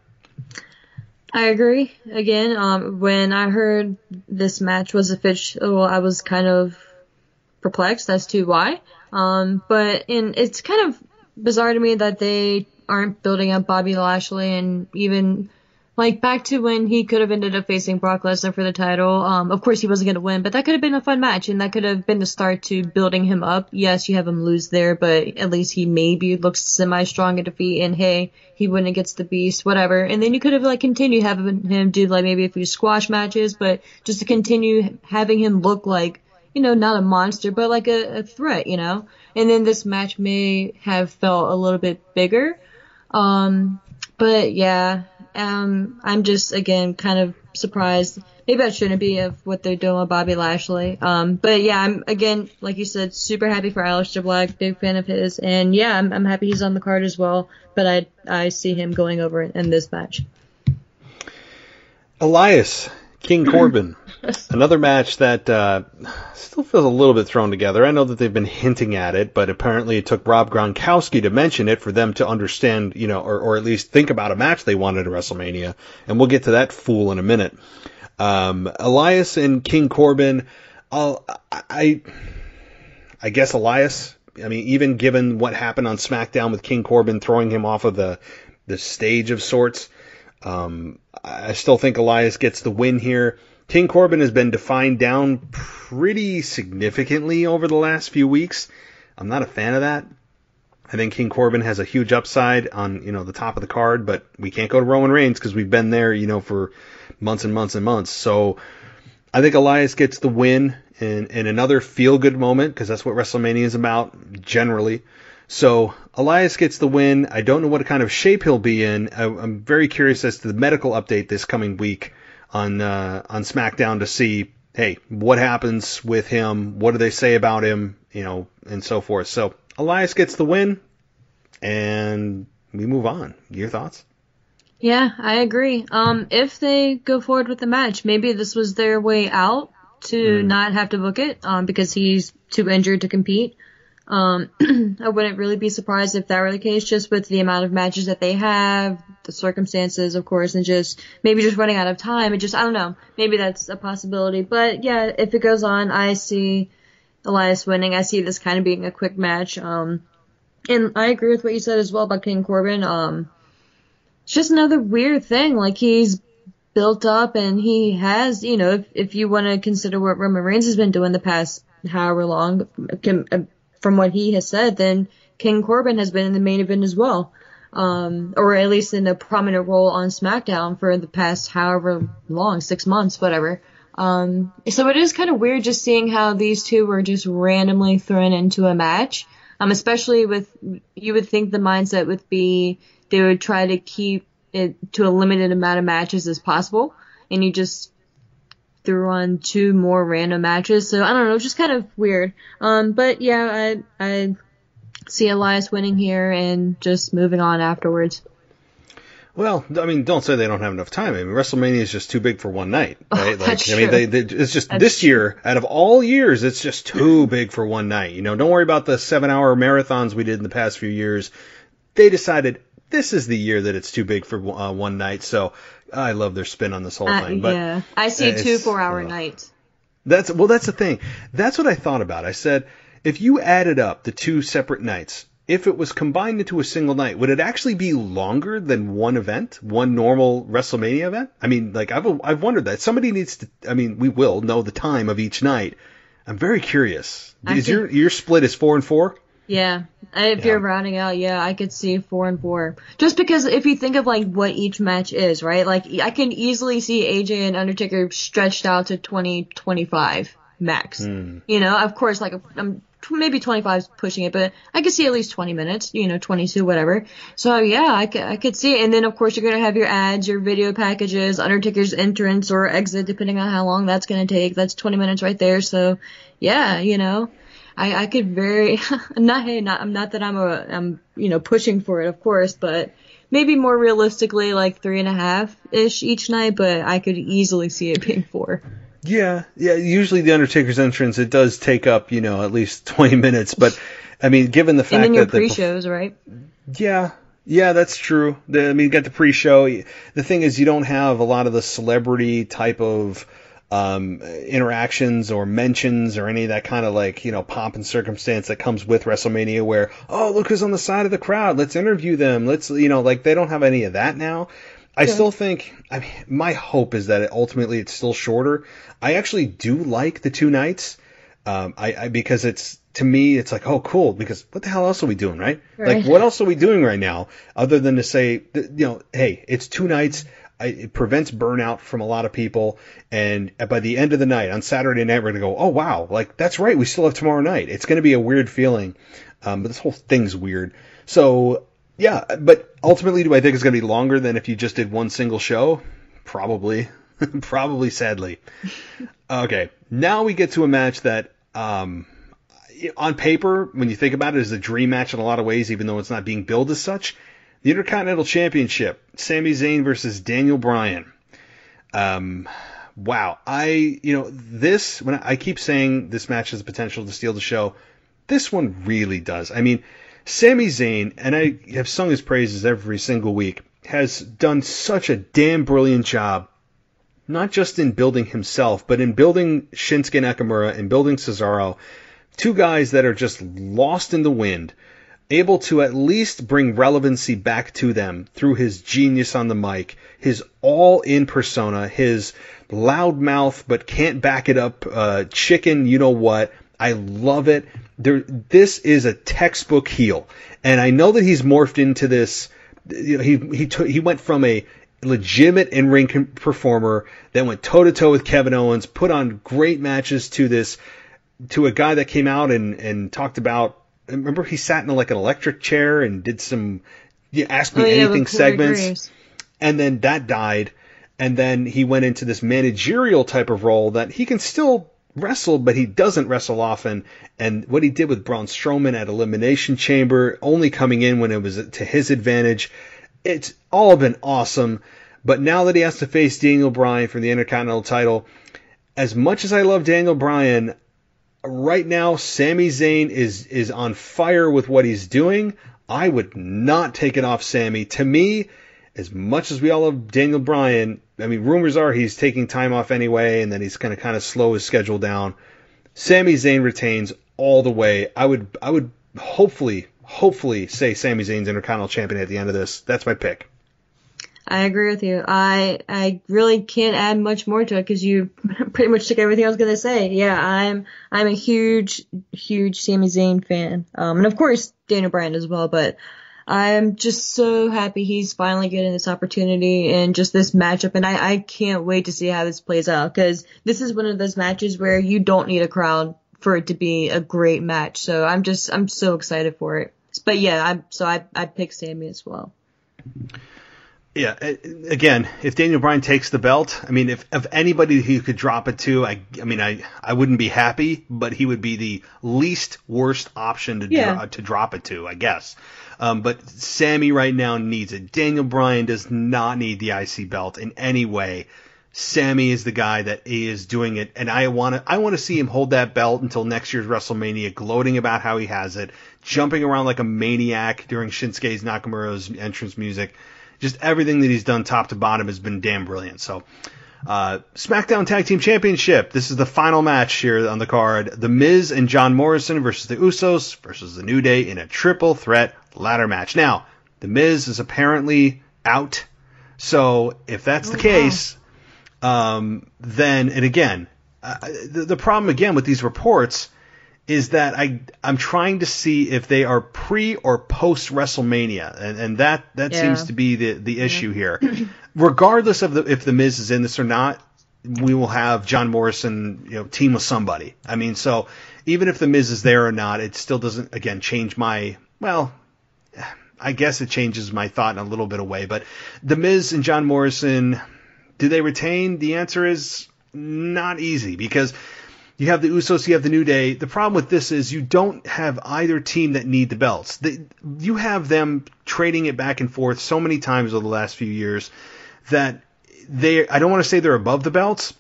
I agree. Again, when I heard this match was official, I was kind of perplexed as to why. But it's kind of bizarre to me that they aren't building up Bobby Lashley, and even like back to when he could have ended up facing Brock Lesnar for the title. Of course, he wasn't going to win, but that could have been a fun match, and that could have been the start to building him up. Yes, you have him lose there, but at least he maybe looks semi-strong at defeat, and hey, he went against the Beast, whatever. And then you could have like continued having him do like maybe a few squash matches, but just to continue having him look like, you know, not a monster, but like a threat, you know. And then this match may have felt a little bit bigger. But yeah. I'm just, again, kind of surprised. Maybe I shouldn't be of what they're doing with Bobby Lashley. But yeah, I'm, again, like you said, super happy for Aleister Black, big fan of his. And yeah, I'm happy he's on the card as well, but I see him going over in this match. Elias, King Corbin, another match that still feels a little bit thrown together. I know that they've been hinting at it, but apparently it took Rob Gronkowski to mention it for them to understand, you know, or at least think about a match they wanted at WrestleMania. And we'll get to that fool in a minute. Elias and King Corbin, I guess Elias, I mean, even given what happened on SmackDown with King Corbin throwing him off of the stage of sorts, I still think Elias gets the win here. King Corbin has been defined down pretty significantly over the last few weeks. I'm not a fan of that. I think King Corbin has a huge upside on, you know, the top of the card, but we can't go to Roman Reigns because we've been there, you know, for months and months and months. So I think Elias gets the win in another feel-good moment, because that's what WrestleMania is about generally. So Elias gets the win. I don't know what kind of shape he'll be in. I'm very curious as to the medical update this coming week on SmackDown to see, hey, what happens with him? What do they say about him? You know, and so forth. So Elias gets the win, and we move on. Your thoughts? Yeah, I agree. If they go forward with the match, maybe this was their way out to not have to book it, because he's too injured to compete. I wouldn't really be surprised if that were the case, just with the amount of matches that they have, the circumstances, of course, and just maybe just running out of time. It just, I don't know, maybe that's a possibility. But yeah, if it goes on, I see Elias winning. I see this kind of being a quick match. And I agree with what you said as well about King Corbin. It's just another weird thing. Like, he's built up, and he has, you know, if you want to consider what Roman Reigns has been doing the past however long, from what he has said, then King Corbin has been in the main event as well, or at least in a prominent role on SmackDown for the past however long, 6 months, whatever. So it is kind of weird just seeing how these two were just randomly thrown into a match, especially with, you would think the mindset would be they would try to keep it to a limited amount of matches as possible, and you just threw on two more random matches. So I don't know, just kind of weird. But yeah, I see Elias winning here and just moving on afterwards. Well, I mean, don't say they don't have enough time. I mean, WrestleMania is just too big for one night, right? That's true. I mean, it's just this year, out of all years, it's just too big for one night. You know, don't worry about the 7-hour marathons we did in the past few years. They decided this is the year that it's too big for one night. So I love their spin on this whole thing. But yeah, I see 2 four-hour nights. That's the thing. That's what I thought about. I said, if you added up the two separate nights, if it was combined into a single night, would it actually be longer than one event, one normal WrestleMania event? I mean, like, I've wondered that. Somebody needs to, I mean, we will know the time of each night. I'm very curious. Your split is 4 and 4? Yeah. You're rounding out, yeah, I could see 4 and 4. Just because if you think of, like, what each match is, right? Like, I can easily see AJ and Undertaker stretched out to 20, 25 max. Mm. You know, of course, like, I'm maybe 25 is pushing it, but I could see at least 20 minutes, you know, 22, whatever. So, yeah, I could see it. And then, of course, you're going to have your ads, your video packages, Undertaker's entrance or exit, depending on how long that's going to take. That's 20 minutes right there. So, yeah, you know, I could very – I'm you know, pushing for it, of course, but maybe more realistically like 3.5-ish each night, but I could easily see it being 4. Yeah. Usually the Undertaker's entrance, it does take up, you know, at least 20 minutes. But, I mean, given the fact that... And then your pre-shows, right? Yeah, that's true. You got the pre-show. The thing is, you don't have a lot of the celebrity type of interactions or mentions or any of that kind of, like, you know, pomp and circumstance that comes with WrestleMania where, oh, look who's on the side of the crowd. Let's interview them. Let's, you know, like, they don't have any of that now. I still think, I mean, my hope is that ultimately it's still shorter. I actually do like the 2 nights, because it's, to me, it's like, oh, cool, because what the hell else are we doing, right? Like, what else are we doing right now other than to say, you know, hey, it's 2 nights. It prevents burnout from a lot of people. And by the end of the night, on Saturday night, we're going to go, oh, wow, like, that's right. We still have tomorrow night. It's going to be a weird feeling. But this whole thing's weird. So, yeah, but ultimately, do I think it's going to be longer than if you just did one single show? Probably. Probably, sadly. Okay, now we get to a match that, on paper, when you think about it, is a dream match in a lot of ways, even though it's not being billed as such. The Intercontinental Championship, Sami Zayn versus Daniel Bryan. Wow. I keep saying this match has the potential to steal the show. This one really does. I mean, Sami Zayn, and I have sung his praises every single week, has done such a damn brilliant job, not just in building himself, but in building Shinsuke Nakamura and building Cesaro, two guys that are just lost in the wind, able to at least bring relevancy back to them through his genius on the mic, his all-in persona, his loudmouth but can't back it up chicken you-know-what. I love it. This is a textbook heel. And I know that he's morphed into this. You know, he went from a legitimate in-ring performer, then went toe-to-toe with Kevin Owens, put on great matches to a guy that came out and talked about. Remember, he sat in like an electric chair and did some Ask Me Anything segments. And then that died. And then he went into this managerial type of role that he can still wrestle, but he doesn't wrestle often. And what he did with Braun Strowman at Elimination Chamber, only coming in when it was to his advantage, it's all been awesome. But now that he has to face Daniel Bryan for the Intercontinental title, as much as I love Daniel Bryan, right now Sami Zayn is on fire with what he's doing. I would not take it off Sami. To me, as much as we all love Daniel Bryan, I mean, rumors are he's taking time off anyway, and then he's going to kind of slow his schedule down. Sami Zayn retains all the way. I would hopefully say Sami Zayn's Intercontinental Champion at the end of this. That's my pick. I agree with you. I really can't add much more to it because you pretty much took everything I was going to say. Yeah, I'm a huge Sami Zayn fan, and of course Daniel Bryan as well, but I'm just so happy he's finally getting this opportunity and just this matchup, and I can't wait to see how this plays out, because this is one of those matches where you don't need a crowd for it to be a great match. So I'm so excited for it. But yeah, I picked Sami as well. Yeah, again, if Daniel Bryan takes the belt, I mean, if anybody he could drop it to, I mean, I wouldn't be happy, but he would be the least worst option to drop it to, I guess. But Sami right now needs it. Daniel Bryan does not need the IC belt in any way. Sami is the guy that is doing it, and I want to see him hold that belt until next year's WrestleMania, gloating about how he has it, jumping around like a maniac during Shinsuke Nakamura's entrance music. Just everything that he's done top to bottom has been damn brilliant. So SmackDown Tag Team Championship. This is the final match here on the card. The Miz and John Morrison versus the Usos versus the New Day in a triple threat ladder match. Now, the Miz is apparently out. So if that's the case, then, and again, the problem again with these reports is that I'm trying to see if they are pre or post WrestleMania, and that seems to be the issue here. Regardless of if the Miz is in this or not, we will have John Morrison, team with somebody. I mean, so even if the Miz is there or not, it still doesn't again change my I guess it changes my thought in a little bit of way. But the Miz and John Morrison, do they retain? The answer is not easy, because you have the Usos, you have the New Day. The problem with this is you don't have either team that need the belts. You have them trading it back and forth so many times over the last few years that I don't want to say they're above the belts,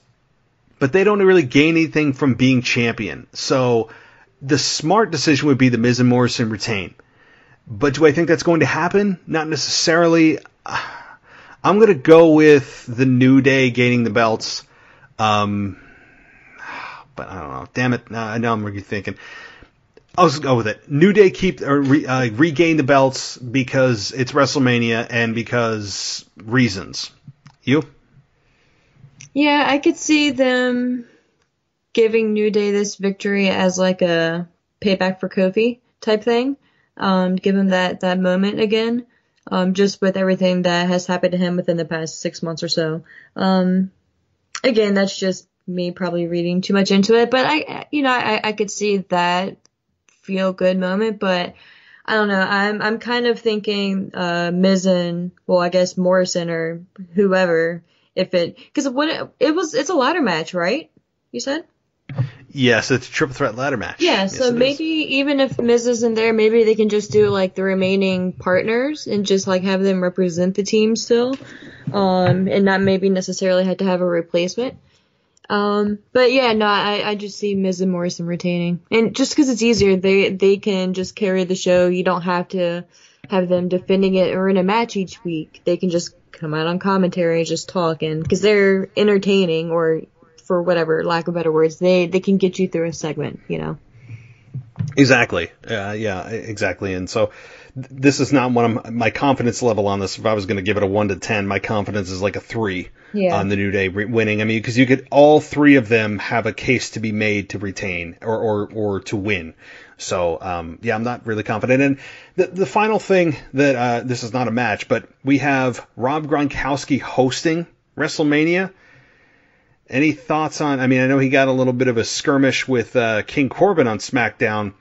but they don't really gain anything from being champion. So the smart decision would be the Miz and Morrison retain. But do I think that's going to happen? Not necessarily. I'm going to go with the New Day gaining the belts. But I don't know. Damn it. Now I'm rethinking. I'll just go with it. New Day regain the belts because it's WrestleMania and because reasons. You? Yeah, I could see them giving New Day this victory as like a payback for Kofi type thing. Give him that moment again. Just with everything that has happened to him within the past 6 months or so. Again, that's just me probably reading too much into it, but I could see that feel good moment, but I don't know. I'm kind of thinking Miz and, well, I guess Morrison or whoever, it's a ladder match, right? You said? Yes, it's a triple threat ladder match. Yeah, yes, so maybe even if Miz isn't there, maybe they can just do like the remaining partners and just like have them represent the team still, and not maybe necessarily have to have a replacement. But yeah, no, I just see Miz and Morrison retaining, and just because it's easier, they can just carry the show. You don't have to have them defending it or in a match each week. They can just come out on commentary and just talk, and because they're entertaining, or for whatever lack of better words, they can get you through a segment, Exactly. Yeah, exactly. And so this is not one of my confidence level on this. If I was going to give it a 1 to 10, my confidence is like a 3 on the New Day winning. I mean, because you could all three of them have a case to be made to retain or to win. So yeah, I'm not really confident. And the final thing that this is not a match, but we have Rob Gronkowski hosting WrestleMania. Any thoughts on? I mean, I know he got a little bit of a skirmish with King Corbin on SmackDown.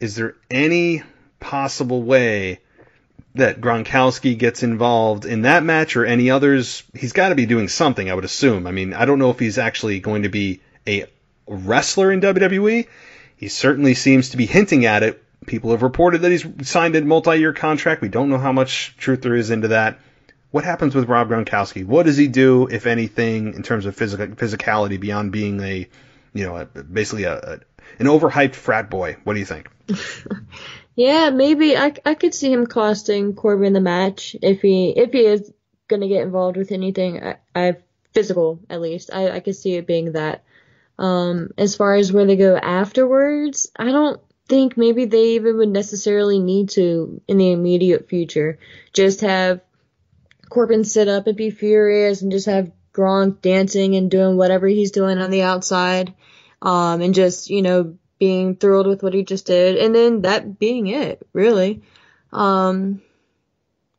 Is there any possible way that Gronkowski gets involved in that match or any others? He's got to be doing something, I would assume. I mean, I don't know if he's actually going to be a wrestler in WWE. He certainly seems to be hinting at it. People have reported that he's signed a multi-year contract. We don't know how much truth there is into that. What happens with Rob Gronkowski? What does he do, if anything, in terms of physicality beyond being a, basically an overhyped frat boy? What do you think? Yeah, maybe I could see him costing Corbin the match if he is going to get involved with anything. I physical at least. I could see it being that. As far as where they go afterwards, I don't think maybe they even would necessarily need to in the immediate future. Just have Corbin sit up and be furious and just have Gronk dancing and doing whatever he's doing on the outside, and just, being thrilled with what he just did. And then that being it, really. Yeah, I'm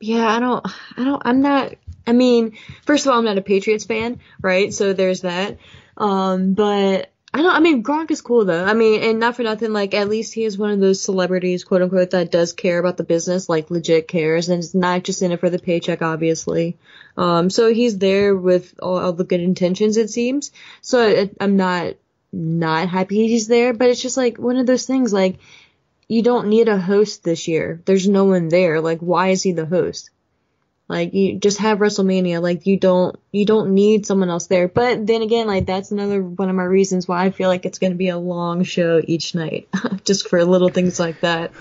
not a Patriots fan, right? So there's that. But I mean, Gronk is cool, though. I mean, and not for nothing, like, at least he is one of those celebrities, quote-unquote, that does care about the business, like, legit cares, and is not just in it for the paycheck, obviously. So he's there with all the good intentions, it seems. So I'm not happy he's there, but it's just, like, one of those things, like, you don't need a host this year. There's no one there. Like, why is he the host? Like, you just have WrestleMania. Like, you don't need someone else there. But then again, like, that's another one of my reasons why I feel like it's going to be a long show each night, just for little things like that.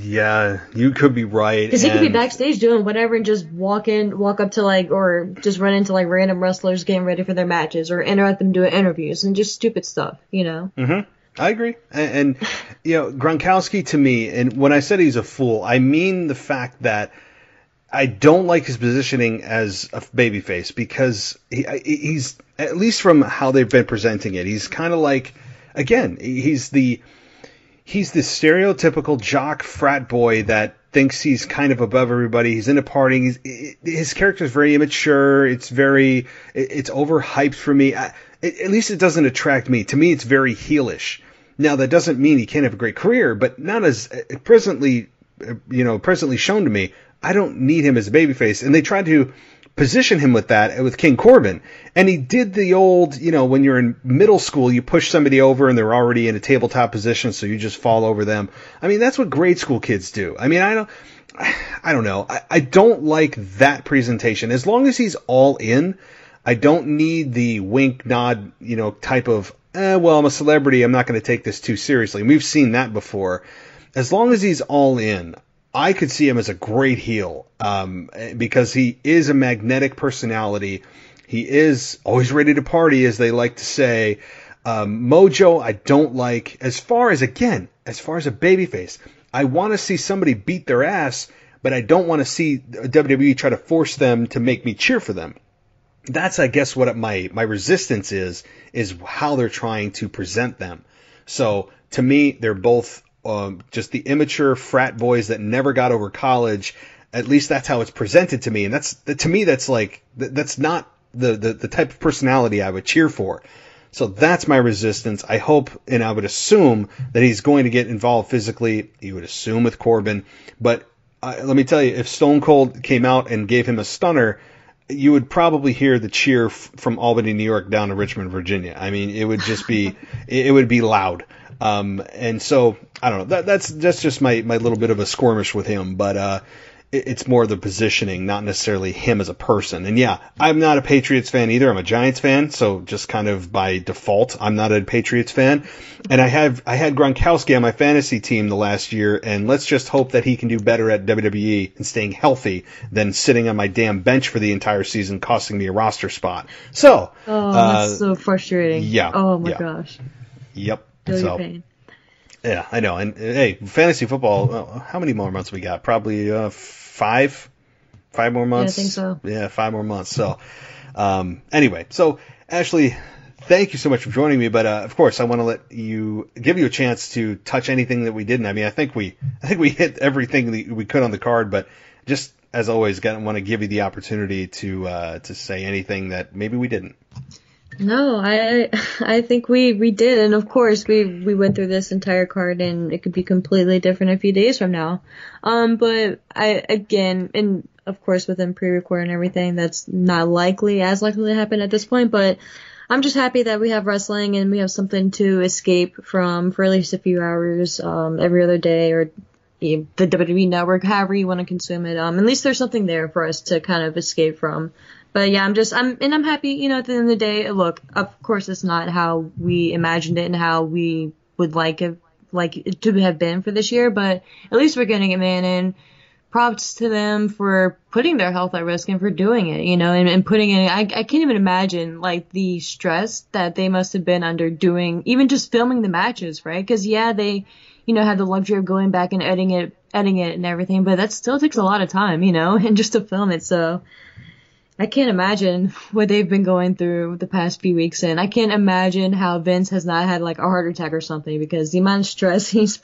Yeah, you could be right. Because he could be backstage doing whatever and just walk up to, like, or just run into, like, random wrestlers getting ready for their matches, or interrupt them doing interviews and just stupid stuff, you know? Mm-hmm. I agree. And, you know, Gronkowski to me, and when I said he's a fool, I mean the fact that I don't like his positioning as a babyface, because he's, at least from how they've been presenting it, he's kind of like, again, he's the stereotypical jock frat boy that thinks he's kind of above everybody. He's into partying. His character is very immature. It's overhyped for me. At least it doesn't attract me. To me, it's very heelish. Now, that doesn't mean he can't have a great career, but not as presently shown to me. I don't need him as a babyface. And they tried to position him with that with King Corbin. And he did the old, you know, when you're in middle school, you push somebody over and they're already in a tabletop position, so you just fall over them. I mean, that's what grade school kids do. I mean, I don't know. I don't like that presentation. As long as he's all in, I don't need the wink, nod, you know, type of, well, I'm a celebrity, I'm not going to take this too seriously. And we've seen that before. As long as he's all in, I could see him as a great heel, because he is a magnetic personality. He is always ready to party, as they like to say. Mojo, I don't like. As far as a babyface, I want to see somebody beat their ass, but I don't want to see WWE try to force them to make me cheer for them. That's, I guess, what my resistance is how they're trying to present them. So, to me, they're both just the immature frat boys that never got over college. At least that's how it's presented to me. And that's not the type of personality I would cheer for. So that's my resistance. I hope, and I would assume, that he's going to get involved physically. You would assume with Corbin. But let me tell you, if Stone Cold came out and gave him a stunner, you would probably hear the cheer from Albany, New York, down to Richmond, Virginia. I mean, it would just be, it would be loud. And so, I don't know, that's just my little bit of a squirmish with him, but it's more the positioning, not necessarily him as a person. And yeah, I'm not a Patriots fan either. I'm a Giants fan. So just kind of by default, I'm not a Patriots fan. And I had Gronkowski on my fantasy team the last year. And let's just hope that he can do better at WWE and staying healthy than sitting on my damn bench for the entire season, costing me a roster spot. So, that's so frustrating. Yeah. Oh my gosh. Yep. So, yeah, I know. And hey, fantasy football, how many more months we got? Probably, five more months. Yeah, I think so. Yeah, 5 more months. So, anyway, so Ashley, thank you so much for joining me. But of course, I want to give you a chance to touch anything that we didn't. I mean, I think we hit everything that we could on the card. But just as always, I want to give you the opportunity to say anything that maybe we didn't. No, I think we did, and of course we went through this entire card, and it could be completely different a few days from now. But and of course within pre-record and everything, that's not likely to happen at this point. But I'm just happy that we have wrestling and we have something to escape from for at least a few hours every other day, or the WWE Network, however you want to consume it. At least there's something there for us to kind of escape from. But yeah, I'm happy, you know, at the end of the day, look, of course it's not how we imagined it and how we would like it to have been for this year, but at least we're getting it, man, and props to them for putting their health at risk and for doing it, you know, and putting in, I can't even imagine, like, the stress that they must have been under doing, even just filming the matches, right? Because yeah, they, you know, had the luxury of going back and editing it and everything, but that still takes a lot of time, you know, and just to film it, so I can't imagine what they've been going through the past few weeks, and I can't imagine how Vince has not had, like, a heart attack or something, because the amount of stress he's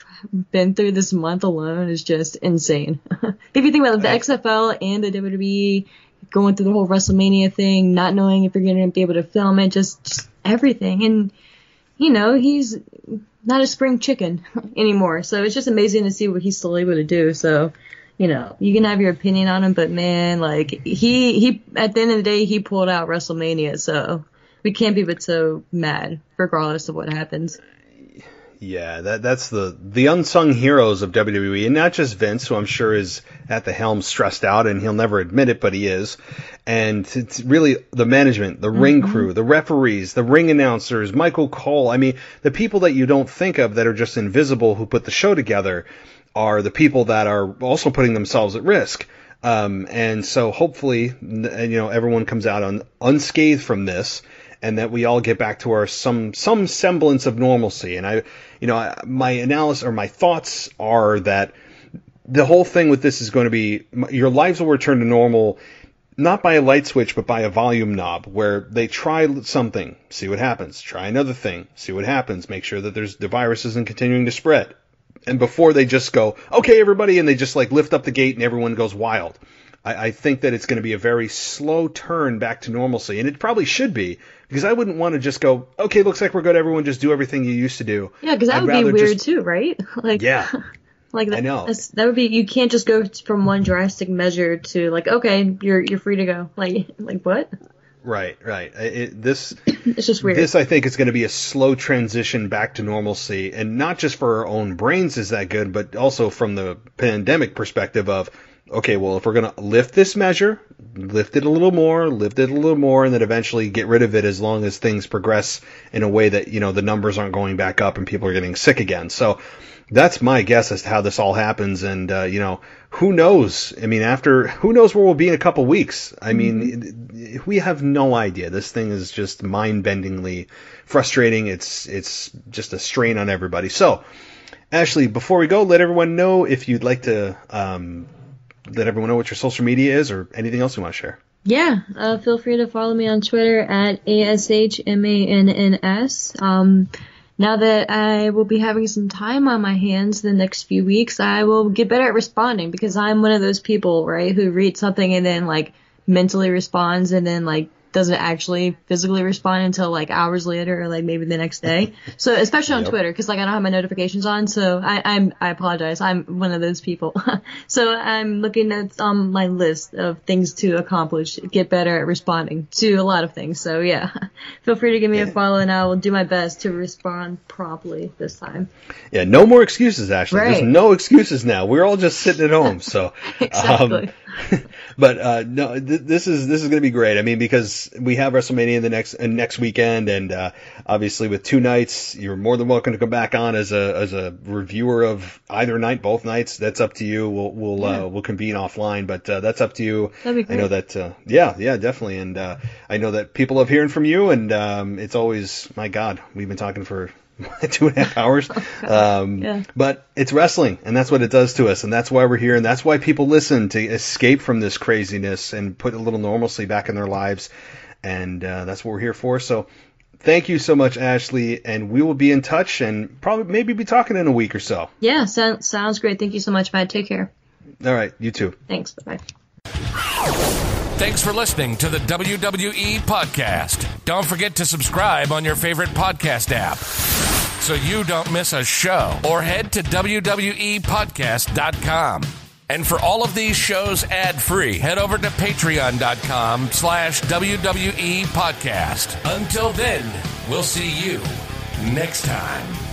been through this month alone is just insane. If you think about the XFL and the WWE, going through the whole WrestleMania thing, not knowing if you're going to be able to film it, just everything. And, you know, he's not a spring chicken anymore. So it's just amazing to see what he's still able to do. So, you know, you can have your opinion on him, but, man, like, he at the end of the day, he pulled out WrestleMania. So we can't be but so mad regardless of what happens. Yeah, that's the unsung heroes of WWE, and not just Vince, who I'm sure is at the helm stressed out, and he'll never admit it, but he is. And it's really the management, the ring crew, the referees, the ring announcers, Michael Cole. I mean, the people that you don't think of that are just invisible who put the show together are the people that are also putting themselves at risk. And so hopefully, you know, everyone comes out unscathed from this, and that we all get back to our some semblance of normalcy. And I, you know, my analysis or my thoughts are that the whole thing with this is going to be your lives will return to normal, not by a light switch, but by a volume knob, where they try something, see what happens, try another thing, see what happens, make sure that the virus isn't continuing to spread. And before they just go, okay, everybody, and they just like lift up the gate and everyone goes wild. I think that it's going to be a very slow turn back to normalcy, and it probably should be, because I wouldn't want to just go, okay, looks like we're good, everyone just do everything you used to do. Yeah, because that would be weird too, right? Like, yeah, like that, I know. That would be, you can't just go from one drastic measure to like, okay, you're free to go. Like what? Right. It's just weird. This, I think, is going to be a slow transition back to normalcy, and not just for our own brains is that good, but also from the pandemic perspective of, okay, well, if we're going to lift this measure, lift it a little more, and then eventually get rid of it as long as things progress in a way that, you know, the numbers aren't going back up and people are getting sick again. So that's my guess as to how this all happens. And, you know, who knows? I mean, who knows where we'll be in a couple weeks? I mean, we have no idea. This thing is just mind-bendingly frustrating. It's just a strain on everybody. So, Ashley, before we go, let everyone know if you'd like to, let everyone know what your social media is or anything else you want to share. Yeah. Feel free to follow me on Twitter at ASHMANNS. Now that I will be having some time on my hands the next few weeks, I will get better at responding, because I'm one of those people, right, who reads something and then, like, mentally responds and then, like, doesn't actually physically respond until, like, hours later or, like, maybe the next day. So, especially on Twitter, because, like, I don't have my notifications on, so I apologize. I'm one of those people. So I'm looking at my list of things to accomplish, get better at responding to a lot of things. So, yeah, feel free to give me a follow, and I will do my best to respond promptly this time. Yeah, no more excuses, Ashley. Right. There's no excuses now. We're all just sitting at home, so. Exactly. But no, this is going to be great. I mean, because we have WrestleMania next weekend, and obviously with two nights, you're more than welcome to come back on as a reviewer of either night, both nights. That's up to you. We'll convene offline, but that's up to you. That'd be great. I know that. Yeah, definitely. And I know that people love hearing from you, and it's always, my God, we've been talking for 2.5 hours. But it's wrestling, and that's what it does to us, and that's why we're here, and that's why people listen, to escape from this craziness and put a little normalcy back in their lives, and that's what we're here for. So thank you so much, Ashley, and we will be in touch, and maybe be talking in a week or so. Yeah, sounds great. Thank you so much, Matt. Take care. All right, you too. Thanks. Bye-bye. Thanks for listening to the WWE Podcast. Don't forget to subscribe on your favorite podcast app so you don't miss a show, or head to WWEpodcast.com. And for all of these shows ad-free, head over to patreon.com/WWE Podcast. Until then, we'll see you next time.